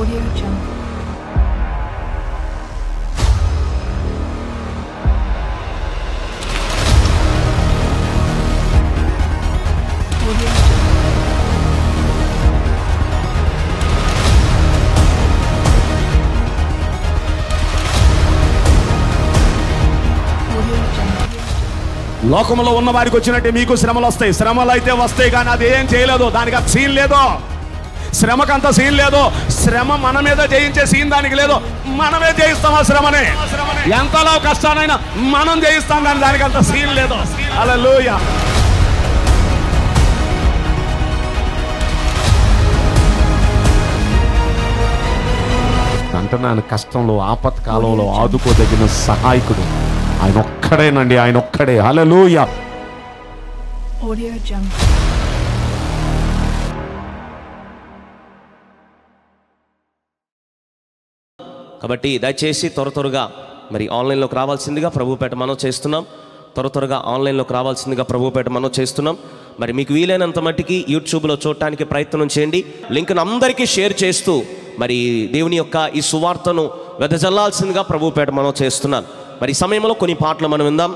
Audio Jungle. లోకములో ఉన్న వారికి వచ్చినట్టే మీకు శ్రమలు వస్తాయి. శ్రమలు అయితే వస్తాయి, కానీ అది ఏం చేయలేదు, దానికి అంత సీన్ లేదు, శ్రమకు అంత సీన్ లేదు. శ్రమ మన మీద జయించే సీన్ దానికి లేదు. మనమే జయిస్తాం ఆ శ్రమనే, ఎంతలో కష్టానైనా మనం జయిస్తాం, కానీ దానికి అంత సీన్ లేదు. హల్లెలూయా. అంటున్నాను, కష్టంలో ఆపత్కాలంలో ఆదుకోదగిన సహాయకుడు ఆయన ఒక్కడేనండి, ఆయన ఒక్కడే. హల్లెలూయా. Audio jump. కాబట్టి దయచేసి త్వర త్వరగా మరి ఆన్లైన్లోకి రావాల్సిందిగా ప్రభుపేట మనం చేస్తున్నాం. మరి మీకు వీలైనంత మట్టికి యూట్యూబ్లో చూడటానికి ప్రయత్నం చేయండి. లింక్ను అందరికీ షేర్ చేస్తూ మరి దేవుని యొక్క ఈ సువార్తను వెదజల్లాల్సిందిగా ప్రభుపేట మనం చేస్తున్నాం. మరి ఈ సమయంలో కొన్ని పాటలు మనం విందాం.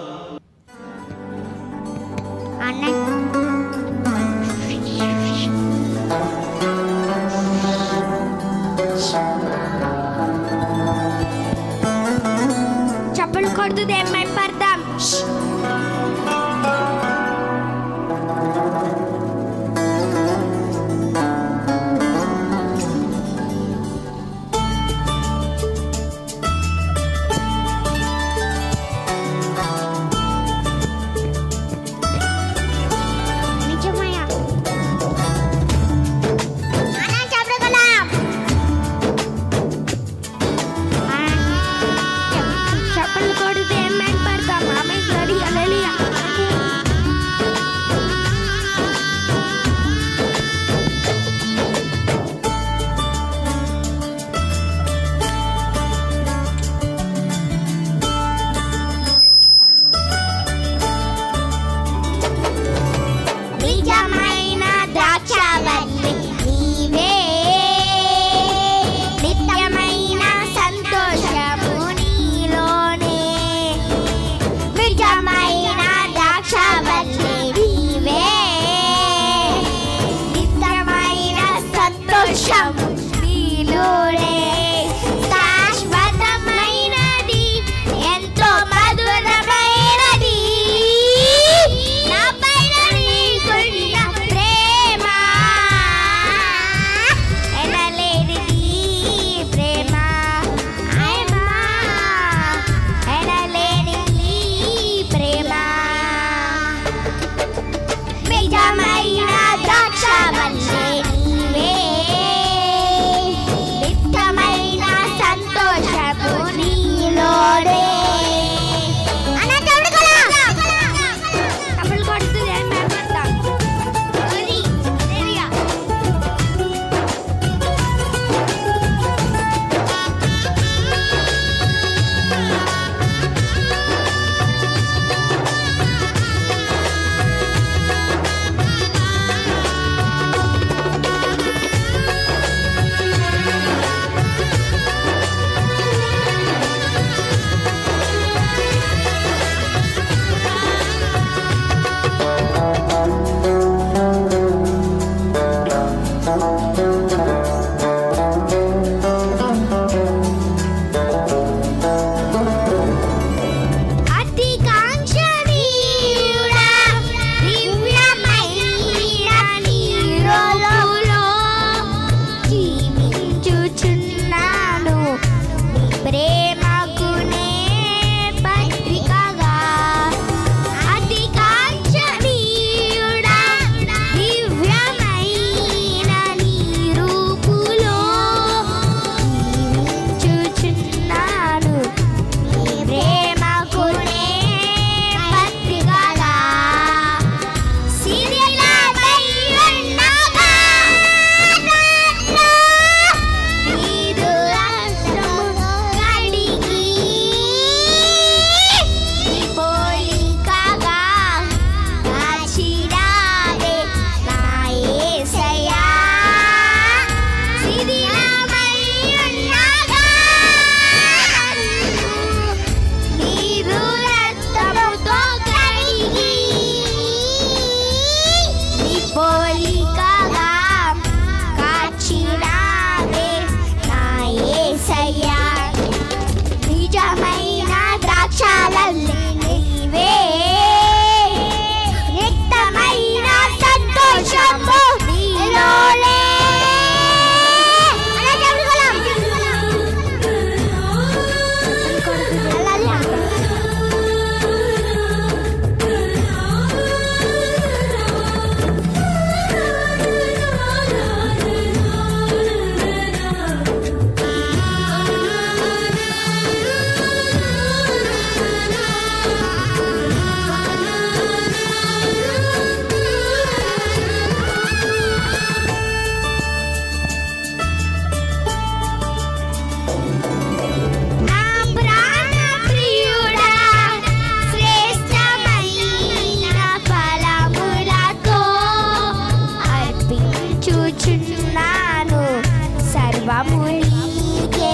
बबुली के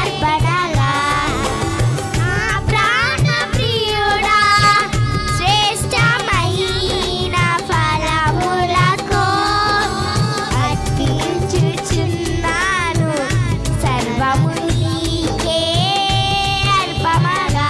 अर्पणला प्राण प्रियुड़ा श्रेष्ठ महीना फलमुलको अर्पिंचुचुन्नानु सर्वमुलीके अर्पमगा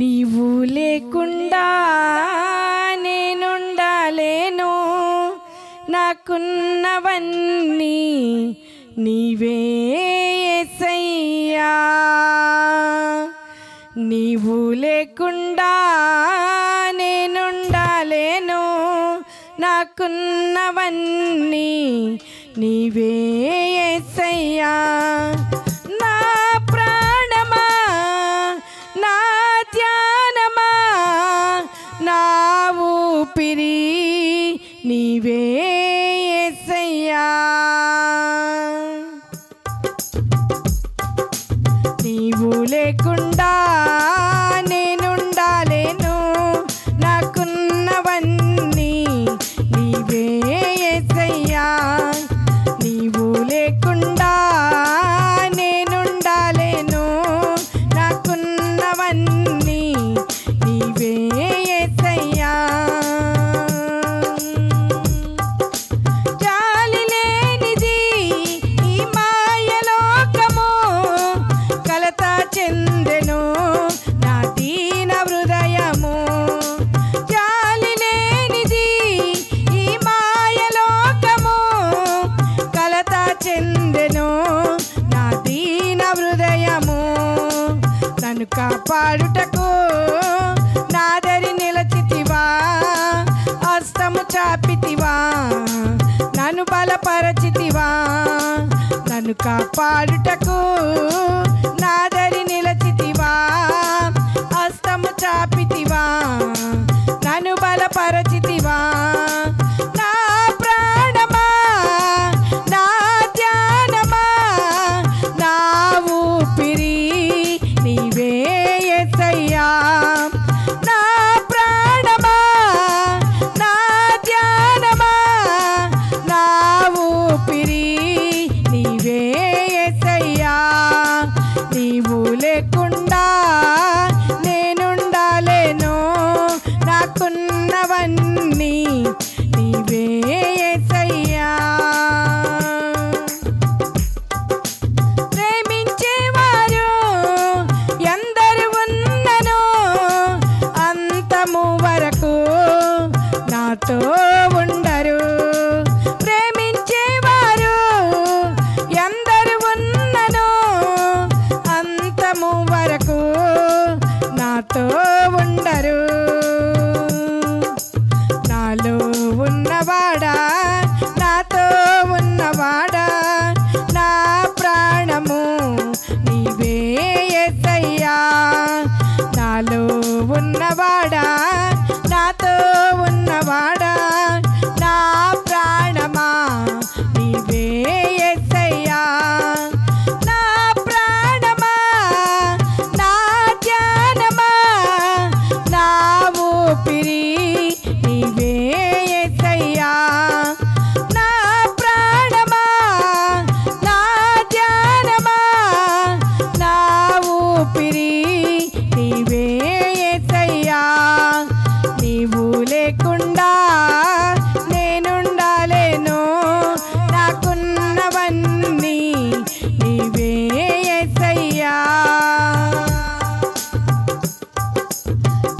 నీవు లేకుండా నేనుండలేను, నాకున్నవన్నీ నీవే యేసయ్యా. నీవు లేకుండా నేనుండలేను, నాకున్నవన్నీ నీవే యేసయ్యా. పాడుటకు నాదరి నిలచితివా, అస్తము చాపితివా, నన్ను బలపరచితివా. నన్ను కాపాడుటకు నాదరి నిలచితివా, అస్తము చాపితివా, నన్ను బలపరచితివా.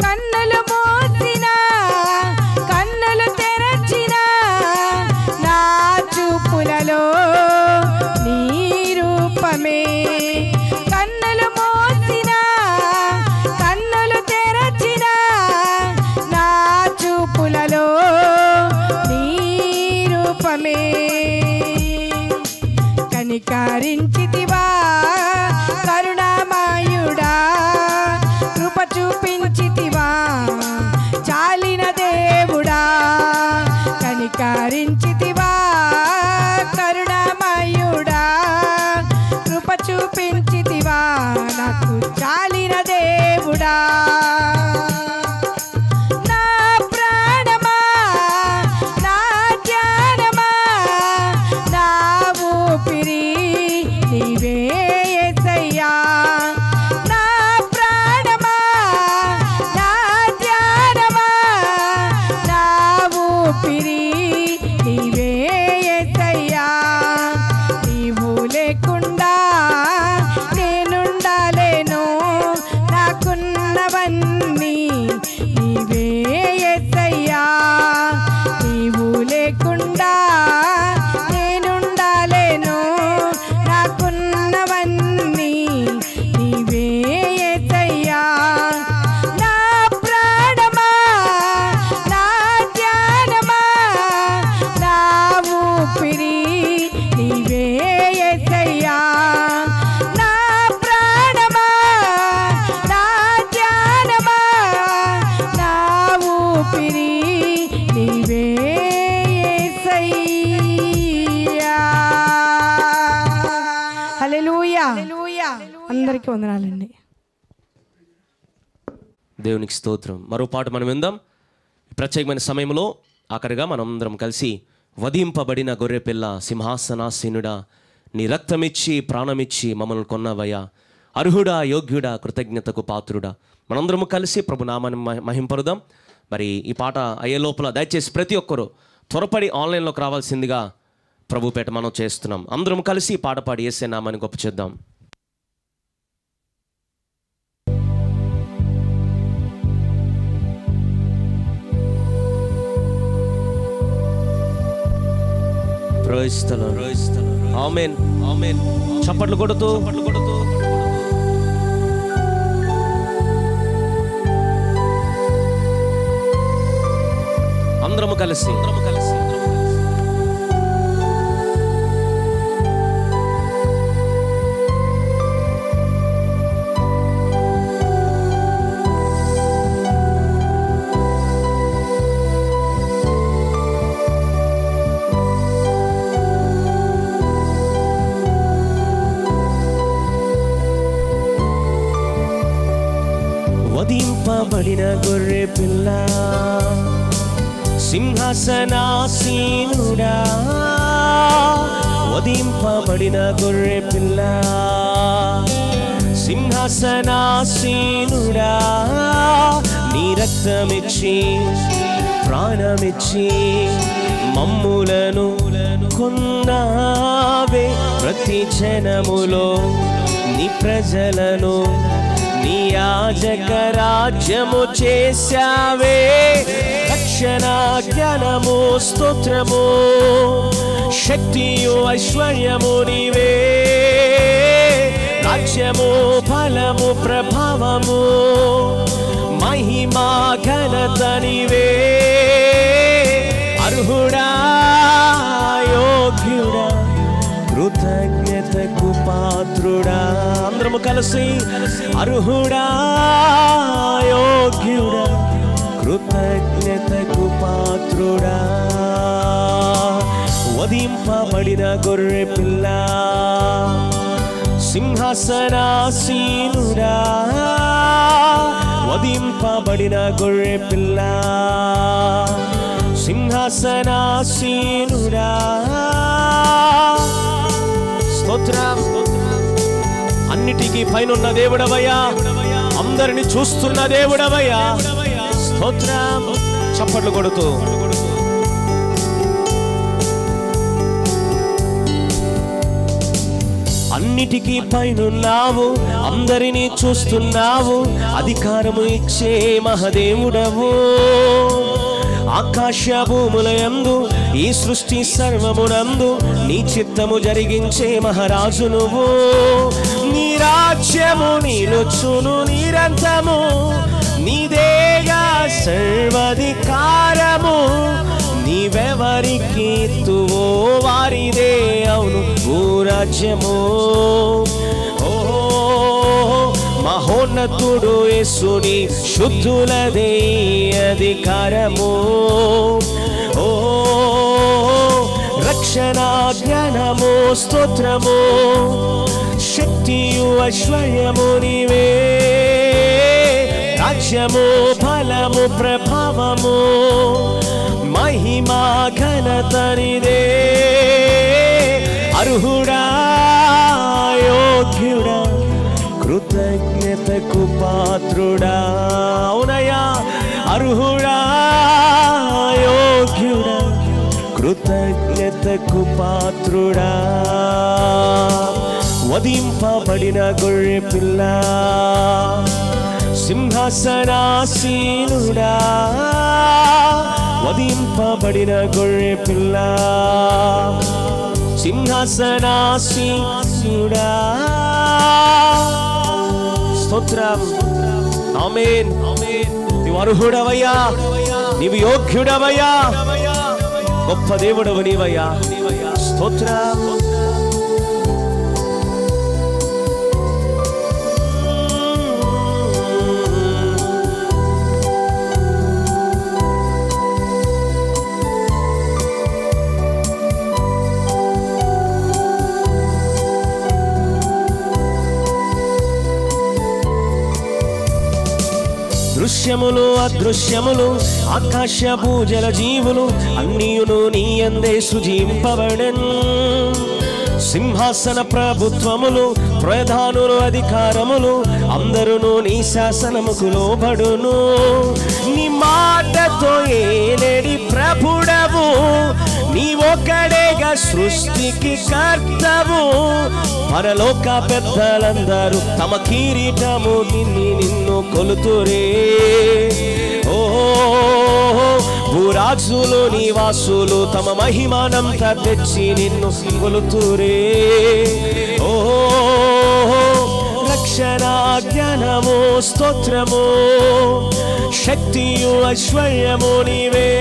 కన్నులు మూసినా అందరికీ వందనాలండి. దేవునికి స్తోత్రం. మరో పాట మనం విందాం. ప్రత్యేకమైన సమయంలో ఆఖరిగా మనందరం కలిసి వధింపబడిన గొర్రెపిల్ల సింహాసనాసీనుడా, నీ రక్తమిచ్చి ప్రాణమిచ్చి మమ్మల్ని కొన్నవయ్యా, అర్హుడా యోగ్యుడా కృతజ్ఞతకు పాత్రుడా, మనందరము కలిసి ప్రభునామాన్ని మహింపరుదాం. మరి ఈ పాట అయ్యే లోపల దయచేసి ప్రతి ఒక్కరూ త్వరపడి ఆన్లైన్లోకి రావాల్సిందిగా ప్రభుపేట మనం చేస్తున్నాం. అందరం కలిసి పాట పాడి యేసే నామాన్ని గొప్ప చేద్దాం. ఆమేన్ ఆమేన్. చప్పట్లు కొడుతూ అందరము కలిసి వధింపబడిన గొర్రె పిల్ల సింహాసనాసీనుడా, వధింపబడిన గొర్రె పిల్ల సింహాసనాసీనుడా, నీ రక్తమిచ్చి ప్రాణమిచ్చి మమ్ములను కొన్నావే, ప్రతి జనములో నీ ప్రజలను నీ యాజక రాజ్యము చేశావే. రక్షణ జ్ఞానము స్తోత్రము శక్తియు ఐశ్వర్యము నీవే, రాజ్యము ఫలము ప్రభావము మహిమా ఘనత నీవే. అర్హుడా యోగ్యుడా కృతజ్ఞతకు పాత్రుడా, అందరము కలిసి అర్హుడా యోగ్యుడా కృతజ్ఞతకు పాత్రుడా, వధింపబడిన గొర్రె పిల్ల సింహాసనాసీనుడా, వధింపబడిన గొర్రె పిల్ల సింహాసనాసీనుడా. స్తోత్రం. అన్నిటికీ పైనున్న దేవుడవయ్యా, అందరిని చూస్తున్న దేవుడవయ్యా, స్తోత్రం. చప్పట్లు కొడుతూ అన్నిటికీ పైనున్నావు, అందరినీ చూస్తున్నావు, అధికారము ఇచ్చే మహాదేవుడవు. ఆకాశ భూములయందు ఈ సృష్టి సర్వమునందు నీ చిత్తము జరిగించే మహారాజు నువ్వు. నీ రాజ్యము నిలుచును నిరంతరము, నీదేగా సర్వాధికారము, నీవెవరికి ఇత్తువో వారిదే అవును భూరాజ్యము. మహోన్నతుడు యేసుని శుద్ధులదే అధికారము. ఓ రక్షణ జ్ఞానము స్తోత్రము శక్తియు ఐశ్వర్యము నీవే, రాజ్యము ఫలము ప్రభావము మహిమా ఘనత నీదే. అర్హుడా యోగ్యుడా కృతజ్ఞతకు పాత్రుడా, అవునయ్యా అర్హుడా యోగ్యుడా కృతజ్ఞతకు పాత్రుడా, వధింపబడిన గొర్రె పిల్ల సింహాసనాసీనుడా, వధింపబడిన గొర్రె పిల్ల సింహాసనాసీనుడా. ఆమేన్. నీవు అర్హుడవయ్యా, నీవు యోగ్యుడవయ్యా, గొప్ప దేవుడవు నీవయ్యా, స్తోత్రం. దృశ్యములు అదృశ్యములు ఆకాశ భూజల జీవులు అన్నియును నీ యందే సృజింపబడెను సింహాసన ప్రభుత్వములు ప్రధానులు అధికారములు అందరును నీ శాసనముకు లోబడును నీ మాటతో ఏలేడి ప్రభుడవు నీ ఒక్కడేగా సృష్టికి కర్తవు పరలోక పెద్దలందరూ తమ కిరీటము నిన్ను కొలుతురే ఓ భూరాజులు నివాసులు తమ మహిమానంతా తెచ్చి నిన్ను కొలుతురే ఓ రక్షణ జ్ఞానము స్తోత్రము శక్తియు ఐశ్వర్యము నీవే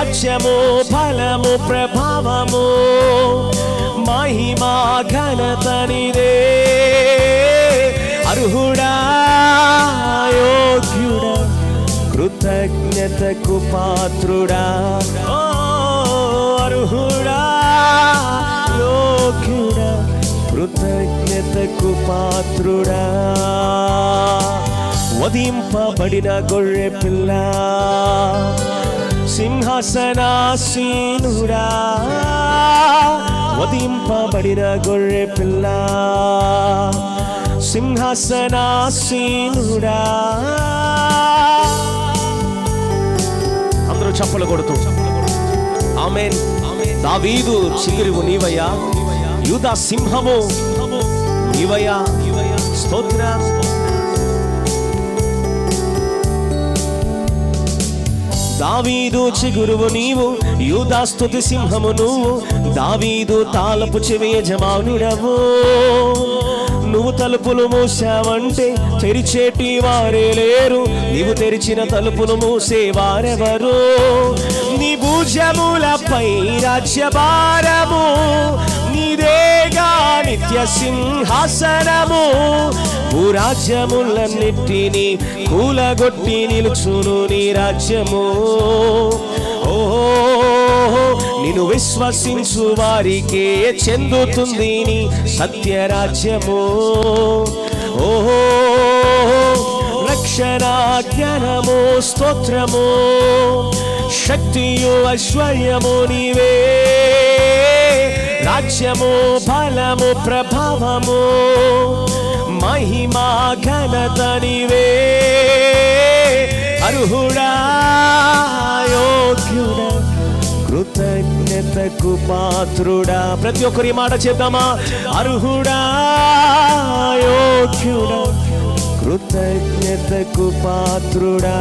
राज्यमो फलमो प्रभावमो महिमा घनतनिदे अर्हुडा योग्युडा कृतज्ञतकु पात्रुडा ओ अर्हुडा योग्युडा कृतज्ञतकु पात्रुडा वधिंपबडिन गोर्रे पिल्ला సింహాసనాసీనుడా వధింపబడిన గొర్రె పిల్ల సింహాసనాసీనుడా అందరూ చప్పలు కొడుతూ ఆమేన్ దావీదు చిగురువు నీవయ్యా యూదా సింహము నీవయ్యా స్తోత్రం దావీదు చిగురువు నీవు యూదా స్తుతి సింహము నువ్వు దావీదు తాళపు చెవి యజమానుడవు నువ్వు తలుపులు మూసావంటే తెరిచేటి వారే లేరు నీవు తెరిచిన తలుపులు మూసేవారెవరు నీ భుజములపై రాజ్యభారము నీదేగా నిత్య సింహాసనము భూరాజ్యములన్నిటినీ కూలగొట్టి నిలుచును నీ రాజ్యము ఓహో నిన్ను విశ్వసించు వారికే చెందుతుంది నీ సత్యరాజ్యము ఓహో రక్షణ జ్ఞానము స్తోత్రము శక్తియు ఐశ్వర్యము నీవే రాజ్యము బలము ప్రభావము महिमा घनतनिवे अर्हुडा योग्युडा कृतज्ञतकु पात्रुडा प्रति ओक्करी माट चेद्दामा अर्हुडा योग्युडा कृतज्ञतकु पात्रुडा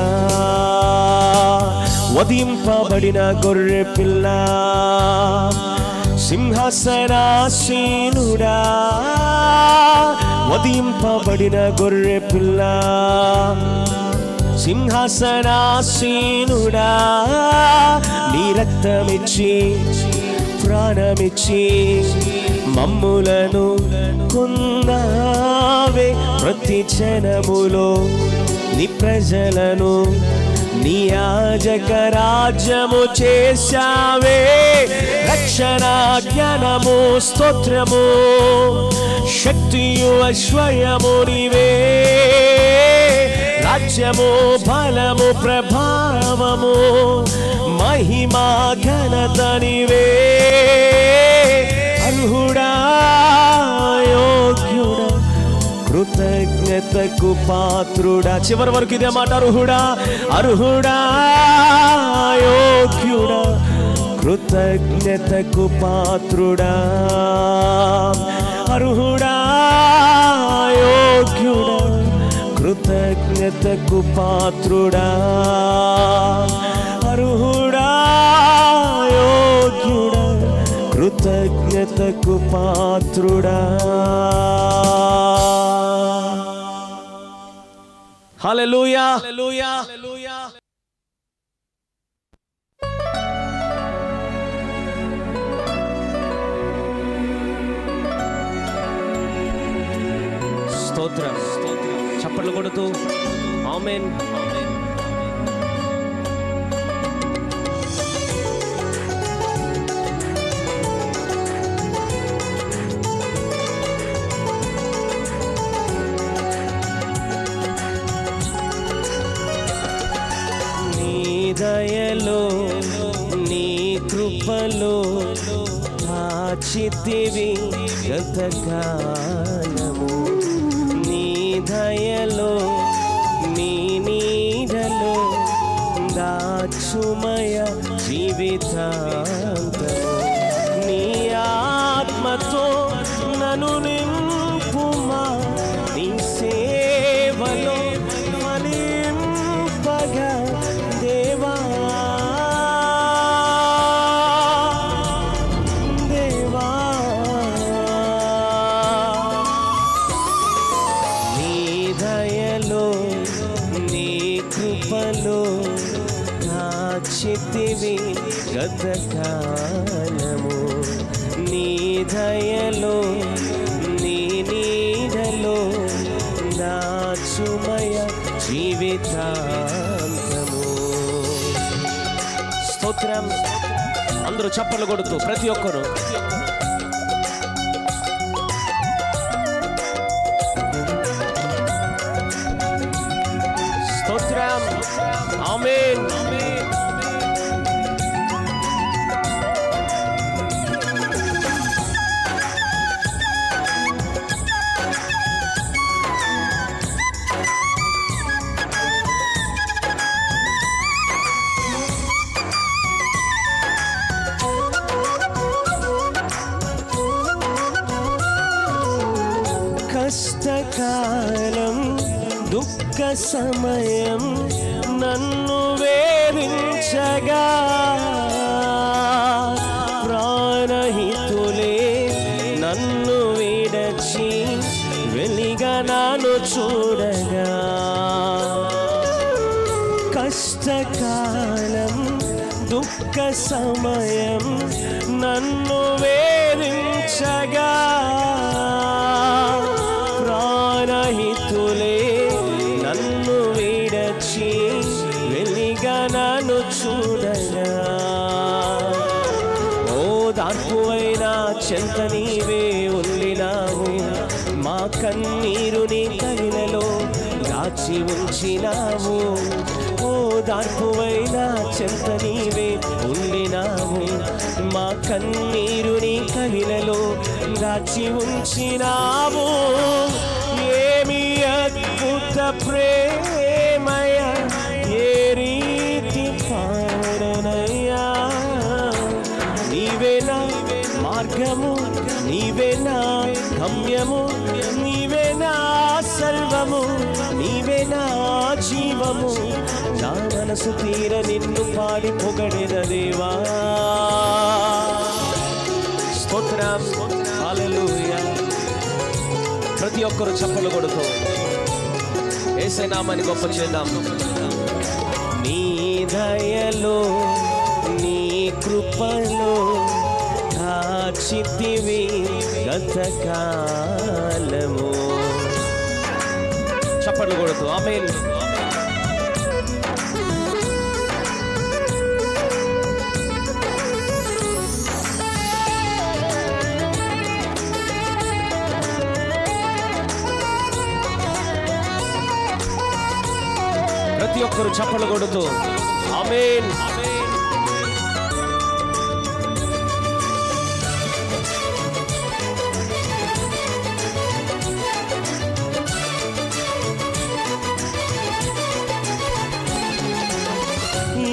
वधिंपबडिन गोर्रे पिल्ल సింహాసనాసీనుడా వధింపబడిన గొర్రె పిల్ల సింహాసనాసీనుడా నీ రక్తమిచ్చి ప్రాణమిచ్చి మమ్ములను కొన్నావే ప్రతి జనములో నీ ప్రజలను నీ యాజక రాజ్యము చేశావే రక్షణ జ్ఞానము స్తోత్రము శక్తియు ఐశ్వర్యము నీవే రాజ్యము బలము ప్రభావము మహిమా ఘనత నీవే అర్హుడా యోగ్యుడా కృతజ్ఞతకు పాత్రుడా చివరి వరకు ఇదే మాట అర్హుడా అర్హుడా యోగ్యుడా కృతజ్ఞతకు పాత్రుడా అర్హుడా యోగ్యుడా కృతజ్ఞతకు పాత్రుడా అర్హుడా యోగ్యుడా కృతజ్ఞతకు పాత్రుడా హల్లెలూయా హల్లెలూయా హల్లెలూయా చప్పట్లు కొడుతూ ఆమేన్ దయలో నీ కృపలో దాచితివి ఎంతగానము నీ దయలో నీ నీడలో దాచుమయ జీవితాంతము నీ ఆత్మతో నన్ను నింపుమా నీ సేవలో చితివి గతకాలము నీ దయలో నీ నీడలో దాచుమయ జీవితాంతము స్తోత్రం. అందరూ చప్పట్లు కొడుతూ ప్రతి ఒక్కరు స్తోత్రం. ఆమేన్. కష్టకాలం దుఃఖ సమయం నన్ను వేరించగా ప్రాణహితులే నన్ను విడచి వెలిగా నాను చూడగా కష్టకాలం దుఃఖ సమయం నన్ను వేరించగా ప్రాణహితులే నన్ను విడచి వెలిగా నన్ను చూడగా ఓ దార్పువైన చెంత నీవే ఉండినావు మా కన్నీరుని కవినలో దాచి ఉంచినావు ఓ దార్పువైన చెంత నీవే ఉండినావు మా కన్నీరుని కవినలో దాచి ఉంచినావు ఏమి అద్భుత ప్రేమయ ఏ రీతి పారణయా నీవేనా మార్గము నీవేనా గమ్యము నీవేనా సర్వము నీవేనా జీవము నా మనసు తీర నిన్ను పాడి పొగడెద దేవా స్తోత్రం. హల్లెలూయా. ప్రతి ఒక్కరు చప్పలు కొడుతూ యేసు నామాన్ని గొప్ప చేద్దాం. నీ దయలో నీ కృపలో దాచితివి గతకాలము చప్పలు కొడుతూ ఆమేన్. ప్రతి ఒక్కరు చప్పలు కొడుతూ ఆమేన్.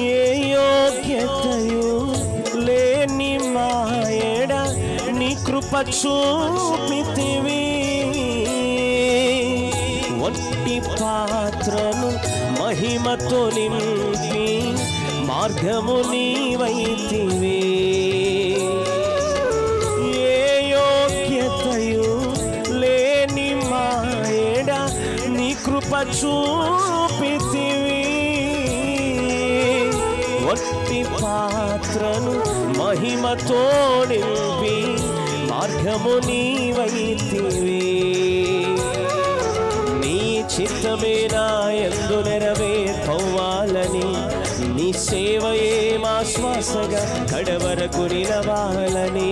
ఏ యోగ్యతయు లేని మాయడ నీ కృప చూపితివి ఒట్టి పాత్రను మహిమతో నింపి మార్గము నీవైతివి ఏ యోగ్యతయు లేని మాయడ నీ కృప చూపితివి ఒట్టి పాత్రను మహిమతో నింపి మార్గము నీవైతివి చిత్తమే నా యందు నెరవేర్పవ్వాలని నీ సేవయే మా శ్వాసగా కడవరకు నిలవాలని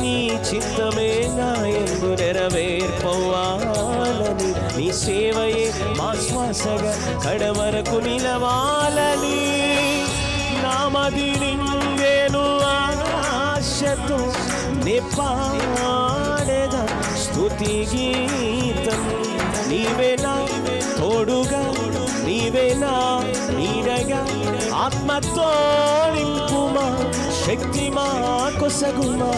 నీ చిత్తమే నా యందు నెరవేర్పవ్వాలని నీ సేవయే మా శ్వాసగా కడవరకు నిలవాలని ಮದಿಲಿಂಗೇನು ಆಶತು ನಿಪಾಡೆದ ಸ್ತುತಿ ಗೀತಂ ನೀವೇನಾ ತೋಡುಗ ನೀವೇನಾ ನೀಡಗ ಆತ್ಮತೋ ನಿಂಪುಮ శక్తిమా కొసగుమా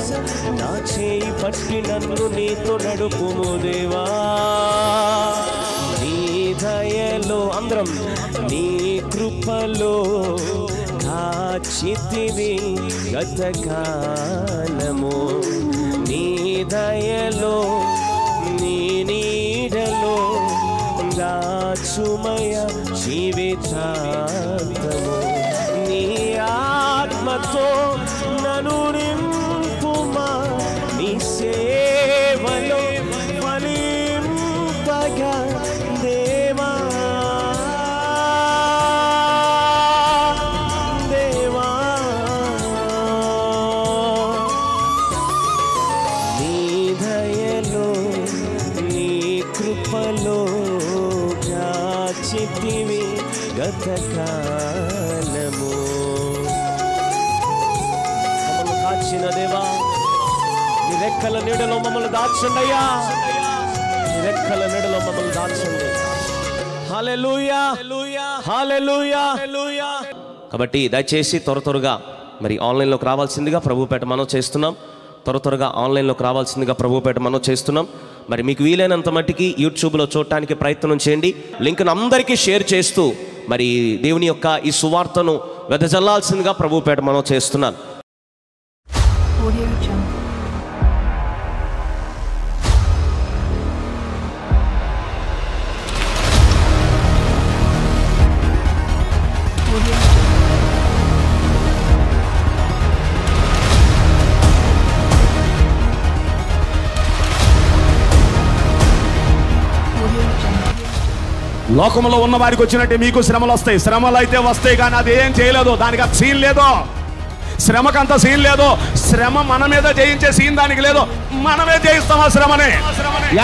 నా చేయి పట్టి నన్ను నీతో నడుపుము దేవా నీ దయలో అందరం నీ కృపలో కాచితివి గతకాలము నీ దయలో నీ నీడలో దాచుమయ జీవితాంతము నీ ఆత్మతో రెక్కల నీడలో మమ్మల్ని దాచండి అయ్యా రెక్కల నీడలో మమ్మల్ని దాచండి హల్లెలూయా హల్లెలూయా హల్లెలూయా కాబట్టి దయచేసి త్వరగా మరి ఆన్లైన్లోకి రావాల్సిందిగా ప్రభుపేట మనం చేస్తున్నాం త్వరగా ఆన్లైన్లోకి రావాల్సిందిగా ప్రభుపేట మనం చేస్తున్నాం మరి మీకు వీలైనంత మట్టికి యూట్యూబ్లో చూడడానికి ప్రయత్నం చేయండి లింక్ను అందరికీ షేర్ చేస్తూ మరి దేవుని యొక్క ఈ సువార్తను వెదజల్లాల్సిందిగా ప్రభుపేట మనం చేస్తున్నాం లోకంలో ఉన్న వారికి వచ్చినట్టే మీకు శ్రమలు వస్తాయి శ్రమలు అయితే వస్తాయి కానీ అది ఏం చేయలేదు దానికి సీన్ లేదు శ్రమకంత సీన్ లేదు శ్రమ మన మీద జయించే సీన్ దానికి లేదు మనమే జయిస్తాం ఆ శ్రమనే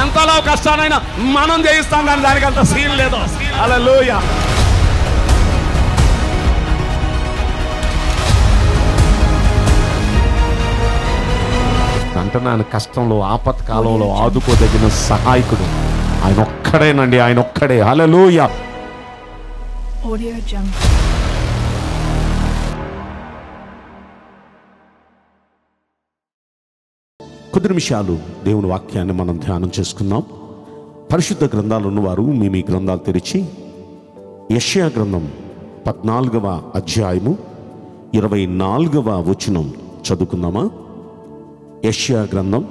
ఎంతలో కష్టానైనా మనం జయిస్తాం కానీ దానికి అంత సీన్ లేదు హల్లెలూయా అంటున్నాను కష్టంలో ఆపత్కాలంలో ఆదుకోదగిన సహాయకుడు ఆయన ఒక్కడేనండి ఆయన ఒక్కడే హల్లెలూయా ఆడియో జంప్ కొద్ది నిమిషాలు దేవుని వాక్యాన్ని మనం ధ్యానం చేసుకుందాం పరిశుద్ధ గ్రంథాలు ఉన్నవారు మీ మీ గ్రంథాలు తెరిచి యెషయా గ్రంథం 14వ అధ్యాయము 24వ వచనం చదువుకుందామా యెషయా గ్రంథం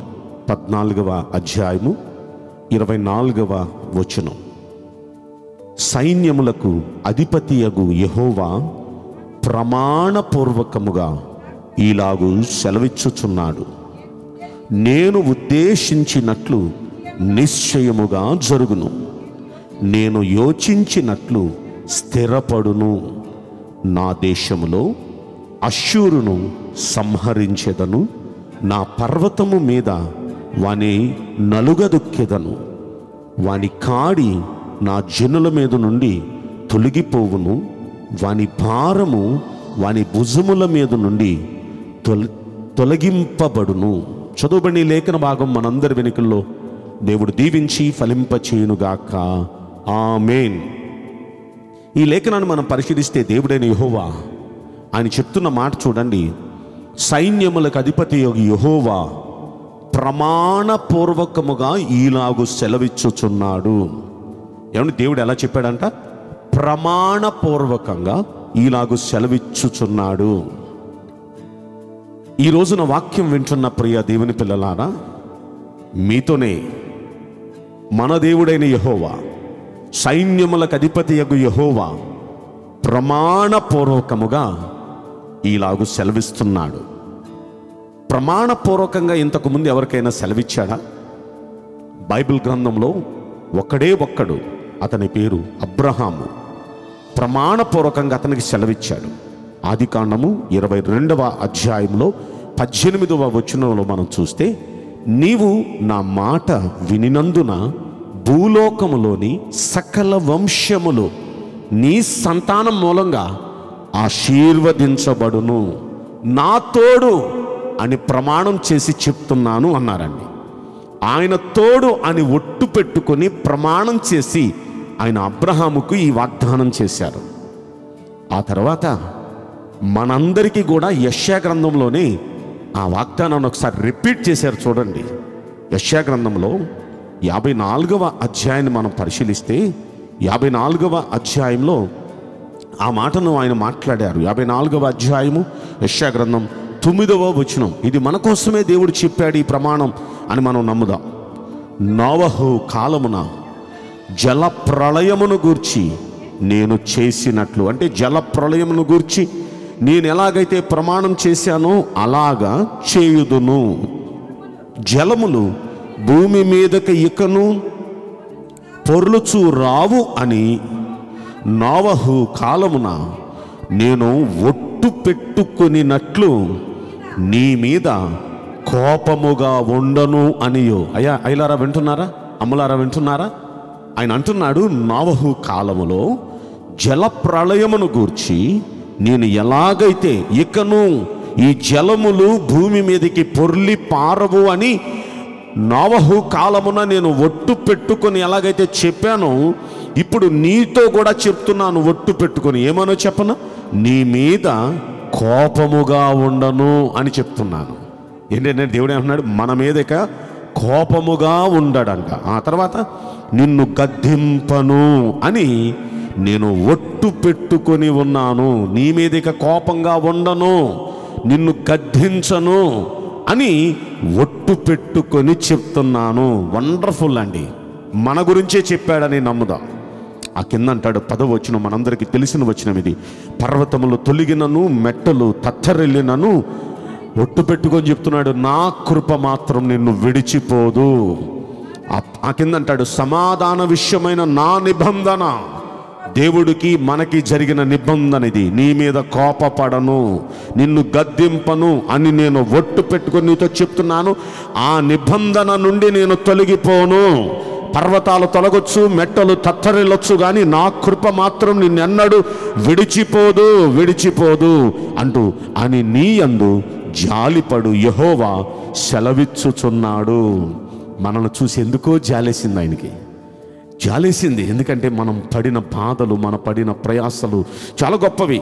14వ అధ్యాయము 24వ వచనం సైన్యములకు అధిపతియగు యెహోవా ప్రమాణపూర్వకముగా ఇలాగు సెలవిచ్చుచున్నాడు నేను ఉద్దేశించినట్లు నిశ్చయముగా జరుగును నేను యోచించినట్లు స్థిరపడును నా దేశములో అష్షూరును సంహరించెదను నా పర్వతము మీద వాని నలుగదొక్కెదను వాని కాడి నా జనుల మీద నుండి తొలగిపోవును వాని భారము వాని భుజముల మీద నుండి తొలగింపబడును చదువుబడిన లేఖన భాగం మనందరి వెనుకల్లో దేవుడు దీవించి ఫలింపచేయునుగాక ఆమేన్ ఈ లేఖనాన్ని మనం పరిశీలిస్తే దేవుడైన యెహోవా ఆయన చెప్తున్న మాట చూడండి సైన్యములకు అధిపతి యెహోవా ప్రమాణపూర్వకముగా ఈలాగు సెలవిచ్చుచున్నాడు ఏమంటే దేవుడు ఎలా చెప్పాడంట ప్రమాణపూర్వకంగా ఈలాగు సెలవిచ్చుచున్నాడు ఈ రోజున వాక్యం వింటున్న ప్రియ దేవుని పిల్లలారా మీతోనే మన దేవుడైన యెహోవా సైన్యములకు అధిపతియగు యెహోవా ప్రమాణపూర్వకముగా ఈలాగు సెలవిస్తున్నాడు ప్రమాణపూర్వకంగా ఇంతకుముందు ఎవరికైనా సెలవిచ్చాడా బైబిల్ గ్రంథంలో ఒక్కడే ఒక్కడు అతని పేరు అబ్రహాము ప్రమాణపూర్వకంగా అతనికి సెలవిచ్చాడు ఆదికాండము 22వ అధ్యాయంలో 18వ వచనంలో మనం చూస్తే నీవు నా మాట వినినందున భూలోకములోని సకల వంశములు నీ సంతానం మూలంగా ఆశీర్వదించబడును నా తోడు అని ప్రమాణం చేసి చెప్తున్నాను అన్నారండి. ఆయన తోడు అని ఒట్టు పెట్టుకొని ప్రమాణం చేసి ఆయన అబ్రహాముకు ఈ వాగ్దానం చేశారు. ఆ తర్వాత మనందరికీ కూడా యెషయా గ్రంథంలోనే ఆ వాగ్దానాన్ని ఒకసారి రిపీట్ చేశారు చూడండి. యెషయా గ్రంథంలో 54వ అధ్యాయాన్ని మనం పరిశీలిస్తే 54వ అధ్యాయంలో ఆ మాటను ఆయన మాట్లాడారు. 54వ అధ్యాయము యెషయా గ్రంథం 9వ వచనం. ఇది మన కోసమే దేవుడు చెప్పాడు ఈ ప్రమాణం అని మనం నమ్ముదాం. నోవహు కాలమున జల ప్రళయమును గూర్చి నేను చేసినట్లు, అంటే జల ప్రళయమును గూర్చి నేను ఎలాగైతే ప్రమాణం చేశానో అలాగా చేయుదును. జలములు భూమి మీదకి ఇకను పొర్లుచు రావు అని నోవహు కాలమున నేను ఒట్టు పెట్టుకునినట్లు నీ మీద కోపముగా ఉండను అనియో. అయ్యా అయ్యారా వింటున్నారా, అమ్మలారా వింటున్నారా? ఆయన అంటున్నాడు, నోవహు కాలములో జల ప్రళయమును గూర్చి నేను ఎలాగైతే ఇకను ఈ జలములు భూమి మీదకి పొర్లి పారవు అని నోవహు కాలమున నేను ఒట్టు పెట్టుకొని ఎలాగైతే చెప్పానో ఇప్పుడు నీతో కూడా చెప్తున్నాను ఒట్టు పెట్టుకొని. ఏమనో చెప్పను, నీ మీద కోపముగా ఉండను అని చెప్తున్నాను. ఏంటంటే దేవుడు ఏమన్నాడు, మన మీదక కోపముగా ఉండడంట. ఆ తర్వాత నిన్ను గద్దింపను అని నేను ఒట్టు పెట్టుకొని ఉన్నాను. నీ మీదక కోపంగా ఉండను, నిన్ను గద్దించను అని ఒట్టు పెట్టుకొని చెప్తున్నాను. వండర్ఫుల్ అండి, మన గురించే చెప్పాడని నమ్ముదాం. ఆ కింద అంటాడు 10వ వచనం, మనందరికీ తెలిసిన వచనం ఇది. పర్వతములు తొలిగినను మెట్టలు తత్తరిల్లినను ఒట్టు పెట్టుకొని చెప్తున్నాడు, నా కృప మాత్రం నిన్ను విడిచిపోదు. ఆ కింద అంటాడు, సమాధాన విషయమైన నా నిబంధన. దేవుడికి మనకి జరిగిన నిబంధన ఇది. నీ మీద కోపపడను, నిన్ను గద్దింపను అని నేను ఒట్టు పెట్టుకొని నీతో చెప్తున్నాను. ఆ నిబంధన నుండి నేను తొలగిపోను. పర్వతాలు తొలగొచ్చు, మెట్టలు తత్తరిల్లొచ్చు, కానీ నా కృప మాత్రం నిన్నెన్నడు విడిచిపోదు విడిచిపోదు అంటూ అని నీ యందు జాలిపడు యెహోవా సెలవిచ్చుచున్నాడు. మనల్ని చూసి ఎందుకో జాలేసింది, ఆయనకి జాలేసింది. ఎందుకంటే మనం పడిన బాధలు, మన పడిన ప్రయాసలు చాలా గొప్పవి.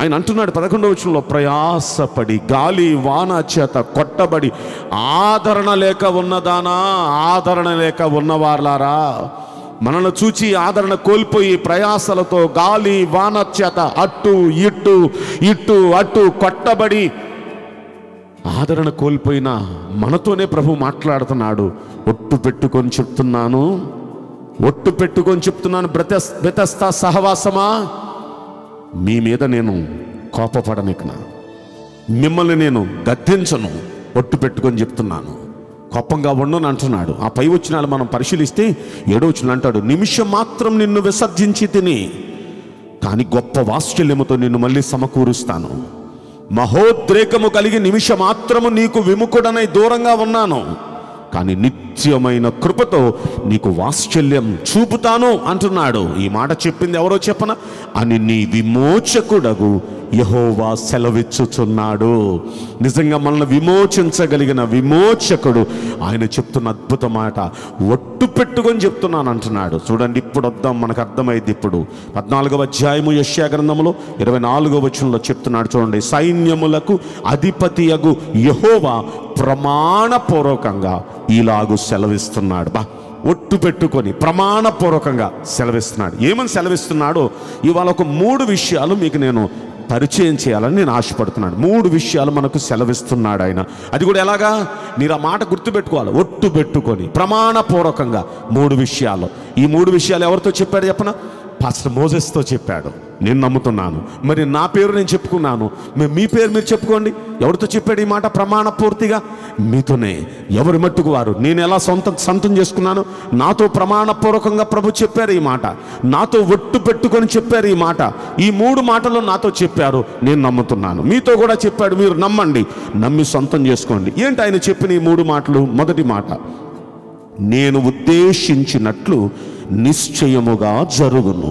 ఆయన అంటున్నాడు 11వ వచనంలో, ప్రయాసపడి గాలి వాన చేత కొట్టబడి ఆదరణ లేక ఉన్నదానా, ఆదరణ లేక ఉన్నవార్లారా, మనల్ని చూచి ఆదరణ కోల్పోయి ప్రయాసలతో గాలి వాన చేత అటు ఇటు ఇటు అటు కొట్టబడి ఆదరణ కోల్పోయిన మనతోనే ప్రభు మాట్లాడుతున్నాడు. ఒట్టు పెట్టుకొని చెప్తున్నాను, ఒట్టు పెట్టుకొని చెప్తున్నాను, బెతెస్దా సహవాసమా, మీ మీద నేను కోపపడనికనా, మిమ్మల్ని నేను గద్దించను, ఒట్టు పెట్టుకొని చెప్తున్నాను, కోపంగా ఉండను అంటున్నాడు. ఆ పై వచనాలు మనం పరిశీలిస్తే 7వ వచనం అంటాడు, నిమిషం మాత్రం నిన్ను విసర్జించి తిని కానీ గొప్ప వాత్సల్యముతో నిన్ను మళ్ళీ సమకూరుస్తాను. మహోద్రేకము కలిగి నిమిష మాత్రము నీకు విముఖుడనై దూరంగా ఉన్నాను, కానీ నిత్యమైన కృపతో నీకు వాత్సల్యం చూపుతాను అంటున్నాడు. ఈ మాట చెప్పింది ఎవరో చెప్పనా, అని నీ విమోచకుడగు యెహోవా సెలవిచ్చుచున్నాడు. నిజంగా మనల్ని విమోచించగలిగిన విమోచకుడు ఆయన చెప్తున్న అద్భుత మాట. ఒట్టు పెట్టుకొని చెప్తున్నాను అంటున్నాడు. చూడండి ఇప్పుడు వద్దాం, మనకు అర్థమైంది. ఇప్పుడు 14వ అధ్యాయము యెషయా గ్రంథంలో 24వ వచనంలో చెప్తున్నాడు చూడండి, సైన్యములకు అధిపతియగు యెహోవా ప్రమాణపూర్వకంగా ఇలాగూ సెలవిస్తున్నాడు. బా, ఒట్టు పెట్టుకొని ప్రమాణపూర్వకంగా సెలవిస్తున్నాడు. ఏమని సెలవిస్తున్నాడో ఇవాళ ఒక 3 విషయాలు మీకు నేను పరిచయం చేయాలని నేను ఆశపడుతున్నాను. 3 విషయాలు మనకు సెలవిస్తున్నాడు ఆయన. అది కూడా ఎలాగా, మీరు ఆ మాట గుర్తుపెట్టుకోవాలి. ఒట్టు పెట్టుకొని ప్రమాణపూర్వకంగా 3 విషయాలు. ఈ 3 విషయాలు ఎవరితో చెప్పాడు చెప్పనా, పాస్టర్ మోజెస్తో చెప్పాడు, నేను నమ్ముతున్నాను. మరి నా పేరు నేను చెప్పుకున్నాను, మీ పేరు మీరు చెప్పుకోండి. ఎవరితో చెప్పాడు ఈ మాట? ప్రమాణ పూర్తిగా మీతోనే. ఎవరి మట్టుకు వారు, నేను ఎలా సొంతం చేసుకున్నాను, నాతో ప్రమాణపూర్వకంగా ప్రభు చెప్పారు ఈ మాట, నాతో ఒట్టు పెట్టుకొని చెప్పారు ఈ మాట. ఈ 3 మాటలు నాతో చెప్పారు, నేను నమ్ముతున్నాను. మీతో కూడా చెప్పాడు, మీరు నమ్మండి, నమ్మి సొంతం చేసుకోండి. ఏంటి ఆయన చెప్పిన ఈ 3 మాటలు? మొదటి మాట, నేను ఉద్దేశించినట్లు నిశ్చయముగా జరుగును.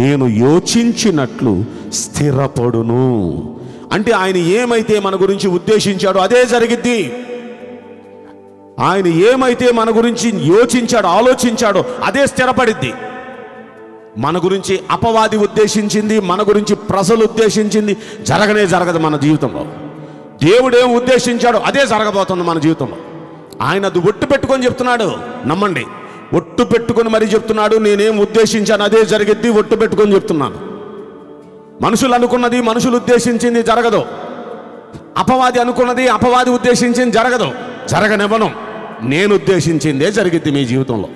నేను యోచించినట్లు స్థిరపడును అంటే ఆయన ఏమైతే మన గురించి ఉద్దేశించాడో అదే జరిగిద్ది. ఆయన ఏమైతే మన గురించి యోచించాడో ఆలోచించాడో అదే స్థిరపడిద్ది. మన గురించి అపవాది ఉద్దేశించింది, మన గురించి ప్రజలు ఉద్దేశించింది జరగనే జరగదు మన జీవితంలో. దేవుడేం ఉద్దేశించాడో అదే జరగబోతుంది మన జీవితంలో. ఆయన అది ఒట్టు పెట్టుకొని చెప్తున్నాడు, నమ్మండి, ఒట్టు పెట్టుకొని మరీ చెప్తున్నాడు. నేనేం ఉద్దేశించాను అదే జరిగిద్ది, ఒట్టు పెట్టుకొని చెప్తున్నాను. మనుషులు అనుకున్నది మనుషులు ఉద్దేశించింది జరగదు, అపవాది అనుకున్నది అపవాది ఉద్దేశించింది జరగదు, జరగనివ్వను. నేను ఉద్దేశించిందే జరిగిద్ది మీ జీవితంలో.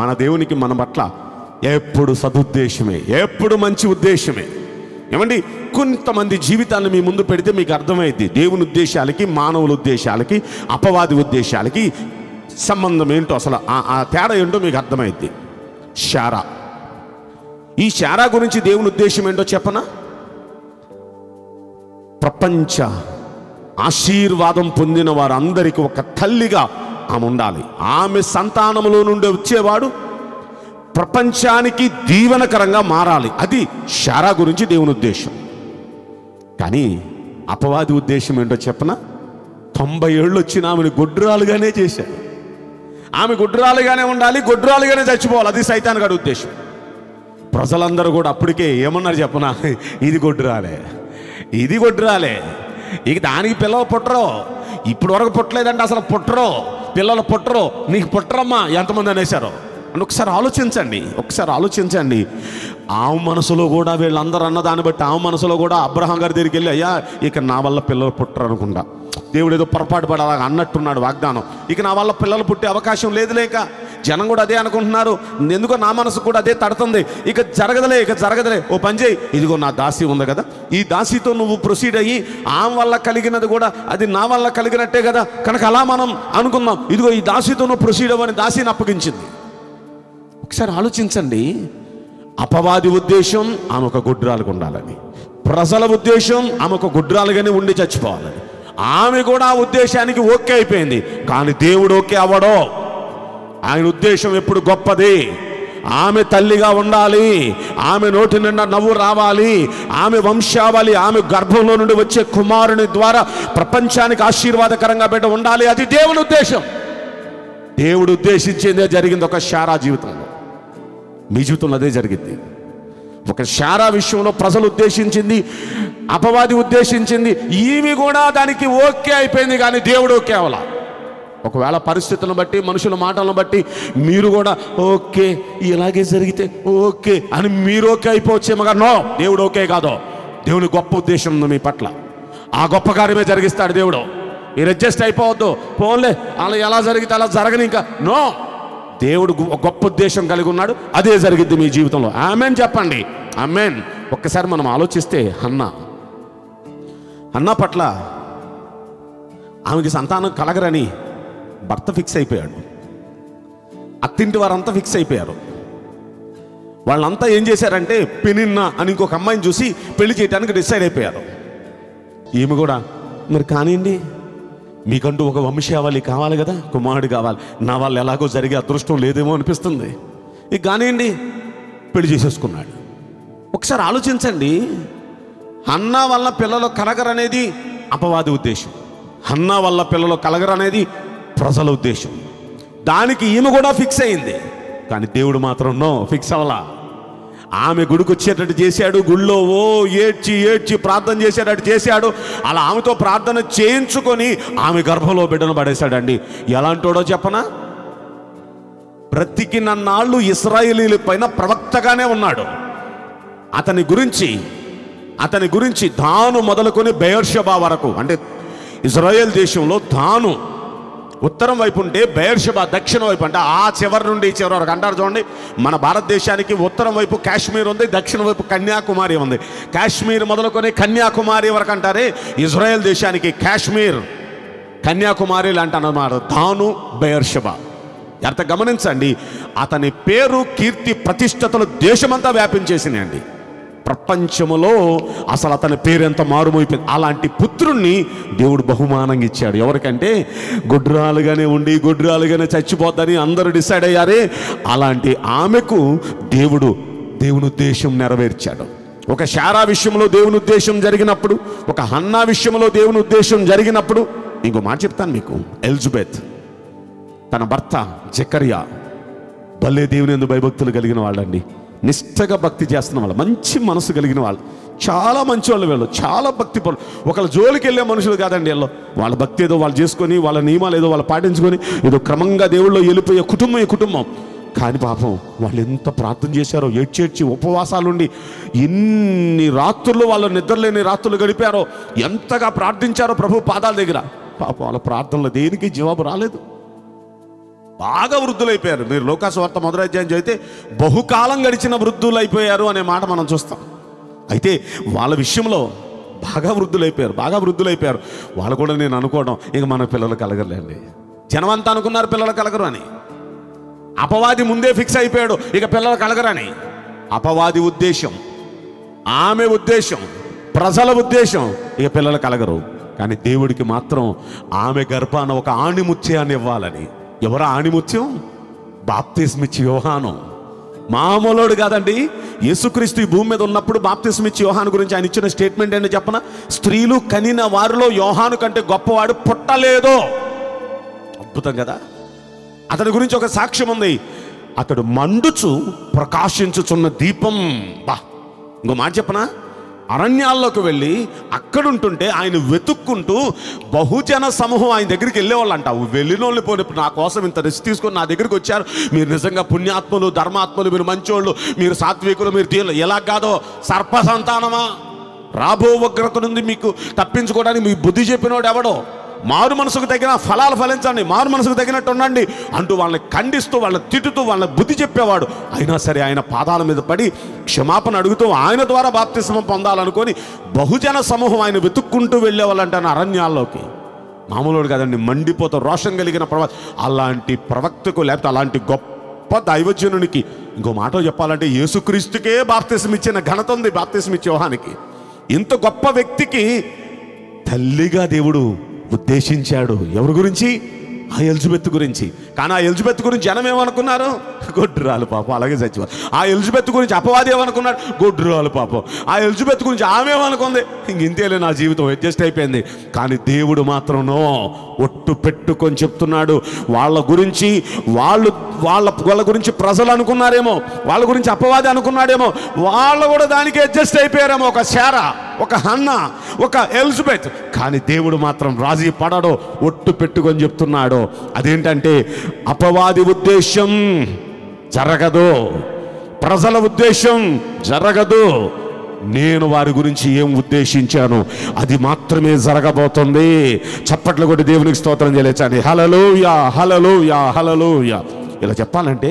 మన దేవునికి మన పట్ల ఎప్పుడు సదుద్దేశమే, ఎప్పుడు మంచి ఉద్దేశమే. ఏమండి, కొంతమంది జీవితాన్ని మీ ముందు పెడితే మీకు అర్థమైద్ది దేవుని ఉద్దేశాలకి మానవుల ఉద్దేశాలకి అపవాది ఉద్దేశాలకి సంబంధం ఏంటో, అసలు ఆ తేడా ఏంటో మీకు అర్థమైద్ది. శారా, ఈ శారా గురించి దేవుని ఉద్దేశం ఏంటో చెప్పనా? ప్రపంచ ఆశీర్వాదం పొందిన వారందరికీ ఒక తల్లిగా ఆమె ఉండాలి. ఆమె సంతానములో నుండి వచ్చేవాడు ప్రపంచానికి దీవెనకరంగా మారాలి. అది శారా గురించి దేవుని ఉద్దేశం. కానీ అపవాది ఉద్దేశం ఏంటో చెప్పన, 90 ఏళ్ళు వచ్చిన ఆమెను గొడ్రాలుగానే చేశాడు. ఆమె గొడ్రాలుగానే ఉండాలి, గొడ్రాలుగానే చచ్చిపోవాలి. అది సైతాన్ గారి ఉద్దేశం. ప్రజలందరూ కూడా అప్పటికే ఏమన్నారు చెప్పనా, ఇది గొడ్రాలే, ఇది గొడ్రాలే, ఇక దానికి పిల్లలు పుట్టరు, ఇప్పుడు వరకు పుట్టలేదంటే అసలు పుట్టరు, పిల్లలు పుట్టరు, నీకు పుట్టరమ్మా ఎంతమంది అనేశారు. ఒకసారి ఆలోచించండి, ఒకసారి ఆలోచించండి. ఆమె మనసులో కూడా వీళ్ళందరూ అన్న దాన్ని బట్టి ఆమె మనసులో కూడా అబ్రహాం గారి దగ్గరికి వెళ్ళి, అయ్యా ఇక నా వల్ల పిల్లలు పుట్టరు అనుకుంటా, దేవుడు ఏదో పొరపాటు పడాలా అన్నట్టున్నాడు వాగ్దానం, ఇక నా వల్ల పిల్లలు పుట్టే అవకాశం లేదులేక జనం కూడా అదే అనుకుంటున్నారు, ఎందుకో నా మనసు కూడా అదే తడుతుంది, ఇక జరగదులే ఇక జరగదులే, ఓ పని చేయి, ఇదిగో నా దాసి ఉంది కదా, ఈ దాసితో నువ్వు ప్రొసీడ్ అయ్యి ఆమె వల్ల కలిగినది కూడా అది నా వల్ల కలిగినట్టే కదా, కనుక అలా మనం అనుకున్నాం, ఇదిగో ఈ దాసితో నువ్వు ప్రొసీడ్ అవ్వని దాసిని అప్పగించింది. ఒకసారి ఆలోచించండి, అపవాది ఉద్దేశం ఆమె ఒక గుడ్రాలుగా ఉండాలని, ప్రజల ఉద్దేశం ఆమె ఒక గుడ్రాలుగానే ఉండి చచ్చిపోవాలని. ఆమె కూడా ఆ ఉద్దేశానికి ఓకే అయిపోయింది. కానీ దేవుడు ఓకే అవ్వడో, ఆయన ఉద్దేశం ఎప్పుడు గొప్పది. ఆమె తల్లిగా ఉండాలి, ఆమె నోటి నిండా నవ్వు రావాలి, ఆమె వంశావళి ఆమె గర్భంలో నుండి వచ్చే కుమారుని ద్వారా ప్రపంచానికి ఆశీర్వాదకరంగా బిడ్డ ఉండాలి. అది దేవుని ఉద్దేశం. దేవుడు ఉద్దేశించిందే జరిగింది ఒక శారా జీవితంలో. మీ జీవితంలో అదే జరిగింది. ఒక శారా విషయంలో ప్రజలు ఉద్దేశించింది, అపవాది ఉద్దేశించింది, ఈమె కూడా దానికి ఓకే అయిపోయింది. కానీ దేవుడు ఓకే అవ్వాల. ఒకవేళ పరిస్థితులను బట్టి మనుషుల మాటలను బట్టి మీరు కూడా ఓకే ఇలాగే జరిగితే ఓకే అని మీరు ఓకే అయిపోవచ్చేమో, కానీ నో, దేవుడు ఓకే కాదు. దేవుని గొప్ప ఉద్దేశం ఉంది మీ పట్ల. ఆ గొప్ప కార్యమే జరిగిస్తాడు దేవుడు. మీరు అడ్జస్ట్ అయిపోవద్దు, పోన్లే అలా ఎలా జరిగితే అలా జరగని, ఇంకా నో, దేవుడు గొప్ప ఉద్దేశం కలిగి ఉన్నాడు, అదే జరిగిద్ది మీ జీవితంలో. ఆమెన్ చెప్పండి, ఆమెన్. ఒక్కసారి మనం ఆలోచిస్తే అన్న పట్ల ఆమెకి సంతానం కలగరని భర్త ఫిక్స్ అయిపోయాడు, అత్తింటి వారంతా ఫిక్స్ అయిపోయారు. వాళ్ళంతా ఏం చేశారంటే పెనిన్న అని ఇంకొక అమ్మాయిని చూసి పెళ్లి చేయడానికి డిసైడ్ అయిపోయారు. ఈమె కూడా మరి కానివ్వండి, మీకంటూ ఒక వంశావళి కావాలి కదా, కుమారుడు కావాలి, నా వాళ్ళు ఎలాగో జరిగే అదృష్టం లేదేమో అనిపిస్తుంది, ఇక కానివ్వండి పెళ్లి చేసేసుకున్నాడు. ఒకసారి ఆలోచించండి, హన్నా వల్ల పిల్లలు కలగరనేది అపవాది ఉద్దేశం, హన్నా వల్ల పిల్లలు కలగరనేది ప్రజల ఉద్దేశం. దానికి ఈమె కూడా ఫిక్స్ అయింది. కానీ దేవుడు మాత్రం నో, ఫిక్స్ అవ్వలా. ఆమె గుడికి వచ్చేటట్టు చేశాడు, గుళ్ళో ఓ ఏడ్చి ఏడ్చి ప్రార్థన చేసేటట్టు చేశాడు. అలా ఆమెతో ప్రార్థన చేయించుకొని ఆమె గర్భంలో బిడ్డను పడేశాడండి. ఎలాంటోడో చెప్పనా, బ్రతికినన్నాళ్ళు ఇశ్రాయేలీల పైన ప్రవక్తగానే ఉన్నాడు. అతని గురించి దాను మొదలుకొని బెయేర్షెబా వరకు, అంటే ఇజ్రాయేల్ దేశంలో దాను ఉత్తరం వైపు ఉంటే బెయేర్షెబా దక్షిణ వైపు, అంటే ఆ చివరి నుండి ఈ చివరి వరకు. అంటారు చూడండి, మన భారతదేశానికి ఉత్తరం వైపు కాశ్మీర్ ఉంది, దక్షిణ వైపు కన్యాకుమారి ఉంది. కాశ్మీర్ మొదలుకొని కన్యాకుమారి వరకు అంటారే, ఇజ్రాయెల్ దేశానికి కాశ్మీర్ కన్యాకుమారి లాంటి అన్నమాట దాను బెయేర్షెబా. ఎంత గమనించండి, అతని పేరు కీర్తి ప్రతిష్టతలు దేశమంతా వ్యాపించేసినాయండి. ప్రపంచములో అసలు అతని పేరెంత మారుమోయిపోయింది. అలాంటి పుత్రుణ్ణి దేవుడు బహుమానంగా ఇచ్చాడు. ఎవరికంటే గుడ్రాలుగానే ఉండి గుడ్రాలుగానే చచ్చిపోద్దని అందరూ డిసైడ్ అయ్యారే, అలాంటి ఆమెకు దేవుడు దేవుని ఉద్దేశం నెరవేర్చాడు. ఒక శారా విషయంలో దేవుని ఉద్దేశం జరిగినప్పుడు, ఒక హన్నా విషయంలో దేవుని ఉద్దేశం జరిగినప్పుడు, ఇంకో మాట చెప్తాను మీకు, ఎలిజబెత్ తన భర్త జకరియా భలే దేవుని యందు భయభక్తులు కలిగిన వాళ్ళండి, నిష్ఠగా భక్తి చేస్తున్న వాళ్ళు, మంచి మనసు కలిగిన వాళ్ళు, చాలా మంచి వాళ్ళు, వీళ్ళు చాలా భక్తి పనులు, ఒకళ్ళ జోలికి వెళ్ళే మనుషులు కాదండి. వీళ్ళు వాళ్ళ భక్తి ఏదో వాళ్ళు చేసుకొని, వాళ్ళ నియమాలు ఏదో వాళ్ళు పాటించుకొని, ఏదో క్రమంగా దేవుళ్ళు వెళ్ళిపోయే కుటుంబం ఈ కుటుంబం. కానీ పాపం వాళ్ళు ఎంత ప్రార్థన చేశారో, ఏడ్చేడ్చి ఉపవాసాలుండి ఎన్ని రాత్రులు వాళ్ళు నిద్రలేని రాత్రులు గడిపారో, ఎంతగా ప్రార్థించారో ప్రభు పాదాల దగ్గర, పాపం వాళ్ళ ప్రార్థనలో దేనికి జవాబు రాలేదు. బాగా వృద్ధులైపోయారు. మీరు లోకాసువార్త మొదలైతే అయితే బహుకాలం గడిచిన వృద్ధులైపోయారు అనే మాట మనం చూస్తాం. అయితే వాళ్ళ విషయంలో బాగా వృద్ధులైపోయారు. వాళ్ళు కూడా నేను అనుకోవడం, ఇక మన పిల్లలు కలగలేండి, జనమంతా అనుకున్నారు పిల్లలు కలగరు అని. అపవాది ముందే ఫిక్స్ అయిపోయాడు, ఇక పిల్లలు కలగరని. అపవాది ఉద్దేశం, ఆమె ఉద్దేశం, ప్రజల ఉద్దేశం, ఇక పిల్లలు కలగరు. కానీ దేవుడికి మాత్రం ఆమె గర్భాన ఒక ఆణిముత్యాన్ని ఇవ్వాలని. ఎవరా ఆణిముత్యం? బాప్తిస్మిచ్చి యోహాను. మామూలోడు కాదండి. యేసుక్రీస్తు ఈ భూమి మీద ఉన్నప్పుడు బాప్తిస్మిచ్చి యోహాను గురించి ఆయన ఇచ్చిన స్టేట్మెంట్ ఏంటో చెప్పన, స్త్రీలు కనిన వారిలో యోహాను కంటే గొప్పవాడు పుట్టలేదో. అద్భుతం కదా. అతని గురించి ఒక సాక్ష్యం ఉంది, అతడు మండుచు ప్రకాశించుచున్న దీపం. బా, ఇంకో మాట చెప్పనా, అరణ్యాల్లోకి వెళ్ళి అక్కడుంటుంటే ఆయన వెతుక్కుంటూ బహుజన సమూహం ఆయన దగ్గరికి వెళ్ళేవాళ్ళు అంట. వెళ్ళిన వాళ్ళు పోనీ నా కోసం ఇంత రిస్క్ తీసుకొని నా దగ్గరికి వచ్చారు, మీరు నిజంగా పుణ్యాత్ములు, ధర్మాత్ములు, మీరు మంచోళ్ళు, మీరు సాత్వికులు, మీరు తీరు ఎలా కాదో, సర్ప సంతానమా, రాబో ఉగ్రత నుండి మీకు తప్పించుకోవడానికి మీ బుద్ధి చెప్పినోడు ఎవడో, మారు మనసుకు తగిన ఫలాలు ఫలించండి, మారు మనసుకు తగినట్టు ఉండండి అంటూ వాళ్ళని ఖండిస్తూ, వాళ్ళని తిట్టుతూ, వాళ్ళని బుద్ధి చెప్పేవాడు. అయినా సరే ఆయన పాదాల మీద పడి క్షమాపణ అడుగుతూ ఆయన ద్వారా బాప్తిస్మం పొందాలనుకొని బహుజన సమూహం ఆయన వెతుక్కుంటూ వెళ్ళేవాళ్ళంటాను అరణ్యాల్లోకి. మామూలు కాదండి, మండిపోతూ రోషం కలిగిన ప్రవక్త. అలాంటి ప్రవక్తకు, లేకపోతే అలాంటి గొప్ప దైవజనునికి, ఇంకో మాట చెప్పాలంటే యేసుక్రీస్తుకే బాప్తిస్మ ఇచ్చిన ఘనత ఉంది. బాప్తిస్మ ఇచ్చే యోహానికి, ఇంత గొప్ప వ్యక్తికి తల్లిగా దేవుడు ఉద్దేశించాడు. ఎవరి గురించి? ఆ ఎలిజబెత్ గురించి. కానీ ఆ ఎలిజబెత్ గురించి జనం ఏమనుకున్నారు? గొడ్రాలు పాపం, అలాగే చచ్చిపోయారు. ఆ ఎలిజబెత్ గురించి అపవాది ఏమనుకున్నాడు? గొడ్రాలు పాపం. ఆ ఎలిజబెత్ గురించి ఆమె ఏమనుకుంది? ఇంతేలే నా జీవితం, అడ్జస్ట్ అయిపోయింది. కానీ దేవుడు మాత్రం ఒట్టు పెట్టుకొని చెప్తున్నాడు, వాళ్ళ గురించి వాళ్ళు వాళ్ళ వాళ్ళ గురించి ప్రజలు అనుకున్నారేమో, వాళ్ళ గురించి అపవాది అనుకున్నాడేమో, వాళ్ళు కూడా దానికి అడ్జస్ట్ అయిపోయారేమో. ఒక శారా, ఒక హన్నా, ఒక ఎలిజబెత్. కానీ దేవుడు మాత్రం రాజీ పడడో, ఒట్టు పెట్టుకొని చెప్తున్నాడో. అదేంటంటే అపవాది ఉద్దేశం జరగదు, ప్రజల ఉద్దేశం జరగదు, నేను వారి గురించి ఏం ఉద్దేశించాను అది మాత్రమే జరగబోతుంది. చప్పట్లు కొట్టి దేవునికి స్తోత్రం చేయలేచండి. హల్లెలూయా, హల్లెలూయా, హల్లెలూయా. ఇలా చెప్పాలంటే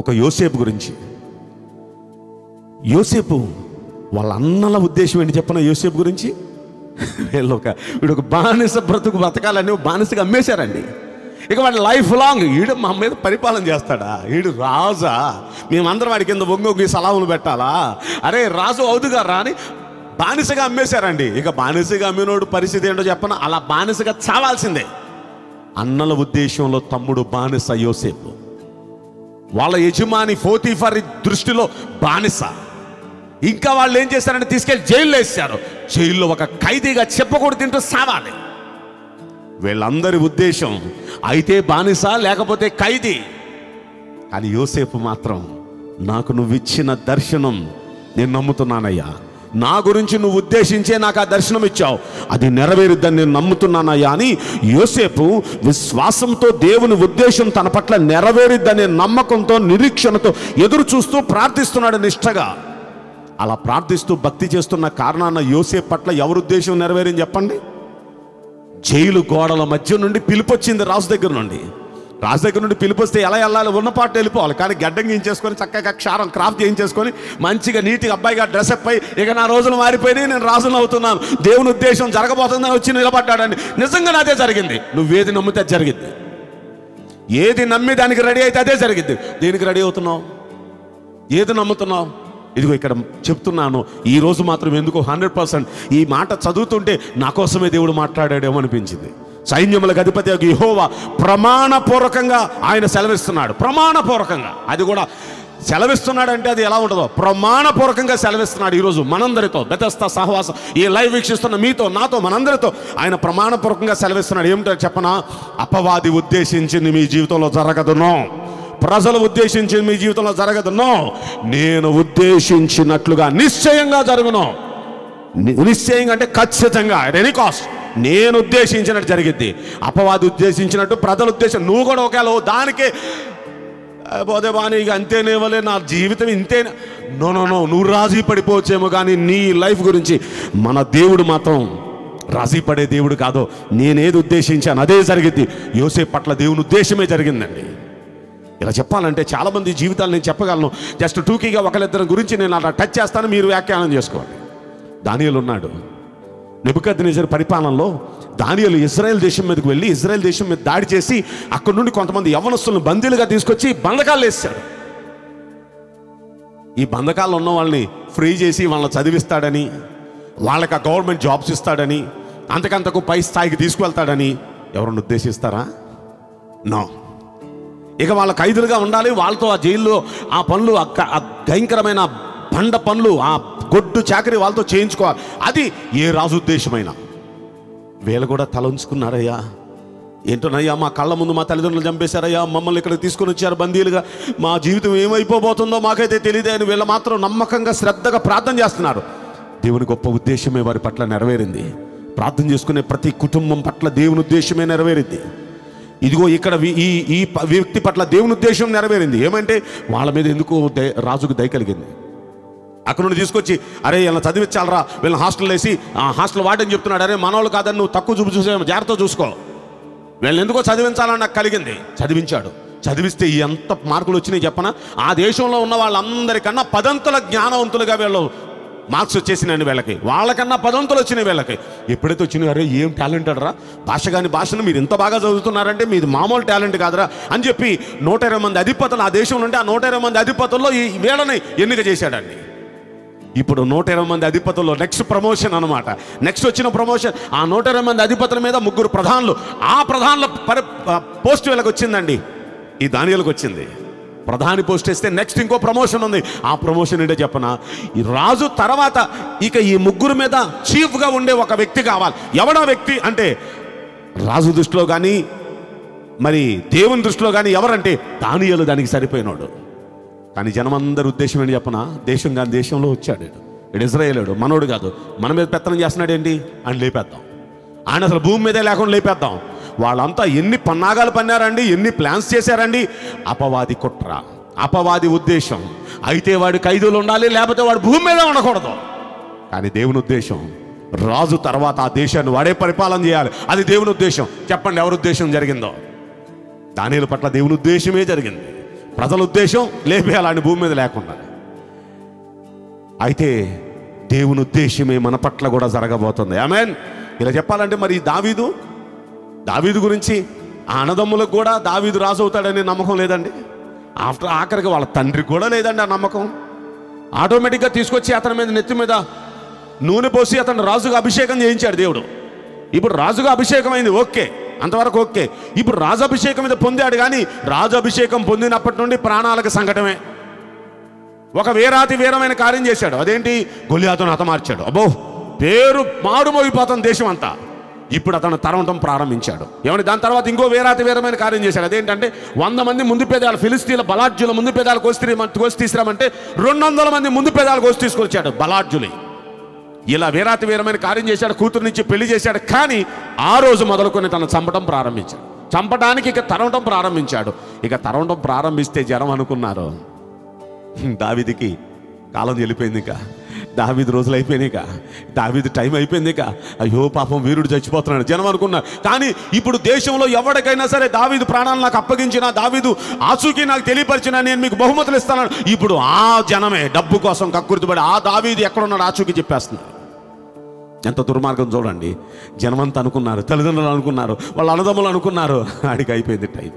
ఒక యోసేపు గురించి, యోసేపు వాళ్ళ అన్నల ఉద్దేశం ఏంటి చెప్పిన యోసేపు గురించి, వీడొక బానిస బ్రతుకు బ్రతకాలని బానిసగా అమ్మేశారండి. ఇక వాడి లైఫ్ లాంగ్ వీడు మా మీద పరిపాలన చేస్తాడా, వీడు రాజా, మేమందరం వాడి కింద ఒంగొగ్గి సలాములు పెట్టాలా, అరే రాజు అవుదుగా రాని బానిసగా అమ్మేశారండి. ఇక బానిసగా అమ్మినోడు పరిస్థితి ఏంటో చెప్పను, అలా బానిసగా చావాల్సిందే. అన్నల ఉద్దేశంలో తమ్ముడు బానిస యోసేపు, వాళ్ళ యజమాని పోతీఫర్ దృష్టిలో బానిస. ఇంకా వాళ్ళు ఏం చేశారంటే తీసుకెళ్ళి జైల్లో వేసారు. జైల్లో ఒక ఖైదీగా చెప్పకూడదు, తింటూ సావాలి. వీళ్ళందరి ఉద్దేశం అయితే బానిస, లేకపోతే ఖైదీ. కానీ యోసేపు మాత్రం, నాకు నువ్వు ఇచ్చిన దర్శనం నేను నమ్ముతున్నానయ్యా, నా గురించి నువ్వు ఉద్దేశించే నాకు ఆ దర్శనం ఇచ్చావు, అది నెరవేరుద్దని నేను నమ్ముతున్నానయ్యా అని యోసేపు విశ్వాసంతో దేవుని ఉద్దేశం తన పట్ల నెరవేరుద్దనే నమ్మకంతో, నిరీక్షణతో ఎదురు చూస్తూ ప్రార్థిస్తున్నాడు నిష్ఠగా. అలా ప్రార్థిస్తూ భక్తి చేస్తున్న కారణాన యోసేపు పట్ల ఎవరి ఉద్దేశం నెరవేరని చెప్పండి? జైలు గోడల మధ్య నుండి పిలిపొచ్చింది రాజు దగ్గర నుండి పిలిపొస్తే ఎలా వెళ్ళాలి? ఉన్న పాట వెళ్ళిపోవాలి. కానీ గడ్డంగించేసుకొని చక్కగా క్షారం క్రాఫ్ట్ చేయించేసుకొని మంచిగా నీట్గా అబ్బాయిగా డ్రెస్అప్ అయ్యి, ఇక నా రోజులు మారిపోయినాయి, నేను రాజులు అవుతున్నాను, దేవుని ఉద్దేశం జరగబోతుందని వచ్చి నిలబడ్డాడండి. నిజంగా అదే జరిగింది. నువ్వేది నమ్మితే జరిగింది, ఏది నమ్మి దానికి రెడీ అయితే అదే జరిగింది. దీనికి రెడీ అవుతున్నావు, ఏది నమ్ముతున్నావు? ఇదిగో ఇక్కడ చెప్తున్నాను, ఈరోజు మాత్రం ఎందుకో 100% ఈ మాట చదువుతుంటే నా కోసమే దేవుడు మాట్లాడాడేమో అనిపించింది. సైన్యములకు అధిపతి యొక్క యెహోవా ప్రమాణపూర్వకంగా ఆయన సెలవిస్తున్నాడు. ప్రమాణపూర్వకంగా, అది కూడా సెలవిస్తున్నాడంటే అది ఎలా ఉంటదో ప్రమాణపూర్వకంగా సెలవిస్తున్నాడు. ఈ రోజు మనందరితో బెతెస్తా సహవాసం ఈ లైవ్ వీక్షిస్తున్న మీతో నాతో మనందరితో ఆయన ప్రమాణపూర్వకంగా సెలవిస్తున్నాడు. ఏమిటో చెప్పనా, అపవాది ఉద్దేశించింది మీ జీవితంలో జరగదునో, ప్రజలు ఉద్దేశించింది మీ జీవితంలో జరగదునో, నేను ఉద్దేశించినట్లుగా నిశ్చయంగా జరుగునో. నిశ్చయంగా అంటే ఖచ్చితంగా, అట్ ఎనీ కాస్ట్ నేను ఉద్దేశించినట్టు జరిగిద్ది. అపవాది ఉద్దేశించినట్టు ప్రజలు ఉద్దేశం నువ్వు కూడా ఒకవేళ దానికి పోతే బాని ఇక అంతేనేవలే నా జీవితం ఇంతే నో నో నో నువ్వు రాజీ పడిపోవచ్చేమో, కానీ నీ లైఫ్ గురించి మన దేవుడు మాత్రం రాజీ పడే దేవుడు కాదు. నేనేది ఉద్దేశించాను అదే జరిగింది. యోసేపు పట్ల దేవుని ఉద్దేశమే జరిగిందండి. ఇలా చెప్పాలంటే చాలామంది జీవితాలు నేను చెప్పగలను, జస్ట్ టూకీగా ఒకళ్ళిద్దరి గురించి నేను అలా టచ్ చేస్తాను, మీరు వ్యాఖ్యానం చేసుకోండి. దానియేలు ఉన్నాడు, నెబుకద్నెజర్ పరిపాలనలో దానియేలు ఇజ్రాయెల్ దేశం మీదకు వెళ్ళి ఇజ్రాయెల్ దేశం మీద దాడి చేసి అక్కడ నుండి కొంతమంది యవ్వనస్తులను బందీలుగా తీసుకొచ్చి బంధకాలు వేస్తాడు. ఈ బంధకాల్లో ఉన్న వాళ్ళని ఫ్రీ చేసి వాళ్ళని చదివిస్తాడని, వాళ్ళకి గవర్నమెంట్ జాబ్స్ ఇస్తాడని, అంతకంతకు పై స్థాయికి తీసుకువెళ్తాడని ఎవరన్నా ఉద్దేశిస్తారా? నో. ఇక వాళ్ళ ఖైదులుగా ఉండాలి, వాళ్ళతో ఆ జైల్లో ఆ పనులు ఆ భయంకరమైన బండ పనులు ఆ గొడ్డు చాకరీ వాళ్ళతో చేయించుకోవాలి. అది ఏ రాజు ఉద్దేశమైనా. వీళ్ళు కూడా తల ఉంచుకున్నారయ్యా, ఏంటోనయ్యా మా కళ్ళ ముందు మా తల్లిదండ్రులు చంపేశారయ్యా, మమ్మల్ని ఇక్కడ తీసుకుని వచ్చారు బందీలుగా, మా జీవితం ఏమైపోబోతుందో మాకైతే తెలియదు అని వీళ్ళు మాత్రం నమ్మకంగా శ్రద్ధగా ప్రార్థన చేస్తున్నారు. దేవుని గొప్ప ఉద్దేశమే వారి పట్ల నెరవేరింది. ప్రార్థన చేసుకునే ప్రతి కుటుంబం పట్ల దేవుని ఉద్దేశమే నెరవేరింది. ఇదిగో ఇక్కడ ఈ వ్యక్తి పట్ల దేవుని ఉద్దేశం నెరవేరింది. ఏమంటే వాళ్ళ మీద ఎందుకు రాజుకు దయ కలిగింది. అక్కడ నుండి తీసుకొచ్చి అరే ఇలా చదివించాలరా, వీళ్ళని హాస్టల్లో వేసి ఆ హాస్టల్ వాడని చెప్తున్నాడు, అరే మనోళ్ళు కాదని నువ్వు తక్కువ చూసే జాగ్రత్త చూసుకో, వీళ్ళని ఎందుకో చదివించాలని నాకు కలిగింది. చదివించాడు. చదివిస్తే ఎంత మార్కులు వచ్చినాయి చెప్పనా, ఆ దేశంలో ఉన్న వాళ్ళందరికన్నా 10వ జ్ఞానవంతులుగా వీళ్ళు మార్క్స్ వచ్చేసినాయి. వీళ్ళకి వాళ్ళకన్నా 10వ వచ్చినాయి. వీళ్ళకి ఎప్పుడైతే వచ్చినాయి అరే ఏం టాలెంట్ రా, భాష కాని భాషను మీరు ఇంత బాగా చదువుతున్నారంటే మీది మామూలు టాలెంట్ కాదురా అని చెప్పి 120 మంది అధిపతులు ఆ దేశంలో ఉంటే ఆ 120 మంది అధిపతుల్లో ఈ వీళ్ళని ఎన్నిక చేశాడండి. ఇప్పుడు 120 మంది అధిపతుల్లో నెక్స్ట్ ప్రమోషన్ అనమాట. నెక్స్ట్ వచ్చిన ప్రమోషన్ ఆ 120 మంది అధిపతుల మీద 3 ప్రధానులు, ఆ ప్రధానుల పోస్ట్ వీళ్ళకి వచ్చిందండి. ఈ దానియేలుకి వచ్చింది. ప్రధాని పోస్ట్ ఇస్తే నెక్స్ట్ ఇంకో ప్రమోషన్ ఉంది. ఆ ప్రమోషన్ ఏంటో చెప్పనా, ఈ రాజు తర్వాత ఇక ఈ 3 మీద చీఫ్గా ఉండే ఒక వ్యక్తి కావాలి. ఎవడా వ్యక్తి అంటే రాజు దృష్టిలో కానీ మరి దేవుని దృష్టిలో కానీ ఎవరంటే దానియేలు దానికి సరిపోయినాడు. కానీ జనమందరి ఉద్దేశం ఏంటి చెప్పనా, దేశం కాని దేశంలో వచ్చాడు, ఇడు ఇజ్రాయేలుడు, మనోడు కాదు, మన మీద పెత్తనం చేస్తున్నాడు ఏంటి అని లేపేద్దాం, ఆయన అసలు భూమి మీదే లేకుండా లేపేద్దాం. వాళ్ళంతా ఎన్ని పన్నాగాలు పన్నారండి, ఎన్ని ప్లాన్స్ చేశారండి. అపవాది కుట్ర, అపవాది ఉద్దేశం. అయితే వాడి ఖైదులు ఉండాలి, లేకపోతే వాడు భూమి మీదే ఉండకూడదు. కానీ దేవుని ఉద్దేశం రాజు తర్వాత ఆ దేశాన్ని వాడే పరిపాలన చేయాలి. అది దేవుని ఉద్దేశం. చెప్పండి ఎవరి ఉద్దేశం జరిగిందో. దానియేలు పట్ల దేవుని ఉద్దేశమే జరిగింది. ప్రజల ఉద్దేశం లేపేయాలని భూమి మీద లేకుండా. అయితే దేవుని ఉద్దేశమే మన పట్ల కూడా జరగబోతుంది. ఆమేన్. ఇలా చెప్పాలంటే మరి దావీదు గురించి ఆ అన్నదమ్ములకు కూడా దావీదు రాజు అవుతాడనే నమ్మకం లేదండి. ఆఖరికి వాళ్ళ తండ్రికి కూడా లేదండి ఆ నమ్మకం. ఆటోమేటిక్గా తీసుకొచ్చి అతని మీద నెత్తి మీద నూనె పోసి అతను రాజుగా అభిషేకం చేయించాడు దేవుడు. ఇప్పుడు రాజుగా అభిషేకం అయింది, ఓకే, అంతవరకు ఓకే. ఇప్పుడు రాజాభిషేకం మీద పొందాడు. కానీ రాజాభిషేకం పొందినప్పటి నుండి ప్రాణాలకు సంకటమే. ఒక వీరాతి వీరమైన కార్యం చేశాడు. అదేంటి, గొలియాతును హతమార్చాడు. అబ్బో పేరు మారుమోగిపోతుంది దేశం అంతా. ఇప్పుడు అతను తరవటం ప్రారంభించాడు. ఏమంటే దాని తర్వాత ఇంకో వీరాతి వీరమైన కార్యం చేశాడు. అదేంటంటే 100 మంది ముందు పేదాలు, ఫిలిస్తీన్ల బలాఢ్యుల ముందు పేదాలు కోసి తీసుకురామంటే 200 మంది ముందు పేదాలు కోసి తీసుకొచ్చాడు బలాఢ్యులు. ఇలా వీరాతి వీరమైన కార్యం చేశాడు. కూతురు నుంచి పెళ్లి చేశాడు. కానీ ఆ రోజు మొదలుకొని తను చంపడం ప్రారంభించాడు. చంపడానికి ఇక తరవటం ప్రారంభించాడు. ఇక తరవటం ప్రారంభిస్తే జనం అనుకున్నారు దావీదుకి కాలం చెల్లిపోయింది, ఇక దావీదు రోజులు అయిపోయినాయి, ఇక దావీదు టైం అయిపోయింది, ఇక అయ్యో పాపం వీరుడు చచ్చిపోతున్నాడు జనం అనుకున్నారు. కానీ ఇప్పుడు దేశంలో ఎవరికైనా సరే దావీదు ప్రాణాలు నాకు అప్పగించినా, దావీదు ఆచూకీ నాకు తెలియపరిచినా నేను మీకు బహుమతులు ఇస్తాను. ఇప్పుడు ఆ జనమే డబ్బు కోసం కక్కుర్తిపడి ఆ దావీదు ఎక్కడున్నాడు ఆచూకీ చెప్పేస్తున్నారు. ఎంత దుర్మార్గం చూడండి. జనమంతా అనుకున్నారు, తల్లిదండ్రులు అనుకున్నారు, వాళ్ళ అన్నదమ్ములు అనుకున్నారు, ఆడికి అయిపోయింది టైం.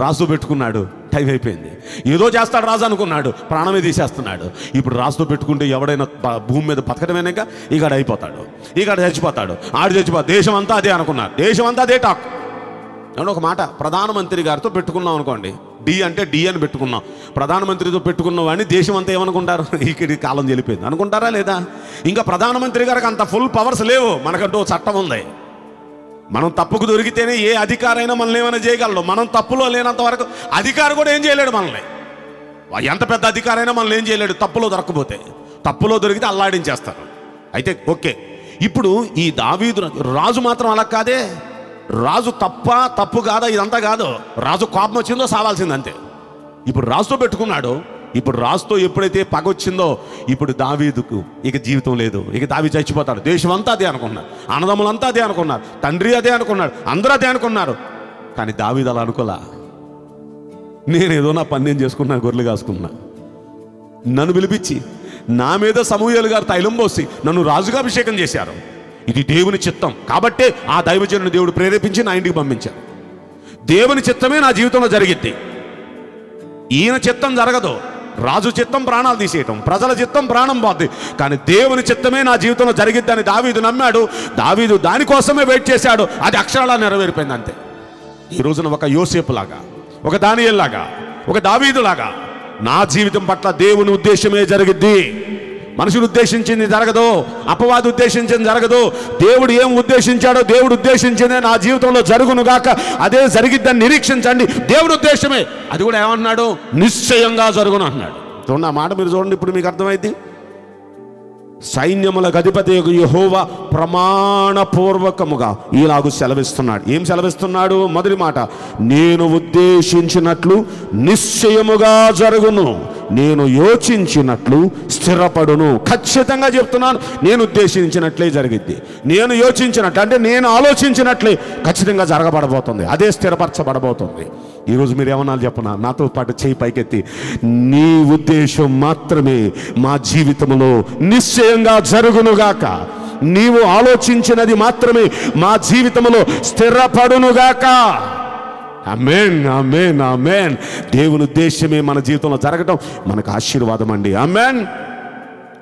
రాజు పెట్టుకున్నాడు, టైం అయిపోయింది. ఏదో చేస్తాడు రాజు అనుకున్నాడు, ప్రాణమే తీసేస్తున్నాడు. ఇప్పుడు రాజుతో పెట్టుకుంటే ఎవడైనా భూమి మీద బతకడమేనాక ఇక అయిపోతాడు, ఇక చచ్చిపోతాడు, ఆడు చచ్చిపోతాడు. దేశం అంతా అదే అనుకున్నారు, దేశం అంతా అదే టాక్. ఒక మాట, ప్రధానమంత్రి గారితో పెట్టుకున్నాం అనుకోండి, डी अंटे डी అని పెట్టుకున్నాం ప్రధానమంత్రితో పెట్టుకున్నవాని దేశమంతా ఏమనుకుంటారు ఇక్కడి కాలం చెలిపోయింది అనుకుంటారా లేదా ఇంకా ప్రధానమంత్రి గారికి అంత ఫుల్ పవర్స్ లేవు మనకంటూ చట్టం ఉంది మనం తప్పుకు దొరికితేనే ఏ అధికారైనా మనల్ని ఏమైనా చేయగలడు మనం తప్పులో లేనంత వరకు అధికారి కూడా ఏం చేయలేడు మనల్ని ఎంత పెద్ద అధికారైనా మనల్ని ఏం చేయలేడు తప్పులో దొరకకపోతే తప్పులో దొరికితే అల్లాడించేస్తారు అయితే ఓకే ఇప్పుడు ఈ దావీదు రాజు మాత్రం అలా కాదే రాజు తప్ప తప్పు కాదా ఇదంతా కాదు రాజు కోపం వచ్చిందో సావాల్సింది అంతే ఇప్పుడు రాజుతో పెట్టుకున్నాడు ఇప్పుడు రాజుతో ఎప్పుడైతే పగ వచ్చిందో ఇప్పుడు దావీదుకు ఇక జీవితం లేదు ఇక దావీదు చచ్చిపోతాడు దేశం అంతా అదే అనుకున్నారు అన్నదమ్ములంతా అదే అనుకున్నారు తండ్రి అదే అనుకున్నాడు అందరూ అదే అనుకున్నారు కానీ దావీదు అలా అనుకోలే నేనేదో నా పని నేను చేసుకున్నా గొర్రెలు కాసుకున్నా నన్ను పిలిపించి నా మీద సమూయేలు గారు తైలం పోసి నన్ను రాజుగా అభిషేకం చేశారు ఇది దేవుని చిత్తం కాబట్టే ఆ దైవజనుని దేవుడు ప్రేరేపించి నా ఇంటికి పంపించాడు దేవుని చిత్తమే నా జీవితంలో జరిగింది ఈయన చిత్తం జరగదు రాజు చిత్తం ప్రాణాలు తీసేయటం ప్రజల చిత్తం ప్రాణం పోద్ది కానీ దేవుని చిత్తమే నా జీవితంలో జరిగిద్దని దావీదు నమ్మాడు దావీదు దానికోసమే వెయిట్ చేశాడు అది అక్షరాలా నెరవేరిపోయింది అంతే ఈ రోజున ఒక యోసేపు లాగా ఒక దానియేలు లాగా ఒక దావీదు లాగా నా జీవితం పట్ల దేవుని ఉద్దేశమే జరిగిద్ది మనుషులు ఉద్దేశించింది జరగదు అపవాది ఉద్దేశించింది జరగదు దేవుడు ఏం ఉద్దేశించాడో దేవుడు ఉద్దేశించిందే నా జీవితంలో జరుగునుగాక అదే జరిగిద్దని నిరీక్షించండి దేవుడు ఉద్దేశమే అది కూడా ఏమన్నాడు నిశ్చయంగా జరుగును అన్నాడు చూడండి ఆ మాట మీరు చూడండి ఇప్పుడు మీకు అర్థమైంది సైన్యముల అధిపతి యెహోవా ప్రమాణపూర్వకముగా ఇలాగూ సెలవిస్తున్నాడు ఏం సెలవిస్తున్నాడు మొదటి మాట నేను ఉద్దేశించినట్లు నిశ్చయముగా జరుగును నేను యోచించినట్లు స్థిరపడును ఖచ్చితంగా చెప్తున్నాను నేను ఉద్దేశించినట్లే జరిగిద్ది నేను యోచించినట్లు అంటే నేను ఆలోచించినట్లే ఖచ్చితంగా జరగబడబోతుంది అదే స్థిరపరచబడబోతుంది ఈరోజు మీరు ఏమన్నా చెప్పనా నాతో పాటు చేయి పైకెత్తి నీ ఉద్దేశం మాత్రమే మా జీవితంలో నిశ్చయంగా జరుగునుగాక నీవు ఆలోచించినది మాత్రమే మా జీవితంలో స్థిరపడునుగాక ఆమేన్ ఆమేన్ ఆమేన్ దేవుని ఉద్దేశమే మన జీవితంలో జరగటం మనకు ఆశీర్వాదం అండి ఆమేన్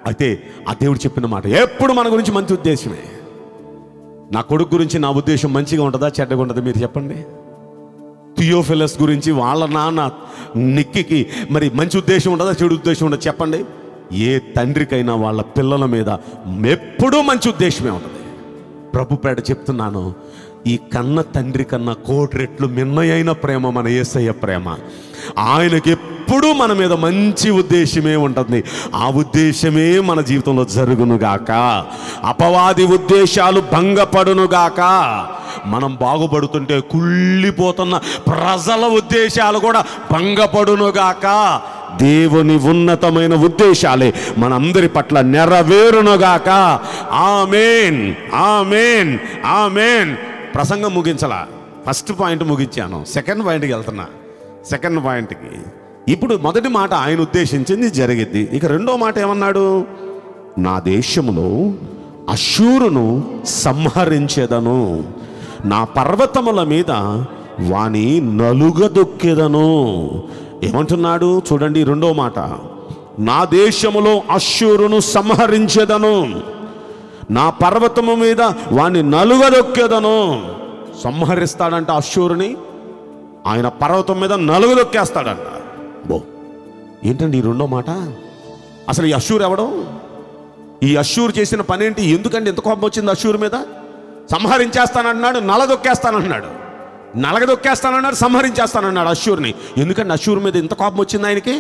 అయితే ఆ దేవుడు చెప్పిన మాట ఎప్పుడు మన గురించి మంచి ఉద్దేశమే నా కొడుకు గురించి నా ఉద్దేశం మంచిగా ఉంటుందా చెడ్డగా ఉంటుందా మీరు చెప్పండి థియోఫిలస్ గురించి వాళ్ళ నాన్న నిక్కికి మరి మంచి ఉద్దేశం ఉండదా చెడు ఉద్దేశం ఉండదు చెప్పండి ఏ తండ్రికైనా వాళ్ళ పిల్లల మీద ఎప్పుడూ మంచి ఉద్దేశమే ఉంటుంది ప్రభుపేట చెప్తున్నాను ఈ కన్న తండ్రి కన్నా కోటి రెట్లు మిన్నయైన ప్రేమ మన యేసయ్య ప్రేమ ఆయనకి ఎప్పుడూ మన మీద మంచి ఉద్దేశమే ఉంటుంది ఆ ఉద్దేశమే మన జీవితంలో జరుగునుగాక అపవాది ఉద్దేశాలు భంగపడునుగాక మనం బాగుపడుతుంటే కుళ్ళిపోతున్న ప్రజల ఉద్దేశాలు కూడా భంగపడునుగాక దేవుని ఉన్నతమైన ఉద్దేశాలే మనందరి పట్ల నెరవేరునుగాక ఆమేన్ ఆమేన్ ఆమేన్ ప్రసంగం ముగించాల ఫస్ట్ పాయింట్ ముగించాను సెకండ్ పాయింట్కి వెళ్తున్నా సెకండ్ పాయింట్కి ఇప్పుడు మొదటి మాట ఆయన ఉద్దేశించింది జరిగింది ఇక రెండో మాట ఏమన్నాడు నా దేశంలో అశూరును సంహరించేదను నా పర్వతముల మీద వాని నలుగదొక్కేదను ఏమంటున్నాడు చూడండి రెండో మాట నా దేశములో అశూరును సంహరించేదను నా పర్వతము మీద వాణ్ణి నలుగదొక్కేదను సంహరిస్తాడంట అశ్షూరుని ఆయన పర్వతం మీద నలుగదొక్కేస్తాడంట బో ఏంటండి ఈ రెండో మాట అసలు ఈ అశ్షూరు ఎవడం ఈ అశ్షూరు చేసిన పనేంటి ఎందుకండి ఎంత కోపం వచ్చింది అశ్షూరు మీద సంహరించేస్తానంటున్నాడు నలదొక్కేస్తానంటున్నాడు నలగదొక్కేస్తానన్నాడు సంహరించేస్తానన్నాడు అశ్షూరుని ఎందుకండి అశ్షూరు మీద ఎంత కోపం వచ్చింది ఆయనకి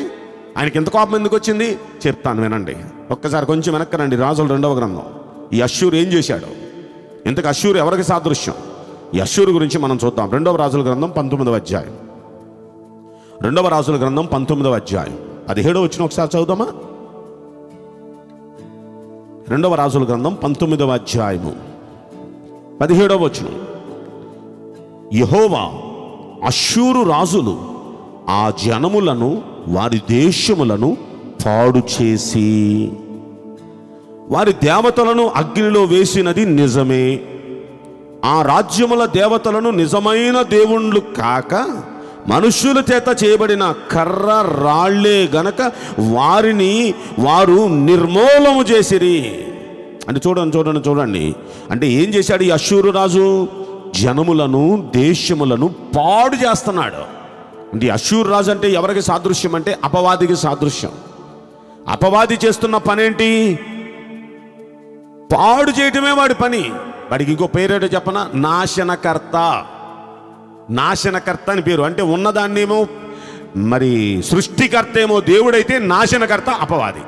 ఎంత కోపం ఎందుకు వచ్చింది చెప్తాను వినండి ఒక్కసారి కొంచెం వెనక్కరండి రాజుల రెండవ గ్రంథం ఈ అశ్షూరు ఏం చేశాడు ఇంతకు అశ్షూరు ఎవరికి సాదృశ్యం ఈ అశ్షూరు గురించి మనం చూద్దాం రెండవ రాజుల గ్రంథం 19వ అధ్యాయం రెండవ రాజుల గ్రంథం 19వ అధ్యాయం 17వ వచనం ఒకసారి చదువుదామా రెండవ రాజుల గ్రంథం 19వ అధ్యాయము 17వ వచనం యెహోవా అశ్షూరు రాజులు ఆ జనములను వారి దేశములను పాడు చేసి వారి దేవతలను అగ్నిలో వేసినది నిజమే ఆ రాజ్యముల దేవతలను నిజమైన దేవుళ్ళు కాక మనుష్యుల చేత చేయబడిన కర్ర రాళ్లే గనక వారిని వారు నిర్మూలము చేసిరి అంటే చూడండి చూడండి చూడండి అంటే ఏం చేశాడు ఈ అశ్షూరు రాజు జనములను దేశములను పాడు చేస్తున్నాడు అంటే అశూర్ రాజు అంటే ఎవరికి సాదృశ్యం అంటే అపవాదికి సాదృశ్యం. అపవాది చేస్తున్న పని ఏంటి? పాడు చేయటమే వాడి పని. వాడికి ఇంకో పేరేటో చెప్పన, నాశనకర్త. నాశనకర్త అని పేరు. అంటే ఉన్నదాన్నేమో మరి సృష్టికర్త ఏమో దేవుడైతే, నాశనకర్త అపవాది.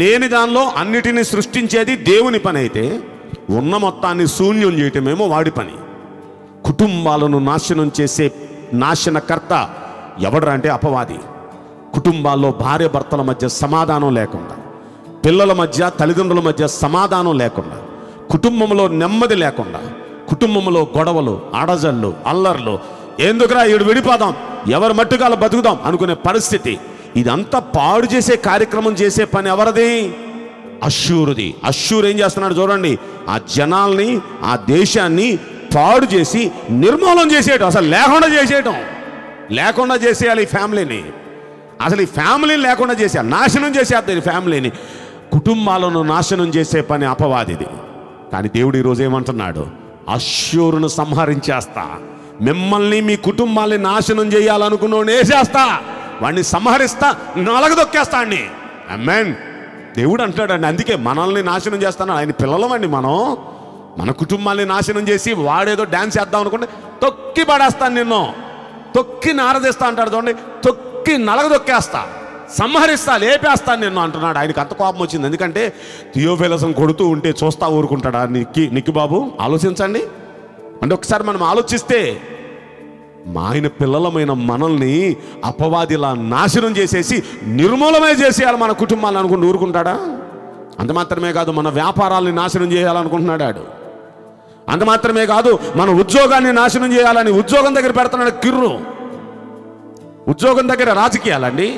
లేని దానిలో అన్నిటినీ సృష్టించేది దేవుని పని అయితే, ఉన్న మొత్తాన్ని శూన్యం చేయటమేమో వాడి పని. కుటుంబాలను నాశనం చేసే నాశనకర్త ఎవడరా అంటే అపవాది. కుటుంబాల్లో భార్య భర్తల మధ్య సమాధానం లేకుండా, పిల్లల మధ్య తల్లిదండ్రుల మధ్య సమాధానం లేకుండా, కుటుంబంలో నెమ్మది లేకుండా, కుటుంబంలో గొడవలు, అడజళ్ళు, అల్లర్లు, ఎందుకురా ఈడు విడిపోదాం, ఎవరి మట్టుకాల బతుకుదాం అనుకునే పరిస్థితి. ఇదంతా పాడు చేసే కార్యక్రమం చేసే పని ఎవరిది? అశ్షూరుది. అశ్షూరు ఏం చేస్తున్నాడు చూడండి, ఆ జనాల్ని ఆ దేశాన్ని పాడు చేసి నిర్మూలన చేసేయటం, అసలు లేకుండా చేసేయటం. లేకుండా చేసేయాలి ఈ ఫ్యామిలీని, అసలు ఈ ఫ్యామిలీని లేకుండా చేసేయాలి, నాశనం చేసేద్దాం ఈ ఫ్యామిలీని. కుటుంబాలను నాశనం చేసే పని అపవాదిది. కానీ దేవుడు ఈరోజు ఏమంటున్నాడు, అశ్షూరును సంహరించేస్తా, మిమ్మల్ని మీ కుటుంబాన్ని నాశనం చేయాలనుకున్నాడు వేసేస్తా, వాడిని సంహరిస్తా, నలగదొక్కేస్తా అండి. అమెన్. దేవుడు అంటున్నాడండి, అందుకే మనల్ని నాశనం చేస్తాను, ఆయన పిల్లలమండి మనం, మన కుటుంబాన్ని నాశనం చేసి వాడేదో డ్యాన్స్ చేద్దాం అనుకుంటే తొక్కి పడేస్తాను, నిన్ను తొక్కి నారదేస్తా అంటాడు చూడండి, తొక్కి నలగదొక్కేస్తా, సంహరిస్తా, లేపేస్తాను నిన్ను అంటున్నాడు. ఆయనకు అంత కోపం వచ్చింది. ఎందుకంటే థియోఫిలసం కొడుతూ ఉంటే చూస్తా ఊరుకుంటాడా? నిక్కి బాబు ఆలోచించండి. అంటే ఒకసారి మనం ఆలోచిస్తే ఆయన పిల్లలమైన మనల్ని అపవాదిలా నాశనం చేసేసి నిర్మూలమే చేసేయాలి మన కుటుంబాలను అనుకుని ఊరుకుంటాడా? అంత మాత్రమే కాదు, మన వ్యాపారాలని నాశనం చేయాలనుకుంటున్నాడు ఆడు. అంత మాత్రమే కాదు, మన ఉద్యోగాన్ని నాశనం చేయాలని ఉద్యోగం దగ్గర పెడుతున్నాడు కిర్రు. ఉద్యోగం దగ్గర రాజకీయాలండి.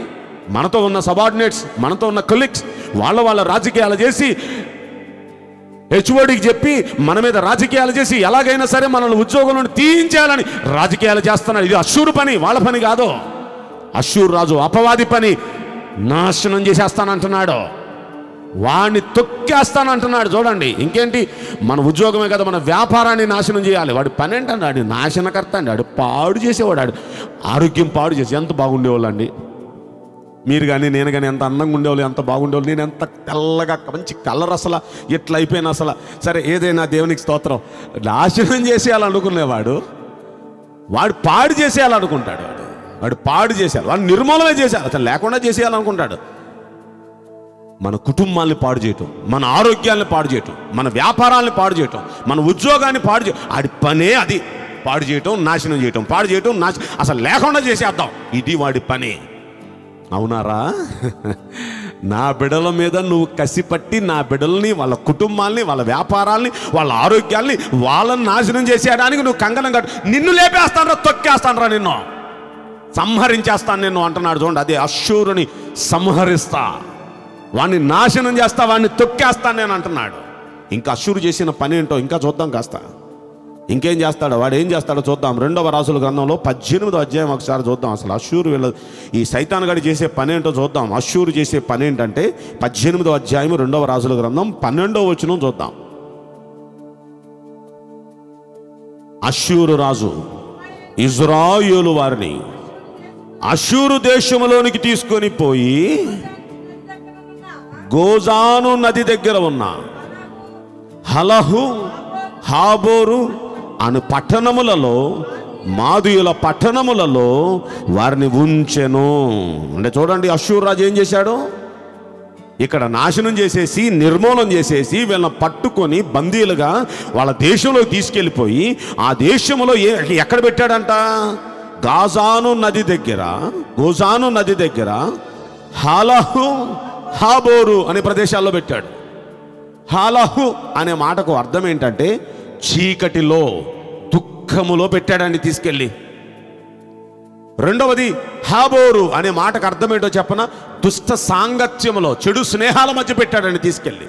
మనతో ఉన్న సబార్డినేట్స్, మనతో ఉన్న కొలీగ్స్ వాళ్ళ రాజకీయాలు చేసి, హెచ్ఓడికి చెప్పి మన మీద రాజకీయాలు చేసి ఎలాగైనా సరే మనల్ని ఉద్యోగంలో తీయించాలని రాజకీయాలు చేస్తున్నాడు. ఇది అశ్షూరు పని, వాళ్ళ పని కాదు. అశ్షూరు రాజు అపవాది పని. నాశనం చేసేస్తానంటున్నాడు, వాడిని తొక్కేస్తానంటున్నాడు చూడండి. ఇంకేంటి, మన ఉద్యోగమే కదా, మన వ్యాపారాన్ని నాశనం చేయాలి. వాడి పని ఏంటండి? వాడి నాశనకర్త అండి, వాడు పాడు చేసేవాడు. వాడు ఆరోగ్యం పాడు చేసి ఎంత బాగుండేవాళ్ళు అండి, మీరు కానీ నేను కానీ ఎంత అందంగా ఉండేవాళ్ళు, ఎంత బాగుండేవాళ్ళు. నేను ఎంత తెల్లగా మంచి కలర్, అసలు ఎట్లా అయిపోయినా అసలు. సరే ఏదైనా దేవునికి స్తోత్రం. నాశనం చేసేయాలనుకునేవాడు వాడు పాడు చేసేయాలనుకుంటాడు. వాడు పాడు చేసేయాలి, వాడు నిర్మూలమే చేసేయాలి, అసలు లేకుండా చేసేయాలనుకుంటాడు. మన కుటుంబాన్ని పాడు చేయటం, మన ఆరోగ్యాన్ని పాడు చేయటం, మన వ్యాపారాన్ని పాడు చేయటం, మన ఉద్యోగాన్ని పాడు చేయటం, వాడి పనే అది. పాడు చేయటం, నాశనం చేయటం, పాడు చేయటం, అసలు లేకుండా చేసేద్దాం, ఇది వాడి పని. అవునారా? నా బిడ్డల మీద నువ్వు కసిపట్టి నా బిడ్డల్ని, వాళ్ళ కుటుంబాల్ని, వాళ్ళ వ్యాపారాల్ని, వాళ్ళ ఆరోగ్యాల్ని, వాళ్ళని నాశనం చేసేయడానికి నువ్వు కంగనం కట్టు. నిన్ను లేపేస్తాను రా, తొక్కేస్తాను రా, నిన్ను సంహరించేస్తాను నిన్ను అంటున్నాడు చూడండి. అదే అశ్షూరుని సంహరిస్తా, వాడిని నాశనం చేస్తా, వాడిని తొక్కేస్తాను నేను అంటున్నాడు. ఇంకా అశ్షూరు చేసిన పని ఏంటో ఇంకా చూద్దాం కాస్త. ఇంకేం చేస్తాడో, వాడు ఏం చేస్తాడో చూద్దాం. 2వ రాజుల గ్రంథంలో 18వ అధ్యాయం ఒకసారి చూద్దాం. అసలు అశ్షూరు ఈ సైతాను గడి చేసే పని ఏంటో చూద్దాం. అశ్షూరు చేసే పని ఏంటంటే 18వ అధ్యాయం 2వ రాజుల గ్రంథం 12వ వచనం చూద్దాం. అశ్షూరు రాజు ఇజ్రాయేలు వారిని అశ్షూరు దేశంలోనికి తీసుకొని పోయి గోజాను నది దగ్గర ఉన్న హలహు, హాబోరు అను పట్టణములలో, మాదీయుల పట్టణములలో వారిని ఉంచెను. అంటే చూడండి, అశ్షూరు రాజు ఏం చేశాడు? ఇక్కడ నాశనం చేసేసి నిర్మూలన చేసేసి వీళ్ళని పట్టుకొని బందీలుగా వాళ్ళ దేశంలోకి తీసుకెళ్ళిపోయి ఆ దేశంలో ఎక్కడ పెట్టాడంట? గోజాను నది దగ్గర హలహు, హాబోరు అనే ప్రదేశాల్లో పెట్టాడు. హాలహు అనే మాటకు అర్థం ఏంటంటే చీకటిలో, దుఃఖములో పెట్టాడని తీసుకెళ్ళి. రెండవది హాబోరు అనే మాటకు అర్థం ఏంటో చెప్పన, దుష్ట సాంగత్యములో, చెడు స్నేహాల మధ్య పెట్టాడని తీసుకెళ్ళి.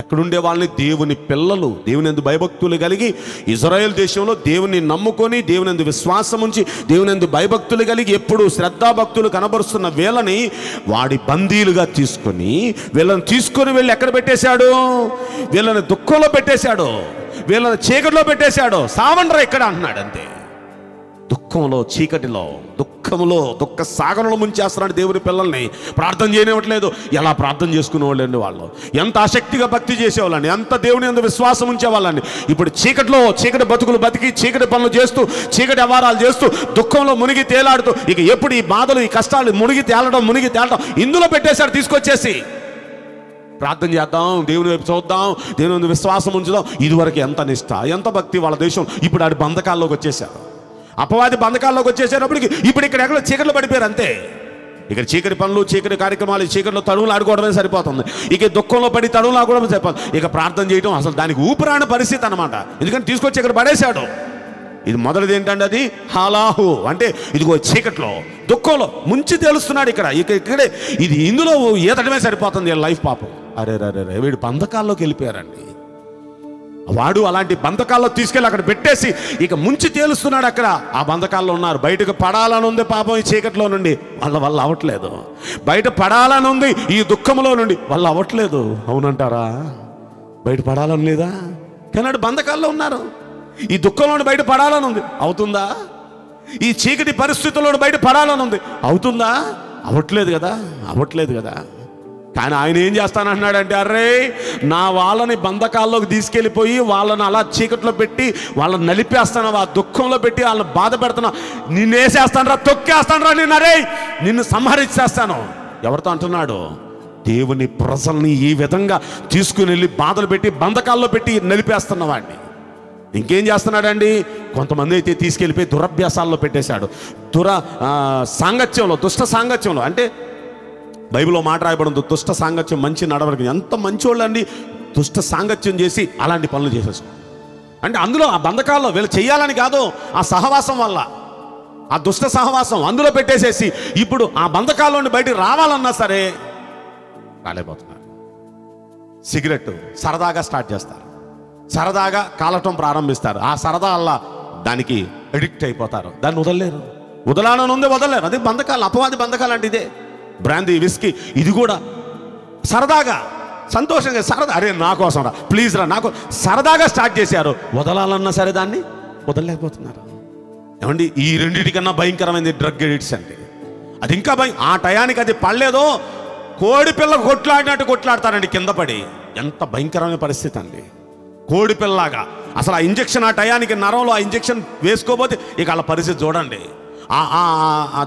ఎక్కడుండే వాళ్ళని? దేవుని పిల్లలు, దేవునియందు భయభక్తులు కలిగి ఇజ్రాయేల్ దేశంలో దేవుని నమ్ముకొని, దేవునియందు విశ్వాసం ఉంచి, దేవునియందు భయభక్తులు కలిగి ఎప్పుడు శ్రద్ధాభక్తులు కనబరుస్తున్న వీళ్ళని వాడి బందీలుగా తీసుకొని, వీళ్ళని తీసుకొని వెళ్ళి ఎక్కడ పెట్టేశాడు? వీళ్ళని దుఃఖంలో పెట్టేశాడు, వీళ్ళని చీకటిలో పెట్టేశాడు. సావండ్రా ఇక్కడ అంటున్నాడు అంతే. దుఃఖంలో చీకటిలో దుఃఖంలో దుఃఖ సాగరంలో ముంచేస్తున్నాడు దేవుని పిల్లల్ని. ప్రార్థన చేయనివ్వట్లేదు. ఎలా ప్రార్థన చేసుకునేవాళ్ళండి వాళ్ళు, ఎంత ఆసక్తిగా భక్తి చేసేవాళ్ళని, ఎంత దేవుని అంత విశ్వాసం ఉంచేవాళ్ళని. ఇప్పుడు చీకటిలో చీకటి బతుకులు బతికి చీకటి పనులు చేస్తూ చీకటి అవారాలు చేస్తూ దుఃఖంలో మునిగి తేలాడుతూ ఇక ఎప్పుడు ఈ బాధలు ఈ కష్టాలు మునిగి తేలడం ఇందులో పెట్టేశాడు తీసుకొచ్చేసి. ప్రార్థన చేద్దాం, దేవుని వైపు చూద్దాం, దేవుని విశ్వాసం ఉంచుదాం, ఇదివరకు ఎంత నిష్ఠ ఎంత భక్తి వాళ్ళ దేశం, ఇప్పుడు ఆడి బంధకాల్లోకి వచ్చేశారు, అపవాది బంధకాల్లోకి వచ్చేసేటప్పటికి ఇప్పుడు ఇక్కడ ఎక్కడ చీకట్లు పడిపోయారు అంతే. ఇక్కడ చీకటి పనులు చీకటి కార్యక్రమాలు చీకటిలో తడువులు ఆడుకోవడమే సరిపోతుంది. ఇక దుఃఖంలో పడి తడువులు ఆడుకోవడమే సరిపోతుంది. ఇక ప్రార్థన చేయడం అసలు దానికి ఊపిరాని పరిస్థితి అనమాట. ఎందుకంటే తీసుకొచ్చి ఇక్కడ పడేశాడు. ఇది మొదటిది ఏంటంటే అది హాలాహు అంటే ఇదిగో చీకట్లో దుఃఖంలో ముంచి తెలుస్తున్నాడు. ఇక్కడే ఇది ఇందులో ఈతడమే సరిపోతుంది లైఫ్ పాపం. అరే వీడు బంధకాల్లోకి వెళ్ళిపోయారండి. వాడు అలాంటి బంధకాల్లో తీసుకెళ్ళి అక్కడ పెట్టేసి ఇక ముంచి తేలుస్తున్నాడు. అక్కడ ఆ బంధకాల్లో ఉన్నారు. బయటకు పడాలని ఉంది పాపం ఈ చీకట్లో నుండి, వాళ్ళ అవ్వట్లేదు. బయట పడాలని ఉంది ఈ దుఃఖంలో నుండి, వాళ్ళు అవ్వట్లేదు. అవునంటారా? బయట పడాలని లేదా? కానీ బంధకాల్లో ఉన్నారు. ఈ దుఃఖంలో బయట పడాలని ఉంది, అవుతుందా? ఈ చీకటి పరిస్థితుల్లో బయట పడాలని ఉంది, అవుతుందా? అవ్వట్లేదు కదా. కానీ ఆయన ఏం చేస్తానంటున్నాడంటే, అరే నా వాళ్ళని బంధకాల్లోకి తీసుకెళ్ళిపోయి వాళ్ళని అలా చీకట్లో పెట్టి వాళ్ళని నలిపేస్తాను, ఆ దుఃఖంలో పెట్టి వాళ్ళని బాధ పెడతాను, నిన్నేసేస్తానరా తొక్కేస్తానరా నేను, అరే నిన్ను సంహరించేస్తాను. ఎవరితో అంటున్నాడు? దేవుని ప్రజల్ని ఈ విధంగా తీసుకుని వెళ్ళి బాధలు పెట్టి బంధకాల్లో పెట్టి నలిపేస్తున్న వాడిని. ఇంకేం చేస్తున్నాడండి? కొంతమంది అయితే తీసుకెళ్ళిపోయి దురభ్యాసాల్లో పెట్టేశాడు. దుష్ట సాంగత్యంలో అంటే బైబిల్లో మాట రాయబడింది, దుష్ట సాంగత్యం మంచి నడవడికి. ఎంత మంచోళ్ళండి దుష్ట సాంగత్యం చేసి అలాంటి పనులు చేసేస్తాం అంటే అందులో ఆ బంధకాల్లో వీళ్ళు చేయాలని కాదు, ఆ సహవాసం వల్ల ఆ దుష్ట సహవాసం అందులో పెట్టేసేసి ఇప్పుడు ఆ బంధకాల్లో బయటికి రావాలన్నా సరే రాలేకపోతున్నారు. సిగరెట్ సరదాగా స్టార్ట్ చేస్తారు, సరదాగా కాలటం ప్రారంభిస్తారు. ఆ సరదా వల్ల దానికి అడిక్ట్ అయిపోతారు, దాన్ని వదలలేరు. అదే బంధకాలు, అపవాది బంధకాలు అంటే ఇదే. బ్రాందీ విస్కీ ఇది కూడా సరదాగా సంతోషంగా అరే నా కోసం రా, ప్లీజ్ రా, నాకు సరదాగా స్టార్ట్ చేశారు. వదలాలన్నా సరే దాన్ని వదలలేకపోతున్నారు. ఏమండి, ఈ రెండింటికన్నా భయంకరమైనది డ్రగ్ ఎడిక్షన్ అండి. అది ఇంకా భయం. ఆ టయానికి అది పడలేదో కోడి పిల్ల కొట్లాడతారండి కింద పడి. ఎంత భయంకరమైన పరిస్థితి అండి. కోడి పిల్లలాగా అసలు ఆ ఇంజక్షన్ ఆ టయానికి నరంలో ఆ ఇంజక్షన్ వేసుకోకపోతే ఇక వాళ్ళ పరిస్థితి చూడండి.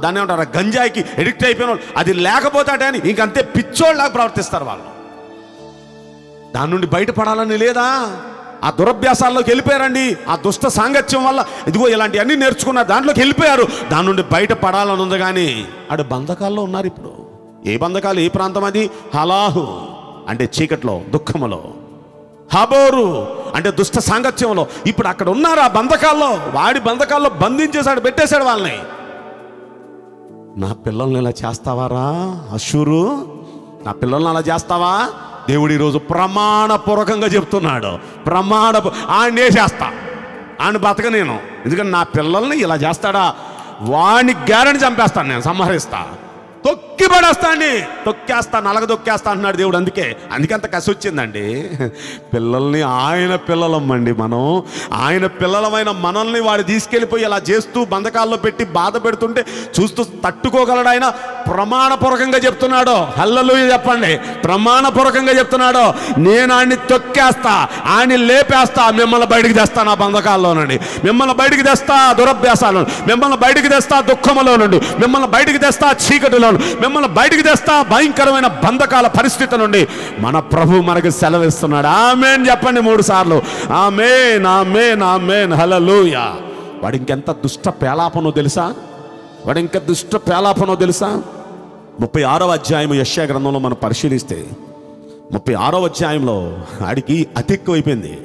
దాన్ని ఏమంటారు? గంజాయికి ఎడిక్ట్ అయిపోయిన వాళ్ళు అది లేకపోతే అని ఇంకంతే పిచ్చోళ్ళలాగా ప్రవర్తిస్తారు వాళ్ళు. దాని నుండి బయటపడాలని లేదా? ఆ దురభ్యాసాల్లోకి వెళ్ళిపోయారండి. ఆ దుష్ట సాంగత్యం వల్ల ఇదిగో ఇలాంటివన్నీ నేర్చుకున్నారు, దాంట్లోకి వెళ్ళిపోయారు. దాని నుండి బయటపడాలని ఉంది కానీ అటు బంధకాల్లో ఉన్నారు. ఇప్పుడు ఏ బంధకాలు? ఏ ప్రాంతం అది? హలాహు అంటే చీకట్లో దుఃఖములో, హబోరు అంటే దుష్ట సాంగత్యంలో. ఇప్పుడు అక్కడ ఉన్నారు ఆ బంధకాల్లో. వాడి బంధకాల్లో బంధించేశాడు, పెట్టేశాడు వాళ్ళని. నా పిల్లల్ని ఇలా చేస్తావారా అశూరు, నా పిల్లల్ని అలా చేస్తావా? దేవుడు ఈరోజు ప్రమాణపూర్వకంగా చెప్తున్నాడు. ఆయన చేస్తా, ఆయన బతక నేను. ఎందుకంటే నా పిల్లల్ని ఇలా చేస్తాడా, వాడిని గ్యారెంటీ చంపేస్తాను నేను, సంహరిస్తా, తొక్కేస్తా, నలగదొక్కేస్తా అంటున్నాడు దేవుడు. అందుకే అంత కసి వచ్చిందండి. పిల్లల్ని ఆయన పిల్లలమ్మండి మనం. ఆయన పిల్లలమైన మనల్ని వాడు తీసుకెళ్ళిపోయి ఇలా చేస్తూ బంధకాల్లో పెట్టి బాధ పెడుతుంటే చూస్తూ తట్టుకోగలడు ఆయన. ప్రమాణపూర్వకంగా చెప్తున్నాడు. హల్లెలూయా చెప్పండి. ప్రమాణపూర్వకంగా చెప్తున్నాడు, నేను ఆయన్ని తొక్కేస్తా, ఆయన్ని లేపేస్తా, మిమ్మల్ని బయటికి తెస్తా నా బంధకాల్లోనండి, మిమ్మల్ని బయటికి తెస్తా దురభ్యాసాలను, మిమ్మల్ని బయటికి తెస్తా దుఃఖములో నుండి, మిమ్మల్ని బయటికి తెస్తా చీకటిలో, మిమ్మల్ని బయటికి తెస్తా భయంకరమైన బంధకాల పరిస్థితి నుండి మన ప్రభు మనకు సెలవిస్తున్నాడు. ఆమేన్ చెప్పండి 3 సార్లు. ఆమేన్, ఆమేన్, ఆమేన్. హల్లెలూయా. వాడు ఇంకెంత దుష్ట పేలాపనో తెలుసా? వాడు 36వ అధ్యాయం యెషయా గ్రంథంలో మనం పరిశీలిస్తే 36వ అధ్యాయంలో వాడికి అతి ఎక్కువైపోయింది.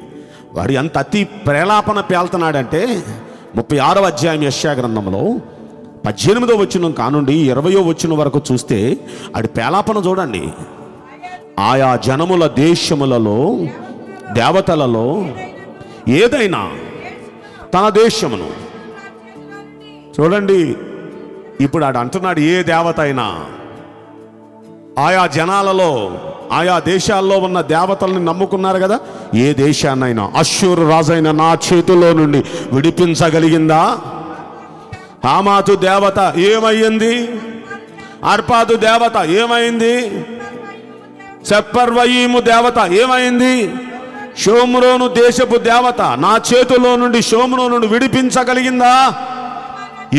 వాడు ఎంత అతి ప్రేలాపన పేలుతున్నాడంటే 36వ అధ్యాయం యెషయా గ్రంథంలో 18వ వచనం కానుండి 20వ వచనం వరకు చూస్తే ఆడి పేలాపన చూడండి. ఆయా జనముల దేశములలో దేవతలలో ఏదైనా తన దేశమును చూడండి. ఇప్పుడు ఆడు అంటున్నాడు, ఏ దేవత అయినా ఆయా జనాలలో ఆయా దేశాల్లో ఉన్న దేవతల్ని నమ్ముకున్నారు కదా, ఏ దేశాన్నైనా అశ్షూరు రాజైన నా చేతిలో నుండి విడిపించగలిగిందా? హామాతు దేవత ఏమైంది? అర్పాదు దేవత ఏమైంది? సెప్పర్వయీము దేవత ఏమైంది? షోమ్రోను దేశపు దేవత నా చేతుల్లో నుండి షోమ్రోనును విడిపించగలిగిందా?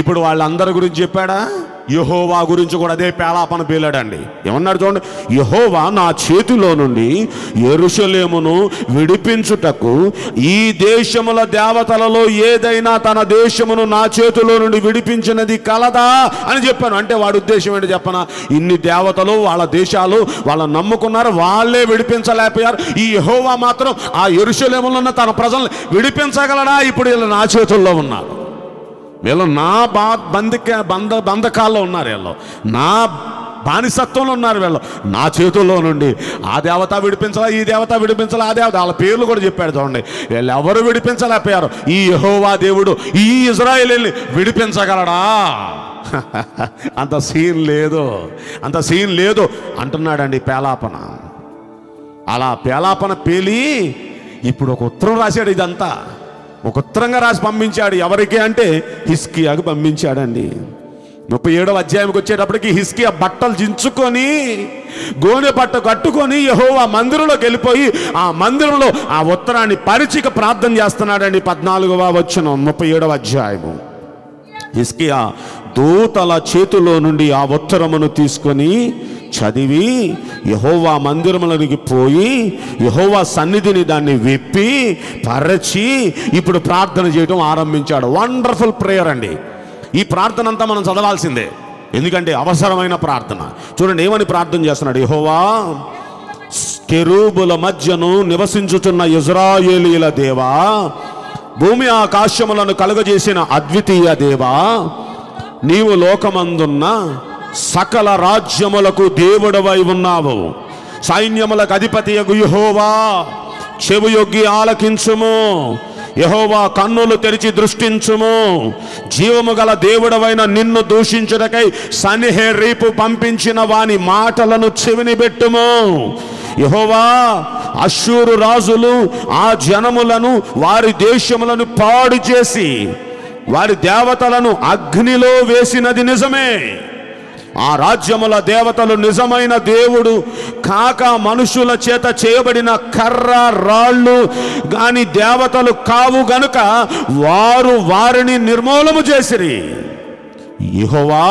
ఇప్పుడు వాళ్ళందరి గురించి చెప్పాడా? యెహోవా గురించి కూడా అదే పేలాపన పేలాడండి. ఏమన్నాడు చూడండి, యెహోవా నా చేతిలో నుండి యెరూషలేమును విడిపించుటకు ఈ దేశముల దేవతలలో ఏదైనా తన దేశమును నా చేతిలో నుండి విడిపించినది కలదా అని చెప్పాను. అంటే వాడి ఉద్దేశం ఏంటి చెప్పనా? ఇన్ని దేవతలు వాళ్ళ దేశాలు వాళ్ళ నమ్ముకున్నారు, వాళ్ళే విడిపించలేకపోయారు, ఈ యెహోవా మాత్రం ఆ యెరూషలేములో ఉన్న తన ప్రజలను విడిపించగలడా? ఇప్పుడు వీళ్ళు నా చేతుల్లో ఉన్నారు, వీళ్ళు నా బంధకాల్లో ఉన్నారు, వీళ్ళు నా బానిసత్వంలో ఉన్నారు, వీళ్ళు నా చేతుల్లో నుండి ఆ దేవత విడిపించాలా, ఈ దేవత విడిపించాలా, ఆ దేవత వాళ్ళ పేర్లు కూడా చెప్పాడు చూడండి. వీళ్ళు ఎవరు విడిపించలేకపోయారు, ఈ యెహోవా దేవుడు ఈ ఇజ్రాయేలుని విడిపించగలడా? అంత సీన్ లేదు అంటున్నాడండి పేలాపన. అలా పేలాపన పేలి ఇప్పుడు ఒక ఉత్తరం రాశాడు. ఇదంతా ఒక ఉత్తరంగా రాసి పంపించాడు. ఎవరికి అంటే హిస్కియాకు పంపించాడండి. 37వ అధ్యాయంకి వచ్చేటప్పటికి హిస్కియా బట్టలు చించుకొని గోనె బట్ట కట్టుకొని యెహోవా మందిరంలోకి వెళ్ళిపోయి ఆ మందిరంలో ఆ ఉత్తరాన్ని పరిచిక ప్రార్థన చేస్తున్నాడండి. 14వ వచనం 37వ అధ్యాయము. హిస్కియా దూతల చేతిలో నుండి ఆ ఉత్తరమును తీసుకొని చదివి యెహోవా మందిరములకి పోయి యెహోవా సన్నిధిని దాన్ని విప్పి పరచి ఇప్పుడు ప్రార్థన చేయడం ఆరంభించాడు. వండర్ఫుల్ ప్రేయర్ అండి. ఈ ప్రార్థన అంతా మనం చదవాల్సిందే, ఎందుకంటే అవసరమైన ప్రార్థన. చూడండి ఏమని ప్రార్థన చేస్తున్నాడు, యెహోవా కెరూబుల మధ్యను నివసించుచున్న ఇజ్రాయేలీల దేవా, భూమి ఆకాశములను కలుగజేసిన అద్వితీయ దేవా, నీవు లోకమందున్న సకల రాజ్యములకు దేవుడవై ఉన్నావు. సైన్యములకు అధిపతియగు యెహోవా చెవియొగ్గి ఆలకించుము, యెహోవా కన్నులు తెరిచి దృష్టించుము. జీవము గల దేవుడవైన నిన్ను దూషించుటకై సన్హెరీపు పంపించిన వాని మాటలను చెవిని పెట్టుము. యెహోవా అష్షూరు రాజులు ఆ జనములను వారి దేశములను పాడు చేసి వారి దేవతలను అగ్నిలో వేసినది నిజమే. ఆ రాజ్యముల దేవతలు నిజమైన దేవుడు కాక మనుషుల చేత చేయబడిన కర్ర రాళ్ళు గాని దేవతలు కావు గనుక వారు వారిని నిర్మూలము చేసిరి. యెహోవా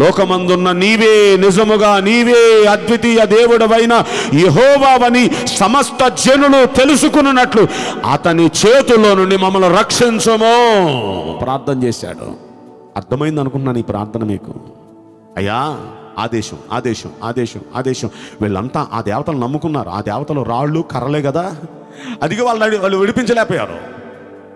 లోకమందున్న నీవే, నిజముగా నీవే అద్వితీయ దేవుడవైన యెహోవావని సమస్త జనులు తెలుసుకున్నట్లు అతని చేతుల్లో నుండి మమ్మల్ని రక్షించము. ప్రార్థన చేశాడు. అర్థమైంది అనుకుంటున్నాను ఈ ప్రార్థన మీకు. అయ్యా ఆదేశం ఆదేశం ఆదేశం ఆదేశం. వీళ్ళంతా ఆ దేవతలు నమ్ముకున్నారు, ఆ దేవతలు రాళ్ళు కర్రలే కదా, అదిగో వాళ్ళు విడిపించలేకపోయారు.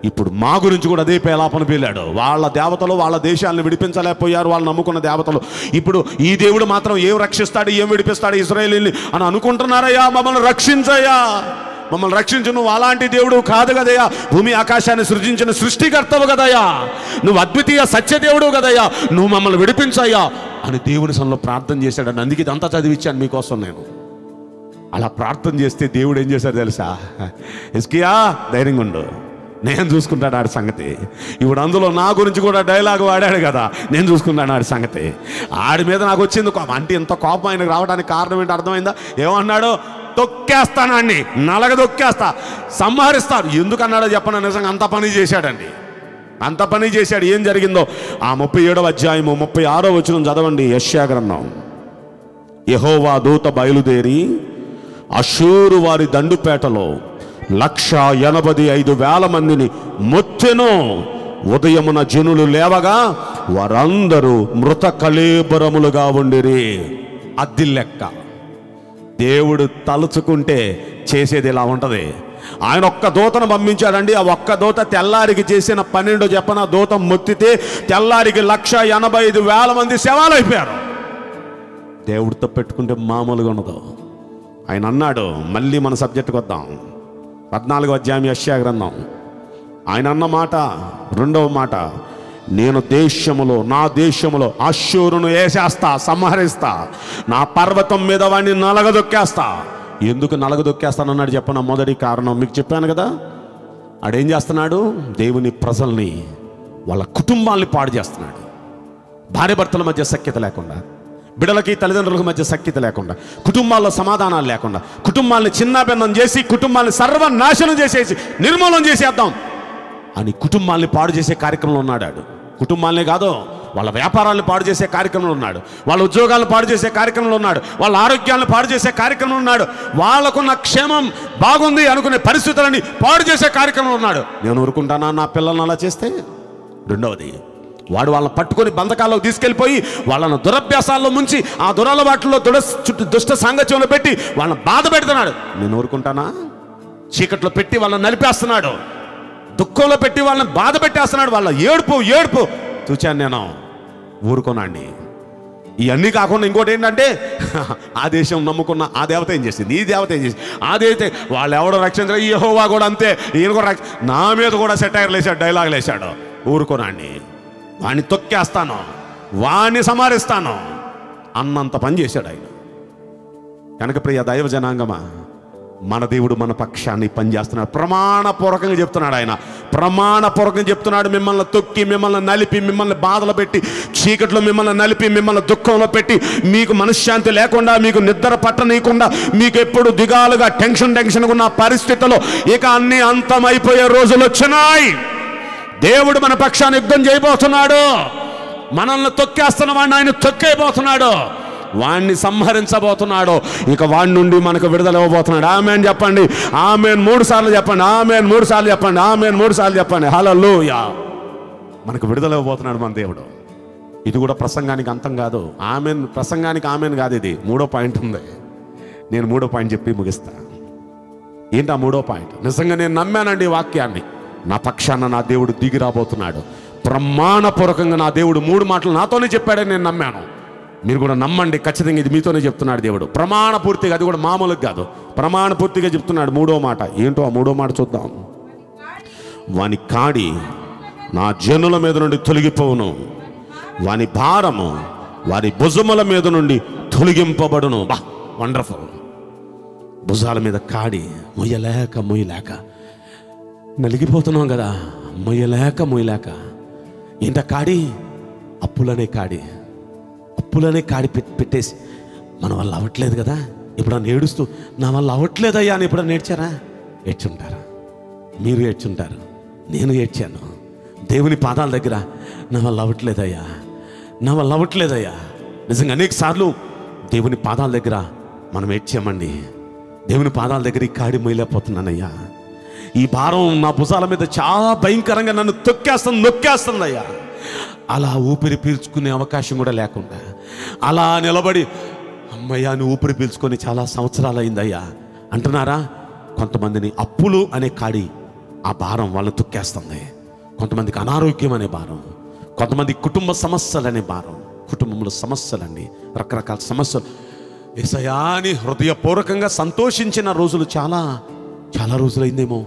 ఇప్పుడు మా గురించి కూడా అదే పేలాపన పేలాడు. వాళ్ళ దేవతలు వాళ్ళ దేశాలను విడిపించలేకపోయారు, వాళ్ళు నమ్ముకున్న దేవతలు. ఇప్పుడు ఈ దేవుడు మాత్రం ఏం రక్షిస్తాడు, ఏం విడిపిస్తాడు ఇశ్రాయేలుని అని అనుకుంటున్నారయ్యా. మమ్మల్ని రక్షించయ్యా, మమ్మల్ని రక్షించు. నువ్వు అలాంటి దేవుడు కాదు కదయ్యా, భూమి ఆకాశాన్ని సృజించిన సృష్టికర్తవు కదయ్యా, నువ్వు అద్వితీయ సత్యదేవుడు కదయ్యా, నువ్వు మమ్మల్ని విడిపించయ్యా అని దేవుని సన్నిధిలో ప్రార్థన చేశాడని. అందుకే ఇదంతా చదివిచ్చాను మీకోసం నేను. అలా ప్రార్థన చేస్తే దేవుడు ఏం చేశాడు తెలుసా, హిస్కియా ధైర్యంగా ఉండు, నేను చూసుకుంటాను ఆడి సంగతి. ఇప్పుడు అందులో నా గురించి కూడా డైలాగ్ వాడాడు కదా, నేను చూసుకుంటాను ఆడి సంగతి, ఆడి మీద నాకు వచ్చింది కోపం. అంటే ఇంత కోపం ఆయనకు రావడానికి కారణం ఏంటి అర్థమైందా? ఏమన్నాడు, తొక్కేస్తానండి, నలగ తొక్కేస్తా, సంహరిస్తాను. ఎందుకన్నాడో చెప్పను, నిజంగా అంత పని చేశాడండి, అంత పని చేశాడు. ఏం జరిగిందో ఆ 37వ అధ్యాయము 36వ వచనం చదవండి. యెషయా గ్రంథం. యెహోవా దూత బయలుదేరి అషూరు వారి దండుపేటలో 185,000 మందిని మొత్తెను. ఉదయమున జనులు లేవగా వారందరూ మృత కళేబరములుగా ఉండిరి. అద్ది లెక్క. దేవుడు తలుచుకుంటే చేసేది ఇలా ఉంటుంది. ఆయన ఒక్క దూతను పంపించాడండి. ఆ ఒక్క దూత తెల్లారికి చేసిన పన్నెండో చెప్పన దూత మొత్తితే తెల్లారికి 185,000 మంది శవాలైపోయారు. దేవుడితో పెట్టుకుంటే మామూలుగా ఉండదు. ఆయన అన్నాడు, మళ్ళీ మన సబ్జెక్టుకు వద్దాం, 14వ అధ్యాయం యెషయా గ్రంథం. ఆయన అన్న మాట, రెండవ మాట, నేను దేశములో నా దేశములో అష్షూరును వేసేస్తా, సంహరిస్తా, నా పర్వతం మీద వాడిని నలగదొక్కేస్తా. ఎందుకు నలగదొక్కేస్తానన్నాడు చెప్పిన మొదటి కారణం మీకు చెప్పాను కదా. ఆడేం చేస్తున్నాడు, దేవుని ప్రజల్ని వాళ్ళ కుటుంబాల్ని పాడు చేస్తున్నాడు. భార్య భర్తల మధ్య సఖ్యత లేకుండా, బిడ్డలకి తల్లిదండ్రులకు మధ్య సఖ్యత లేకుండా, కుటుంబాల్లో సమాధానాలు లేకుండా, కుటుంబాలను చిన్నాభిన్నం చేసి కుటుంబాన్ని సర్వనాశనం చేసేసి నిర్మూలన చేసేద్దాం అని కుటుంబాలని పాడు చేసే కార్యక్రమంలో ఉన్నాడు. కుటుంబాలనే కాదు, వాళ్ళ వ్యాపారాలను పాడు చేసే కార్యక్రమంలో ఉన్నాడు, వాళ్ళ ఉద్యోగాలను పాడు చేసే కార్యక్రమంలో ఉన్నాడు, వాళ్ళ ఆరోగ్యాలను పాడు చేసే కార్యక్రమంలో ఉన్నాడు, వాళ్ళకున్న క్షేమం బాగుంది అనుకునే పరిస్థితులని పాడు చేసే కార్యక్రమంలో ఉన్నాడు. నేను ఊరుకుంటానా నా పిల్లలను అలా చేస్తే? రెండవది, వాడు వాళ్ళని పట్టుకొని బంధకాల్లో తీసుకెళ్ళిపోయి వాళ్ళను దురభ్యాసాల్లో ముంచి ఆ దురలవాట్లలో దుష్ట సాంగత్యంలో పెట్టి వాళ్ళని బాధ పెడుతున్నాడు. నేను ఊరుకుంటానా? చీకట్లో పెట్టి వాళ్ళని నలిపేస్తున్నాడు, దుఃఖంలో పెట్టి వాళ్ళని బాధ పెట్టేస్తున్నాడు, వాళ్ళ ఏడుపు చూచాను నేను, ఊరుకోనండి. ఇవన్నీ కాకుండా ఇంకోటి ఏంటంటే, ఆ దేశం నమ్ముకున్న ఆ దేవత ఏం చేసింది, ఈ దేవత ఏం చేసింది, అదైతే వాళ్ళు ఎవడో రక్షించారు, యెహోవా కూడా అంతే, ఈయన కూడా నా మీద కూడా సెటైర్లు వేసాడు, డైలాగులు వేసాడు. ఊరుకోనండి, వాణ్ణి తొక్కేస్తాను, వాణ్ణి సమారిస్తాను అన్నంత పని చేశాడు ఆయన. కనుక ప్రియ దైవ జనాంగమా, మన దేవుడు మన పక్షాన్ని పనిచేస్తున్నాడు. ప్రమాణపూర్వకంగా చెప్తున్నాడు, ఆయన ప్రమాణపూర్వకంగా చెప్తున్నాడు. మిమ్మల్ని తొక్కి, మిమ్మల్ని నలిపి, మిమ్మల్ని బాధలు పెట్టి, చీకట్లో మిమ్మల్ని నలిపి, మిమ్మల్ని దుఃఖంలో పెట్టి, మీకు మనశ్శాంతి లేకుండా, మీకు నిద్ర పట్టనీయకుండా, మీకు ఎప్పుడు దిగాలుగా టెన్షన్గా ఉన్న పరిస్థితుల్లో ఇక అన్ని అంతమైపోయే రోజులు వచ్చినాయి. దేవుడు మన పక్షాన్ని యుద్ధం చేయబోతున్నాడు. మనల్ని తొక్కేస్తున్న వాడిని ఆయన తొక్కేయబోతున్నాడు, వాణ్ణి సంహరించబోతున్నాడు, ఇక వాడి నుండి మనకు విడుదల ఇవ్వబోతున్నాడు. ఆమేన్ చెప్పండి, ఆమేన్ మూడు సార్లు చెప్పండి, ఆమేన్ మూడు సార్లు చెప్పండి, ఆమేన్ మూడు సార్లు చెప్పండి. హల్లెలూయా, మనకు విడుదల ఇవ్వబోతున్నాడు మన దేవుడు. ఇది కూడా ప్రసంగానికి అంతం కాదు, ఆమేన్ ప్రసంగానికి ఆమేన్ కాదు, ఇది మూడో పాయింట్ ఉంది. నేను మూడో పాయింట్ చెప్పి ముగిస్తా. ఏంటి ఆ మూడో పాయింట్? నిజంగా నేను నమ్మానండి ఈ వాక్యాన్ని. నా పక్షాన నా దేవుడు దిగి రాబోతున్నాడు. ప్రమాణపూర్వకంగా నా దేవుడు మూడు మాటలు నాతోనే చెప్పాడని నేను నమ్మాను. మీరు కూడా నమ్మండి, ఖచ్చితంగా ఇది మీతోనే చెప్తున్నాడు దేవుడు, ప్రమాణపూర్తిగా. అది కూడా మామూలుగా కాదు, ప్రమాణపూర్తిగా చెప్తున్నాడు. మూడో మాట ఏంటో ఆ మూడో మాట చూద్దాం. వాని కాడి నా జనుల మీద నుండి తొలగిపోవును, వాని భారము వారి భుజముల మీద నుండి తొలగింపబడును. బా వండర్ఫుల్. భుజాల మీద కాడి, మొయ్యలేక నలిగిపోతున్నాం కదా, మొయ్యలేక ఏంట కాడి, అప్పులనే కాడి, అప్పులనే కాడి పెట్టేసి మన వల్ల అవ్వట్లేదు కదా, ఎప్పుడన్నా ఏడుస్తూ నా వల్ల అవ్వట్లేదయ్యా అని ఎప్పుడన్నా ఏడ్చారా? ఏడ్చుంటారా, మీరు ఏడ్చుంటారు, నేను ఏడ్చాను. దేవుని పాదాల దగ్గర నా వల్ల అవ్వట్లేదయ్యా, నా వల్ల అవ్వట్లేదయ్యా. నిజంగా అనేకసార్లు దేవుని పాదాల దగ్గర మనం ఏడ్చామండి. దేవుని పాదాల దగ్గర ఈ కాడి మొయ్యలేకపోతున్నానయ్యా, ఈ భారం నా భుజాల మీద చాలా భయంకరంగా నన్ను తొక్కేస్తుంది, నొక్కేస్తుందయ్యా. అలా ఊపిరి పీల్చుకునే అవకాశం కూడా లేకుండా అలా నిలబడి అమ్మయ్యా అని ఊపిరి పీల్చుకొని చాలా సంవత్సరాలు అయిందయ్యా అంటున్నారా? కొంతమందిని అప్పులు అనే కాడి, ఆ భారం వాళ్ళని తొక్కేస్తుంది. కొంతమందికి అనారోగ్యం అనే భారం, కొంతమంది కుటుంబ సమస్యలు అనే భారం, కుటుంబంలో సమస్యలండి, రకరకాల సమస్యలు. ఏసయ్యా అని హృదయపూర్వకంగా సంతోషించిన రోజులు చాలా చాలా రోజులైందేమో,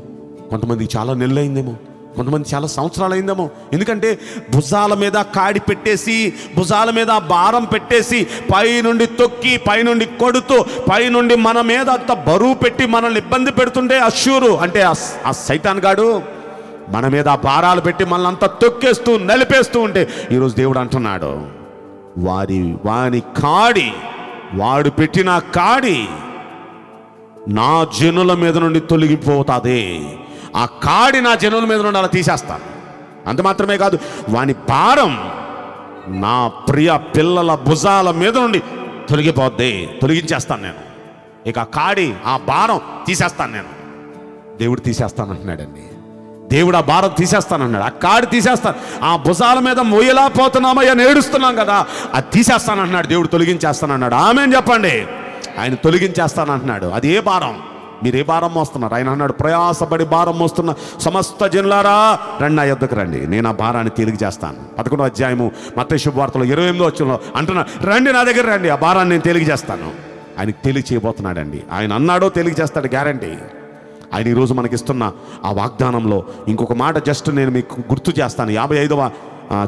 కొంతమందికి చాలా నెలలు అయిందేమో, కొంతమంది చాలా సంవత్సరాలు అయిందేమో. ఎందుకంటే భుజాల మీద కాడి పెట్టేసి, భుజాల మీద భారం పెట్టేసి, పైనుండి తొక్కి, పైనుండి కొడుతూ, పైనుండి మన మీద అంత బరువు పెట్టి మనల్ని ఇబ్బంది పెడుతుంటే అశ్శూరు అంటే ఆ సైతాన్ గాడు మన మీద భారాలు పెట్టి మనల్ని అంతా తొక్కేస్తూ నలిపేస్తూ ఉంటే ఈరోజు దేవుడు అంటున్నాడు, వాని కాడి, వాడు పెట్టిన కాడి నా జనుల మీద నుండి తొలగిపోతుంది. ఆ కాడి నా జనుల మీద నుండి అలా తీసేస్తాను. అంత మాత్రమే కాదు, వాని భారం నా ప్రియ పిల్లల భుజాల మీద నుండి తొలగిపోద్ది, తొలగించేస్తాను నేను. ఇక ఆ కాడి, ఆ భారం తీసేస్తాను నేను. దేవుడు తీసేస్తాను అంటున్నాడండి, దేవుడు ఆ భారం తీసేస్తానన్నాడు, ఆ కాడి తీసేస్తాను. ఆ భుజాల మీద మొయ్యలా పోతున్నామయ్యా, నేడుస్తున్నాం కదా, అది తీసేస్తానంటున్నాడు దేవుడు, తొలగించేస్తానన్నాడు. ఆమేన్ చెప్పండి. ఆయన తొలగించేస్తానంటున్నాడు. అది ఏ భారం? మీరు ఏ భారం మోస్తున్నారు? ఆయన అన్నాడు, ప్రయాసపడి భారం మోస్తున్న సమస్త జనులారా రండి, నా యొద్దకు రండి, నేను ఆ భారాన్ని తేలిక చేస్తాను. 11వ అధ్యాయము మత్తయి శుభవార్తలో 28వ వచనంలో అంటున్నాడు, రండి నా దగ్గర రండి, ఆ భారాన్ని నేను తేలిక చేస్తాను. ఆయనకు తేలిక చేయబోతున్నాడండి. ఆయన అన్నాడో తేలిక చేస్తాడు, గ్యారంటీ. ఆయన ఈరోజు మనకిస్తున్న ఆ వాగ్దానంలో ఇంకొక మాట జస్ట్ నేను మీకు గుర్తు చేస్తాను. 55వ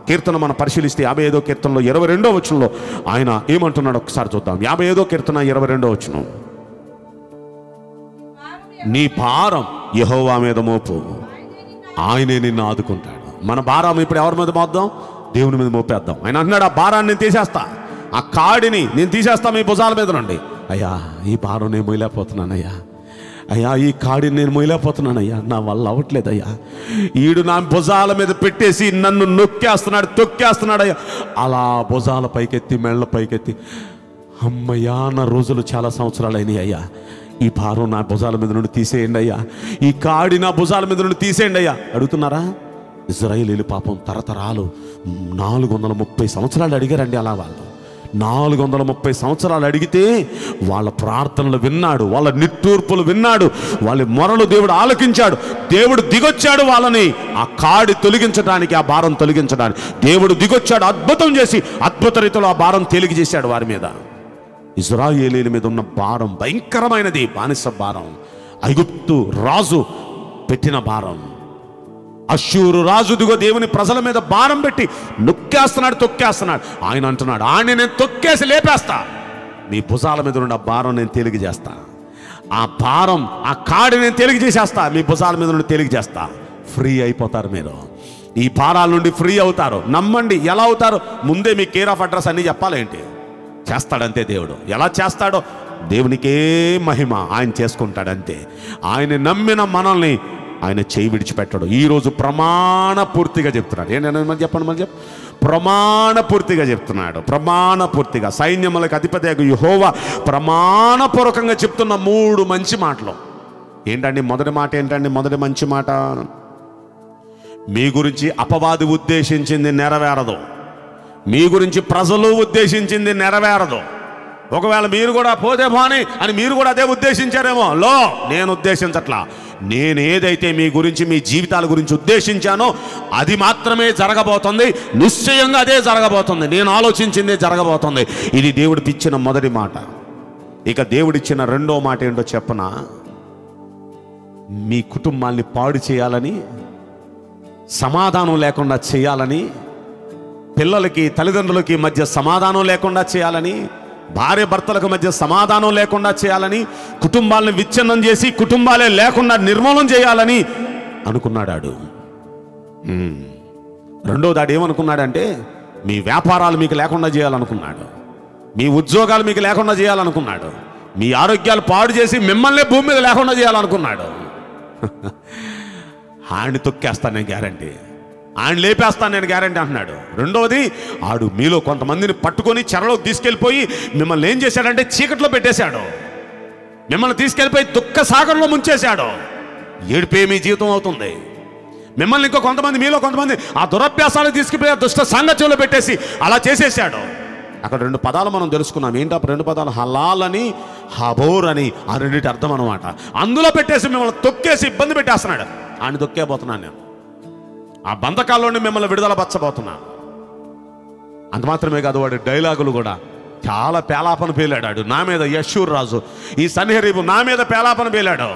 కీర్తన మనం పరిశీలిస్తే 55వ కీర్తనలో 22వ వచనంలో ఆయన ఏమంటున్నాడు ఒకసారి చూద్దాం. 55వ కీర్తన 22వ వచనం, నీ భారం యెహోవా మీద మోపు, ఆయనే నిన్ను ఆదుకుంటాడు. మన భారం ఇప్పుడు ఎవరి మీద మోద్దాం? దేవుని మీద మోపేద్దాం. ఆయన అన్నాడు, ఆ భారాన్ని నేను తీసేస్తా, ఆ కాడిని నేను తీసేస్తా మీ భుజాల మీద నుండి. అయ్యా ఈ భారం నేను మోయలేకపోతున్నానయ్యా, అయ్యా ఈ కాడిని నేను మోయలేకపోతున్నానయ్యా, నా వల్ల అవ్వట్లేదయ్యా, ఈడు నా భుజాల మీద పెట్టేసి నన్ను నొక్కేస్తున్నాడు, తొక్కేస్తున్నాడు అయ్యా. అలా భుజాల పైకెత్తి మెళ్ళ పైకెత్తి, అమ్మయ్యా నా రోజులు చాలా సంవత్సరాలు అయినాయి అయ్యా, ఈ భారం నా భుజాల మీద నుండి తీసేయండి అయ్యా, ఈ కాడి నా భుజాల మీద నుండి తీసేయండి అయ్యా అడుగుతున్నారా? ఇజ్రాయేలీలు పాపం తరతరాలు 430 సంవత్సరాలు అడిగారండి. అలా వాళ్ళు 430 సంవత్సరాలు అడిగితే వాళ్ళ ప్రార్థనలు విన్నాడు, వాళ్ళ నిట్టూర్పులు విన్నాడు, వాళ్ళ మొరలు దేవుడు ఆలకించాడు, దేవుడు దిగొచ్చాడు వాళ్ళని ఆ కాడి తొలగించడానికి, ఆ భారం తొలగించడానికి దేవుడు దిగొచ్చాడు, అద్భుతం చేసి అద్భుత రీతిలో ఆ భారం తేలిక చేశాడు. వారి మీద, ఇజ్రాయేలీల మీద ఉన్న భారం భయంకరమైనది, బానిస భారం, ఐగుప్తు రాజు పెట్టిన భారం, అష్షూరు రాజు దిగో దేవుని ప్రజల మీద భారం పెట్టి నొక్కేస్తున్నాడు, తొక్కేస్తున్నాడు. ఆయన అంటున్నాడు, ఆయన నేను తొక్కేసి లేపేస్తా, నీ భుజాల మీద ఉన్న భారం నేను తేలిక చేస్తా, ఆ భారం ఆ కాడి నేను తేలిక చేసేస్తా, మీ భుజాల మీద నుండి తేలిక చేస్తా, ఫ్రీ అయిపోతారు మీరు, ఈ భారాల నుండి ఫ్రీ అవుతారు. నమ్మండి. ఎలా అవుతారు? ముందే మీ కేర్ ఆఫ్ అడ్రస్ అన్నీ చెప్పాలేంటి? చేస్తాడంతే దేవుడు. ఎలా చేస్తాడో దేవునికే మహిమ, ఆయన చేసుకుంటాడంతే. ఆయన నమ్మిన మనల్ని ఆయన చేయి విడిచిపెట్టడు. ఈరోజు ప్రమాణపూర్తిగా చెప్తున్నాడు. ఏంటంటే చెప్పండి, మళ్ళీ చెప్ప ప్రమాణపూర్తిగా చెప్తున్నాడు. ప్రమాణపూర్తిగా సైన్యములకు అధిపతియగు యెహోవా ప్రమాణపూర్వకంగా చెప్తున్న 3 మంచి మాటలు ఏంటండి? మొదటి మాట ఏంటండి? మొదటి మంచి మాట, మీ గురించి అపవాది ఉద్దేశించింది నెరవేరదు, మీ గురించి ప్రజలు ఉద్దేశించింది నెరవేరదు. ఒకవేళ మీరు కూడా పోతే పోనీ అని మీరు కూడా అదే ఉద్దేశించారేమో, లో నేను ఉద్దేశించట్లా, నేను ఏదైతే మీ గురించి మీ జీవితాల గురించి ఉద్దేశించానో అది మాత్రమే జరగబోతుంది, నిశ్చయంగా అదే జరగబోతుంది, నేను ఆలోచించిందే జరగబోతుంది. ఇది దేవుడికిచ్చిన మొదటి మాట. ఇక దేవుడిచ్చిన రెండో మాట ఏంటో చెప్పనా? మీ కుటుంబాన్ని పాడు చేయాలని, సమాధానం లేకుండా చేయాలని, పిల్లలకి తల్లిదండ్రులకి మధ్య సమాధానం లేకుండా చేయాలని, భార్య భర్తలకు మధ్య సమాధానం లేకుండా చేయాలని, కుటుంబాలను విచ్ఛిన్నం చేసి కుటుంబాలే లేకుండా నిర్మూలన చేయాలని అనుకున్నాడాడు. రెండోదాడు ఏమనుకున్నాడంటే, మీ వ్యాపారాలు మీకు లేకుండా చేయాలనుకున్నాడు, మీ ఉద్యోగాలు మీకు లేకుండా చేయాలనుకున్నాడు, మీ ఆరోగ్యాలు పాడు చేసి మిమ్మల్ని భూమి మీద లేకుండా చేయాలనుకున్నాడు. ఆయన తొక్కేస్తాను నేను గ్యారంటీ, ఆయన లేపేస్తాను నేను గ్యారంటీ అంటున్నాడు. రెండవది, ఆడు మీలో కొంతమందిని పట్టుకొని చెరలోకి తీసుకెళ్ళిపోయి మిమ్మల్ని ఏం చేశాడంటే చీకట్లో పెట్టేశాడు, మిమ్మల్ని తీసుకెళ్ళిపోయి దుఃఖ సాగరంలో ముంచేశాడు, ఏడిపే మీ జీవితం అవుతుంది. మిమ్మల్ని ఇంకో కొంతమంది, మీలో కొంతమంది ఆ దురభ్యాసాలు తీసుకుపోయి దుష్ట సాంగత్యంలో పెట్టేసి అలా చేసేసాడు. అక్కడ 2 పదాలు మనం తెలుసుకున్నాం. ఏంటి ఆ 2 పదాలు? హలాల్ అని, హబోర్ అని. ఆ రెండింటి అర్థం అనమాట. అందులో పెట్టేసి మిమ్మల్ని తొక్కేసి ఇబ్బంది పెట్టేస్తున్నాడు. ఆయన తొక్కేపోతున్నాను నేను, ఆ బంధకాల్లోనే మిమ్మల్ని విడుదల పచ్చబోతున్నాను. అంత మాత్రమే కాదు, వాడి డైలాగులు కూడా చాలా పేలాపన పేలాడాడు. నా మీద యెషూర్ రాజు, ఈ సన్హెరీబు నా మీద పేలాపన పేలాడు,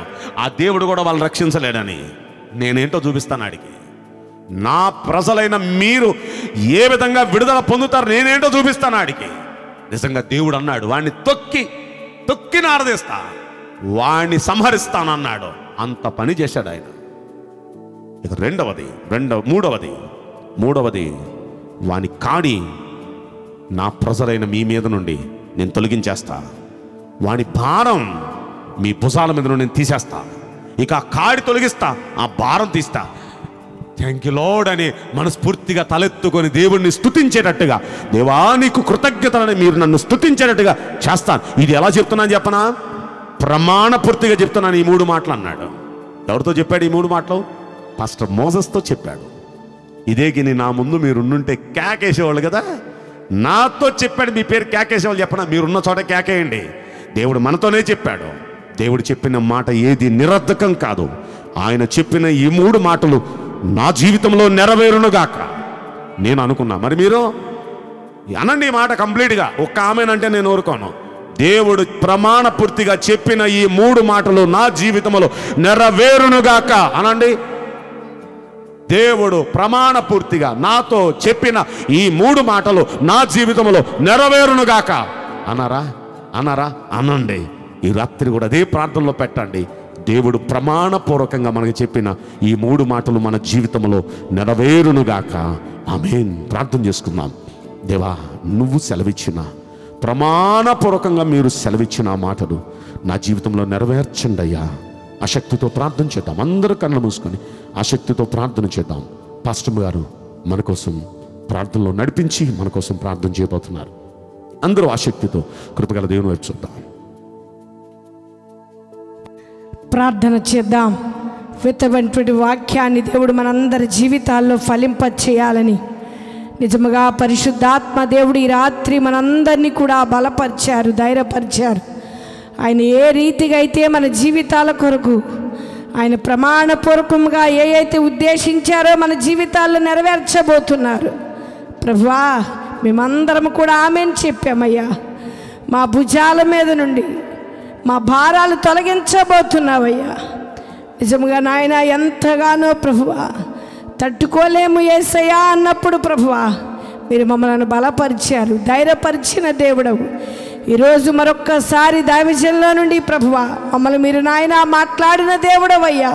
ఆ దేవుడు కూడా వాళ్ళని రక్షించలేడని. నేనేంటో చూపిస్తాను ఆడికి, నా ప్రజలైన మీరు ఏ విధంగా విడుదల పొందుతారు నేనేంటో చూపిస్తాను ఆడికి. నిజంగా దేవుడు అన్నాడు, వాడిని తొక్కి నారదీస్తా, వాడిని సంహరిస్తానన్నాడు. అంత పని చేశాడు ఆయన. ఇక మూడవది, వాని కాడి నా ప్రజలైన మీ మీద నుండి నేను తొలగించేస్తా, వాని భారం మీ భుజాల మీద నుండి నేను తీసేస్తా, ఇక ఆ కాడి తొలగిస్తా, ఆ భారం తీస్తా. థ్యాంక్ యూ లార్డ్ అని మనస్ఫూర్తిగా తలెత్తుకొని దేవుణ్ణి స్తుతించేటట్టుగా, దేవా నీకు కృతజ్ఞతలని మీరు నన్ను స్తుతించేటట్టుగా చేస్తాను. ఇది ఎలా చెప్తున్నాను చెప్పనా? ప్రమాణపూర్తిగా చెప్తున్నాను. ఈ 3 మాటలు అన్నాడు. ఎవరితో చెప్పాడు ఈ 3 మాటలు? పాస్టర్ మోసస్తో చెప్పాడు. ఇదే గిని నా ముందు మీరుండుంటే కేకేసేవాళ్ళు కదా. నాతో చెప్పాడు, మీ పేరు కేకేసేవాళ్ళు చెప్పనా? మీరున్న చోట కేకేయండి. దేవుడు మనతోనే చెప్పాడు. దేవుడు చెప్పిన మాట ఏది నిరర్ధకం కాదు. ఆయన చెప్పిన ఈ 3 మాటలు నా జీవితంలో నెరవేరునుగాక నేను అనుకున్నా. మరి మీరు అనండి మాట కంప్లీట్గా, ఒక్క ఆమెనంటే నేను ఊరుకోను. దేవుడు ప్రమాణపూర్తిగా చెప్పిన ఈ 3 మాటలు నా జీవితంలో నెరవేరునుగాక అనండి. దేవుడు ప్రమాణపూర్తిగా నాతో చెప్పిన ఈ 3 మాటలు నా జీవితంలో నెరవేరునుగాక అన్నారా? అనండి. ఈ రాత్రి కూడా అదే ప్రార్థనలో పెట్టండి. దేవుడు ప్రమాణపూర్వకంగా మనకు చెప్పిన ఈ మూడు మాటలు మన జీవితంలో నెరవేరునుగాక. ఆమేన్. ప్రార్థన చేసుకుందాం. దేవా, నువ్వు సెలవిచ్చిన, ప్రమాణపూర్వకంగా మీరు సెలవిచ్చిన ఆ మాటలు నా జీవితంలో నెరవేర్చండి అయ్యా. ఆసక్తితో ప్రార్థన చేద్దాం. అందరూ కళ్ళు మూసుకొని ఆసక్తితో ప్రార్థన చేద్దాం. పాస్టర్ గారు మన కోసం ప్రార్థనలో నడిపించి మన కోసం ప్రార్థన చేయబోతున్నారు. అందరూ ఆసక్తితో కృపగల దేవుని వైపు చూద్దాం, ప్రార్థన చేద్దాం. విత్తబడినటువంటి వాక్యాన్ని దేవుడు మనందరి జీవితాల్లో ఫలింప చేయాలని నిజముగా పరిశుద్ధాత్మ దేవుడు ఈ రాత్రి మనందరినీ కూడా బలపరిచారు, ధైర్యపరిచారు. ఆయన ఏ రీతిగా అయితే మన జీవితాల కొరకు ఆయన ప్రమాణపూర్వకంగా ఏ అయితే ఉద్దేశించారో మన జీవితాల్లో నెరవేర్చబోతున్నారు. ప్రభువా, మేమందరం కూడా ఆమేన్ చెప్పామయ్యా. మా భుజాల మీద నుండి మా భారాలు తొలగించబోతున్నావయ్యా. నిజముగా నాయన ఎంతగానో ప్రభువా తట్టుకోలేము యేసయ్యా అన్నప్పుడు ప్రభువా మీరు మమ్మల్ని బలపరిచారు, ధైర్యపరిచిన దేవుడవు. ఈరోజు మరొక్కసారి దైవజనుల నుండి ప్రభువా మమ్మల్ని మీరు నాయన మాట్లాడిన దేవుడవయ్యా,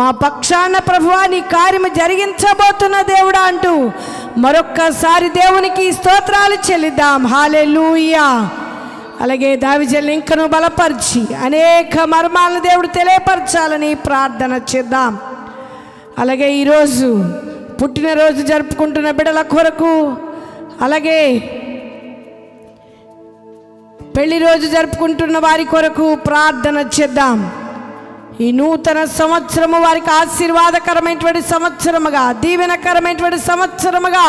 మా పక్షాన ప్రభువా నీ కార్యము జరిగించబోతున్న దేవుడా అంటూ మరొక్కసారి దేవునికి స్తోత్రాలు చెల్లిద్దాం. హల్లెలూయా. అలాగే దైవజనులు ఇంకను బలపరిచి అనేక మర్మాలను దేవుడు తెలియపరచాలని ప్రార్థన చేద్దాం. అలాగే ఈరోజు పుట్టినరోజు జరుపుకుంటున్న బిడ్డల కొరకు, అలాగే పెళ్లి రోజు జరుపుకుంటున్న వారి కొరకు ప్రార్థన చేద్దాం. ఈ నూతన సంవత్సరము వారికి ఆశీర్వాదకరమైనటువంటి సంవత్సరముగా, దీవెనకరమైనటువంటి సంవత్సరముగా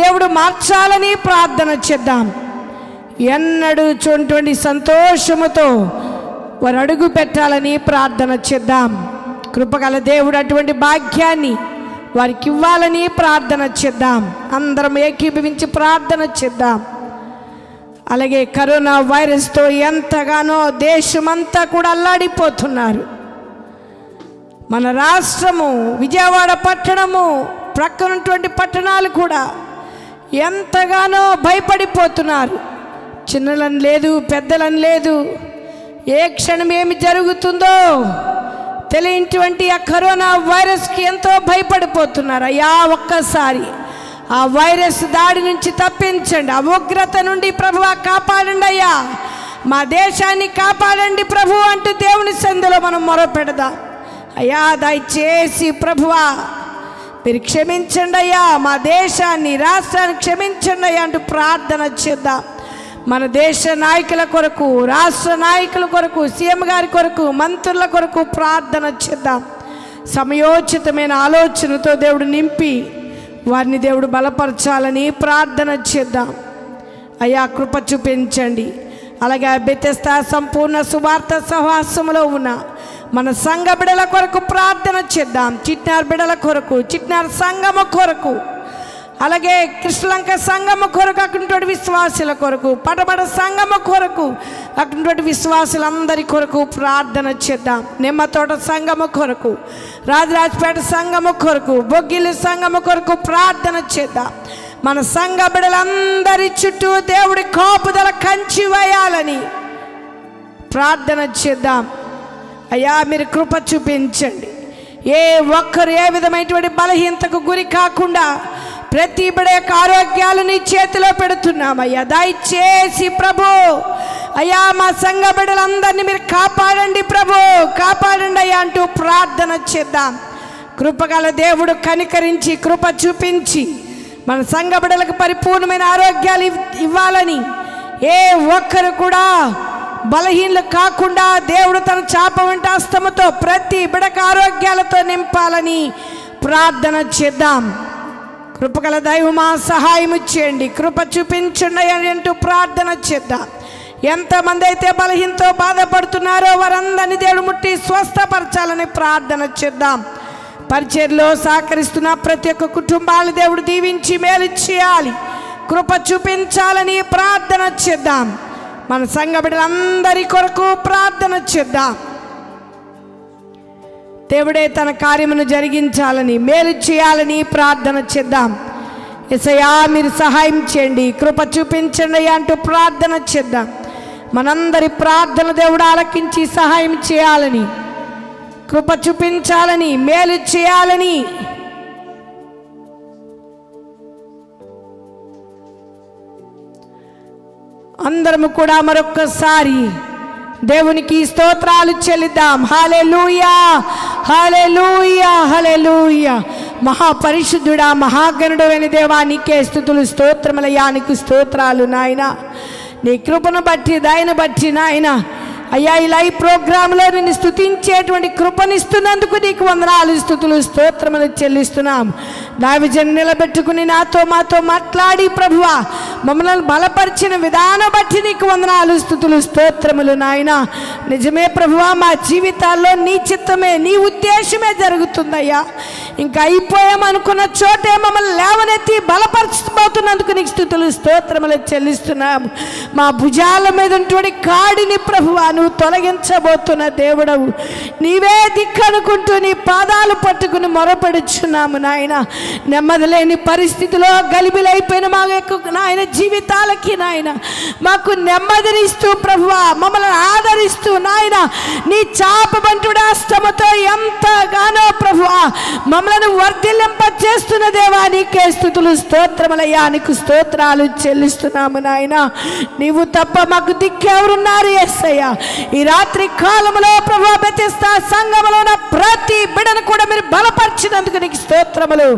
దేవుడు మార్చాలని ప్రార్థన చేద్దాం. ఎన్నడూ చూడటువంటి సంతోషముతో వారు అడుగు పెట్టాలని ప్రార్థన చేద్దాం. కృపగల దేవుడు అటువంటి భాగ్యాన్ని వారికి ఇవ్వాలని ప్రార్థన చేద్దాం. అందరం ఏకీభవించి ప్రార్థన చేద్దాం. అలాగే కరోనా వైరస్తో ఎంతగానో దేశమంతా కూడా అల్లాడిపోతున్నారు. మన రాష్ట్రము, విజయవాడ పట్టణము, ప్రక్కనటువంటి పట్టణాలు కూడా ఎంతగానో భయపడిపోతున్నారు. చిన్నలని లేదు, పెద్దలని లేదు, ఏ క్షణం ఏమి జరుగుతుందో తెలియనటువంటి ఆ కరోనా వైరస్కి ఎంతో భయపడిపోతున్నారు. అయ్యా, ఒక్కసారి ఆ వైరస్ దాడి నుంచి తప్పించండి, ఆ ఉగ్రత నుండి ప్రభువా కాపాడండి అయ్యా, మా దేశాన్ని కాపాడండి ప్రభు అంటూ దేవుని సందులో మనం మొరపెడదాం. అయ్యా, దయచేసి ప్రభువా మీరు క్షమించండి అయ్యా, మా దేశాన్ని, రాష్ట్రాన్ని క్షమించండి అయ్యా అంటూ ప్రార్థన చేద్దాం. మన దేశ నాయకుల కొరకు, రాష్ట్ర నాయకుల కొరకు, సీఎం గారి కొరకు, మంత్రుల కొరకు ప్రార్థన చేద్దాం. సమయోచితమైన ఆలోచనతో దేవుడు నింపి వారిని దేవుడు బలపరచాలని ప్రార్థన చేద్దాం. అయ్యా, కృప చూపించండి. అలాగే బెతెస్తా సంపూర్ణ సువార్త సహవాసంలో ఉన్న మన సంఘ బిడల కొరకు ప్రార్థన చేద్దాం. చిట్నార్ బిడల కొరకు, చిట్నార్ సంఘము కొరకు, అలాగే కృష్ణలంక సంఘము కొరకు, అటువంటి విశ్వాసుల కొరకు, పడబడ సంఘము కొరకు, అటువంటి విశ్వాసులందరి కొరకు ప్రార్థన చేద్దాం. నిమ్మతోట సంఘము కొరకు, రాజరాజపేట సంఘము కొరకు, బొగ్గిలి సంఘము కొరకు ప్రార్థన చేద్దాం. మన సంఘ బిడ్డలందరి చుట్టూ దేవుడి కాపుదల కంచి వేయాలని ప్రార్థన చేద్దాం. అయ్యా, మీరు కృప చూపించండి. ఏ ఒక్కరు ఏ విధమైనటువంటి బలహీనతకు గురి కాకుండా ప్రతి బిడ యొక్క ఆరోగ్యాలు నీ చేతిలో పెడుతున్నామయ్యా. దయచేసి ప్రభు అయ్యా, మా సంఘ బిడ్డలందరినీ మీరు కాపాడండి ప్రభు, కాపాడండి అయ్యా అంటూ ప్రార్థన చేద్దాం. కృపగల దేవుడు కనికరించి కృప చూపించి మన సంఘ బిడ్డలకు పరిపూర్ణమైన ఆరోగ్యాలు ఇవ్వాలని, ఏ ఒక్కరు కూడా బలహీనలు కాకుండా దేవుడు తన చాప వంటి హస్తముతో ప్రతి బిడక ఆరోగ్యాలతో నింపాలని ప్రార్థన చేద్దాం. కృపగల దైవమా, సహాయము చేయండి, కృప చూపించండి అని అంటూ ప్రార్థన చేద్దాం. ఎంతమంది అయితే బలహీనతో బాధపడుతున్నారో వారందరినీ దేవుడు ముట్టి స్వస్థపరచాలని ప్రార్థన చేద్దాం. పరిచర్లో సహకరిస్తున్న ప్రతి ఒక్క కుటుంబాలు దేవుడు దీవించి మేలు చేయాలి, కృప చూపించాలని ప్రార్థన చేద్దాం. మన సంఘ బిడ్డలందరి కొరకు ప్రార్థన చేద్దాం. దేవుడే తన కార్యమును జరిగించాలని, మేలు చేయాలని ప్రార్థన చేద్దాం. యేసయ్యా, మీరు సహాయం చేయండి, కృప చూపించండి అంటూ ప్రార్థన చేద్దాం. మనందరి ప్రార్థన దేవుడు ఆలకించి సహాయం చేయాలని, కృప చూపించాలని, మేలు చేయాలని, అందరము కూడా మరొక్కసారి దేవునికి స్తోత్రాలు చెల్లిద్దాం. హల్లెలూయా హల్లెలూయా హల్లెలూయా. మహాపరిశుద్ధుడా, మహాగణుడవైన దేవా, నీకే స్తుతులు స్తోత్రములయ్యా. నీకు స్తోత్రాలు నాయన, నీ కృపను బట్టి, దయను బట్టి నాయన అయ్యా. ఇలా ఈ ప్రోగ్రాంలో నిన్ను స్తుతించేటువంటి కృపనిస్తున్నందుకు నీకు వందనాలు, స్తుతులు స్తోత్రములు చెల్లిస్తున్నాం. దైవజన్ నిలబెట్టుకుని నాతో మాతో మాట్లాడి ప్రభువా, మమ్మల్ని బలపరిచిన విధానం బట్టి నీకు వందనాలు, స్తుతులు స్తోత్రములు నాయన. నిజమే ప్రభువా, మా జీవితాల్లో నీ చిత్తమే, నీ ఉద్దేశమే జరుగుతుందయ్యా. ఇంకా అయిపోయామనుకున్న చోటే మమ్మల్ని లేవనెత్తి బలపరచబోతున్నందుకు నీకు స్తుతులు స్తోత్రములు చెల్లిస్తున్నాము. మా భుజాల మీద ఉన్నటువంటి కాడిని ప్రభువా నువ్వు తొలగించబోతున్న దేవుడవు, నీవే దిక్కనుకుంటూ నీ పాదాలు పట్టుకుని మొరపెడుచున్నాము నాయన. నెమ్మది లేని పరిస్థితిలో గలిబిలైపోయిన మా యొక్క నాయన జీవితాలకి నాయన మాకు నెమ్మదినిస్తూ ప్రభువా, మమ్మల్ని ఆదరిస్తూ నాయన నీ చాపబంటుడి హస్తముతో ఎంతగానో ప్రభువా మమ్మలను వర్ధిల్లింపచేస్తున్న దేవా, నీకే స్తుతులు స్తోత్రములయ్యా. నీకు స్తోత్రాలు చెల్లిస్తున్నాము నాయన. నీవు తప్ప మాకు దిక్కెవరున్నారు యేసయ్యా. ఈ రాత్రి కాలంలో ప్రభువా, బెతిస్తా సంఘములో ఉన్న ప్రతి బిడను కూడా మీరు బలపరిచినందుకు నీకు స్తోత్రములు.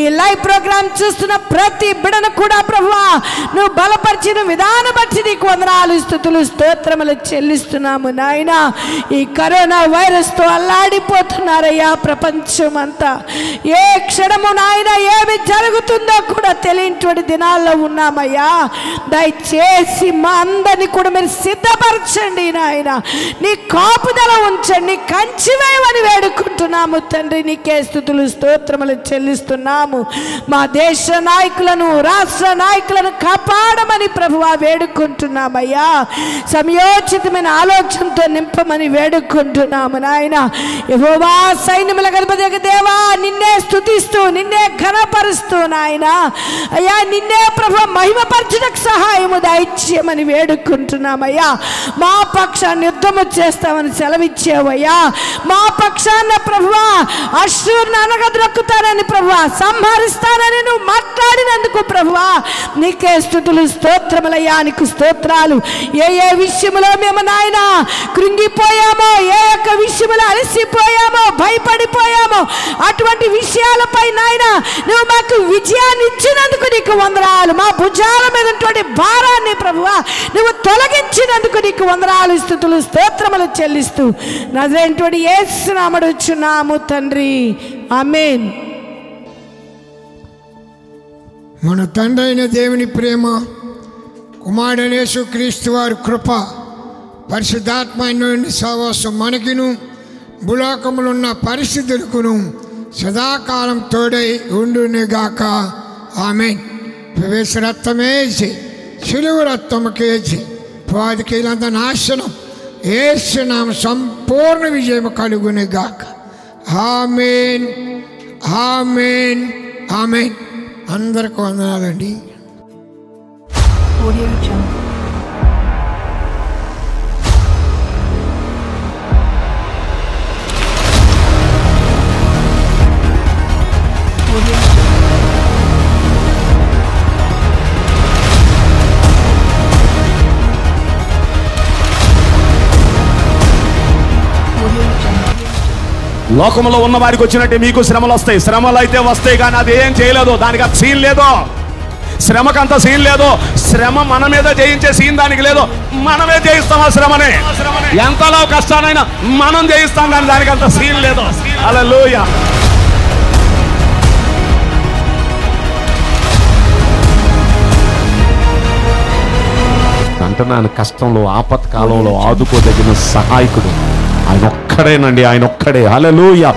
ఈ లైవ్ ప్రోగ్రాం చూస్తున్న ప్రతి బిడను కూడా ప్రభువా నువ్వు బలపరిచిన విధానం బట్టి నీకు వందనాలు, స్తుతులు స్తోత్రములు చెల్లిస్తున్నాము నాయన. ఈ కరోనా వైరస్తో అల్లాడిపోతున్నారయ్యా ప్రపంచం అంతా. ఏ క్షణము నాయన ఏమి జరుగుతుందో కూడా తెలియనటువంటి దినాల్లో ఉన్నామయ్యా. దయచేసి మా అందరినీ కూడా మీరు సిద్ధపరచండి నాయన, నీ కాపుదల ఉంచండి, నీ కంచివేయమని వేడుకుంటున్నాము తండ్రి. నీకే స్తుతులు స్తోత్రములు చెల్లిస్తున్నాము. మా దేశ నాయకులను, రాష్ట్ర నాయకులను కాపాడమని ప్రభువా వేడుకుంటున్నామయ్యా. సమయోచితమైన ఆలోచనతో నింపమని వేడుకుంటున్నాము నాయన. యెహోవా సైన్యముల అధిపతి దేవా, నిన్నే స్తుతిస్తూ నిన్నే ఘనపరుస్తూ నాయన అయ్యా, నిన్నే ప్రభువా మహిమపరచుటకు సహాయము దయచేయమని వేడుకుంటున్నామయ్యా. మా పక్షాన్ని యుద్ధము చేస్తామని సెలవిచ్చేవయ్యా. మా పక్షాన ప్రభువా అశ్శూరుని అనగదొక్కుతానని ప్రభువా సంహరిస్తానని నువ్వు మాట్లాడినందుకు ప్రభువా నీకే స్తుతులు స్తోత్రములయ్యా. నీకు స్తోత్రాలు. ఏ ఏ విషయంలో మేము నాయన కృంగిపోయామో, ఏ యొక్క విషయంలో అలసిపోయామో, భయపడిపోయామో, అటువంటి విషయాలపై నాయన నువ్వు మాకు విజయాన్ని ఇచ్చినందుకు నీకు వందనాలు. మా భుజాల మీద ఉన్నటువంటి భారాన్ని ప్రభువా నువ్వు తొలగించినందుకు నీకు వందనాలు, స్తుతులు స్తోత్రములు చెల్లిస్తూ నజరేయుడైన యేసు నామమున అడుగుచున్నాము తండ్రి, ఆమేన్. మన తండ్రైన దేవుని ప్రేమ, కుమారుడైన యేసుక్రీస్తు వారి కృప, పరిశుద్ధాత్మ సహవాసం మనకిను భూలోకములున్న పరిస్థితులకును సదాకాలం తోడై ఉండునేగాక, ఆమేన్. ప్రవేశరక్తమేసి శిలువ రక్తముకేసి పాదికేలంత నాశనం ఏసునామ సంపూర్ణ విజయము కలుగునేగాక, ఆమేన్ ఆమేన్ ఆమేన్. అందరికీ వందనాలండి. లోకములో ఉన్న వారికి వచ్చినట్టే మీకు శ్రమలు వస్తాయి. శ్రమలు అయితే వస్తాయి, కానీ అది ఏం చేయలేదు, దానికి అంత సీన్ లేదు, శ్రమకు అంత సీన్ లేదు. శ్రమ మన మీద జయించే సీన్ దానికి లేదు. మనమే జయిస్తాం ఆ శ్రమనే, ఎంతలో కష్టానైనా మనం జయిస్తాం, కానీ దానికి అంత సీన్ లేదు. హల్లెలూయా. అంటున్నాను, కష్టంలో ఆపత్కాలంలో ఆదుకోదగిన సహాయకుడు ఆయన ఒక్కడేనండి, ఆయన ఒక్కడే. హల్లెలూయా.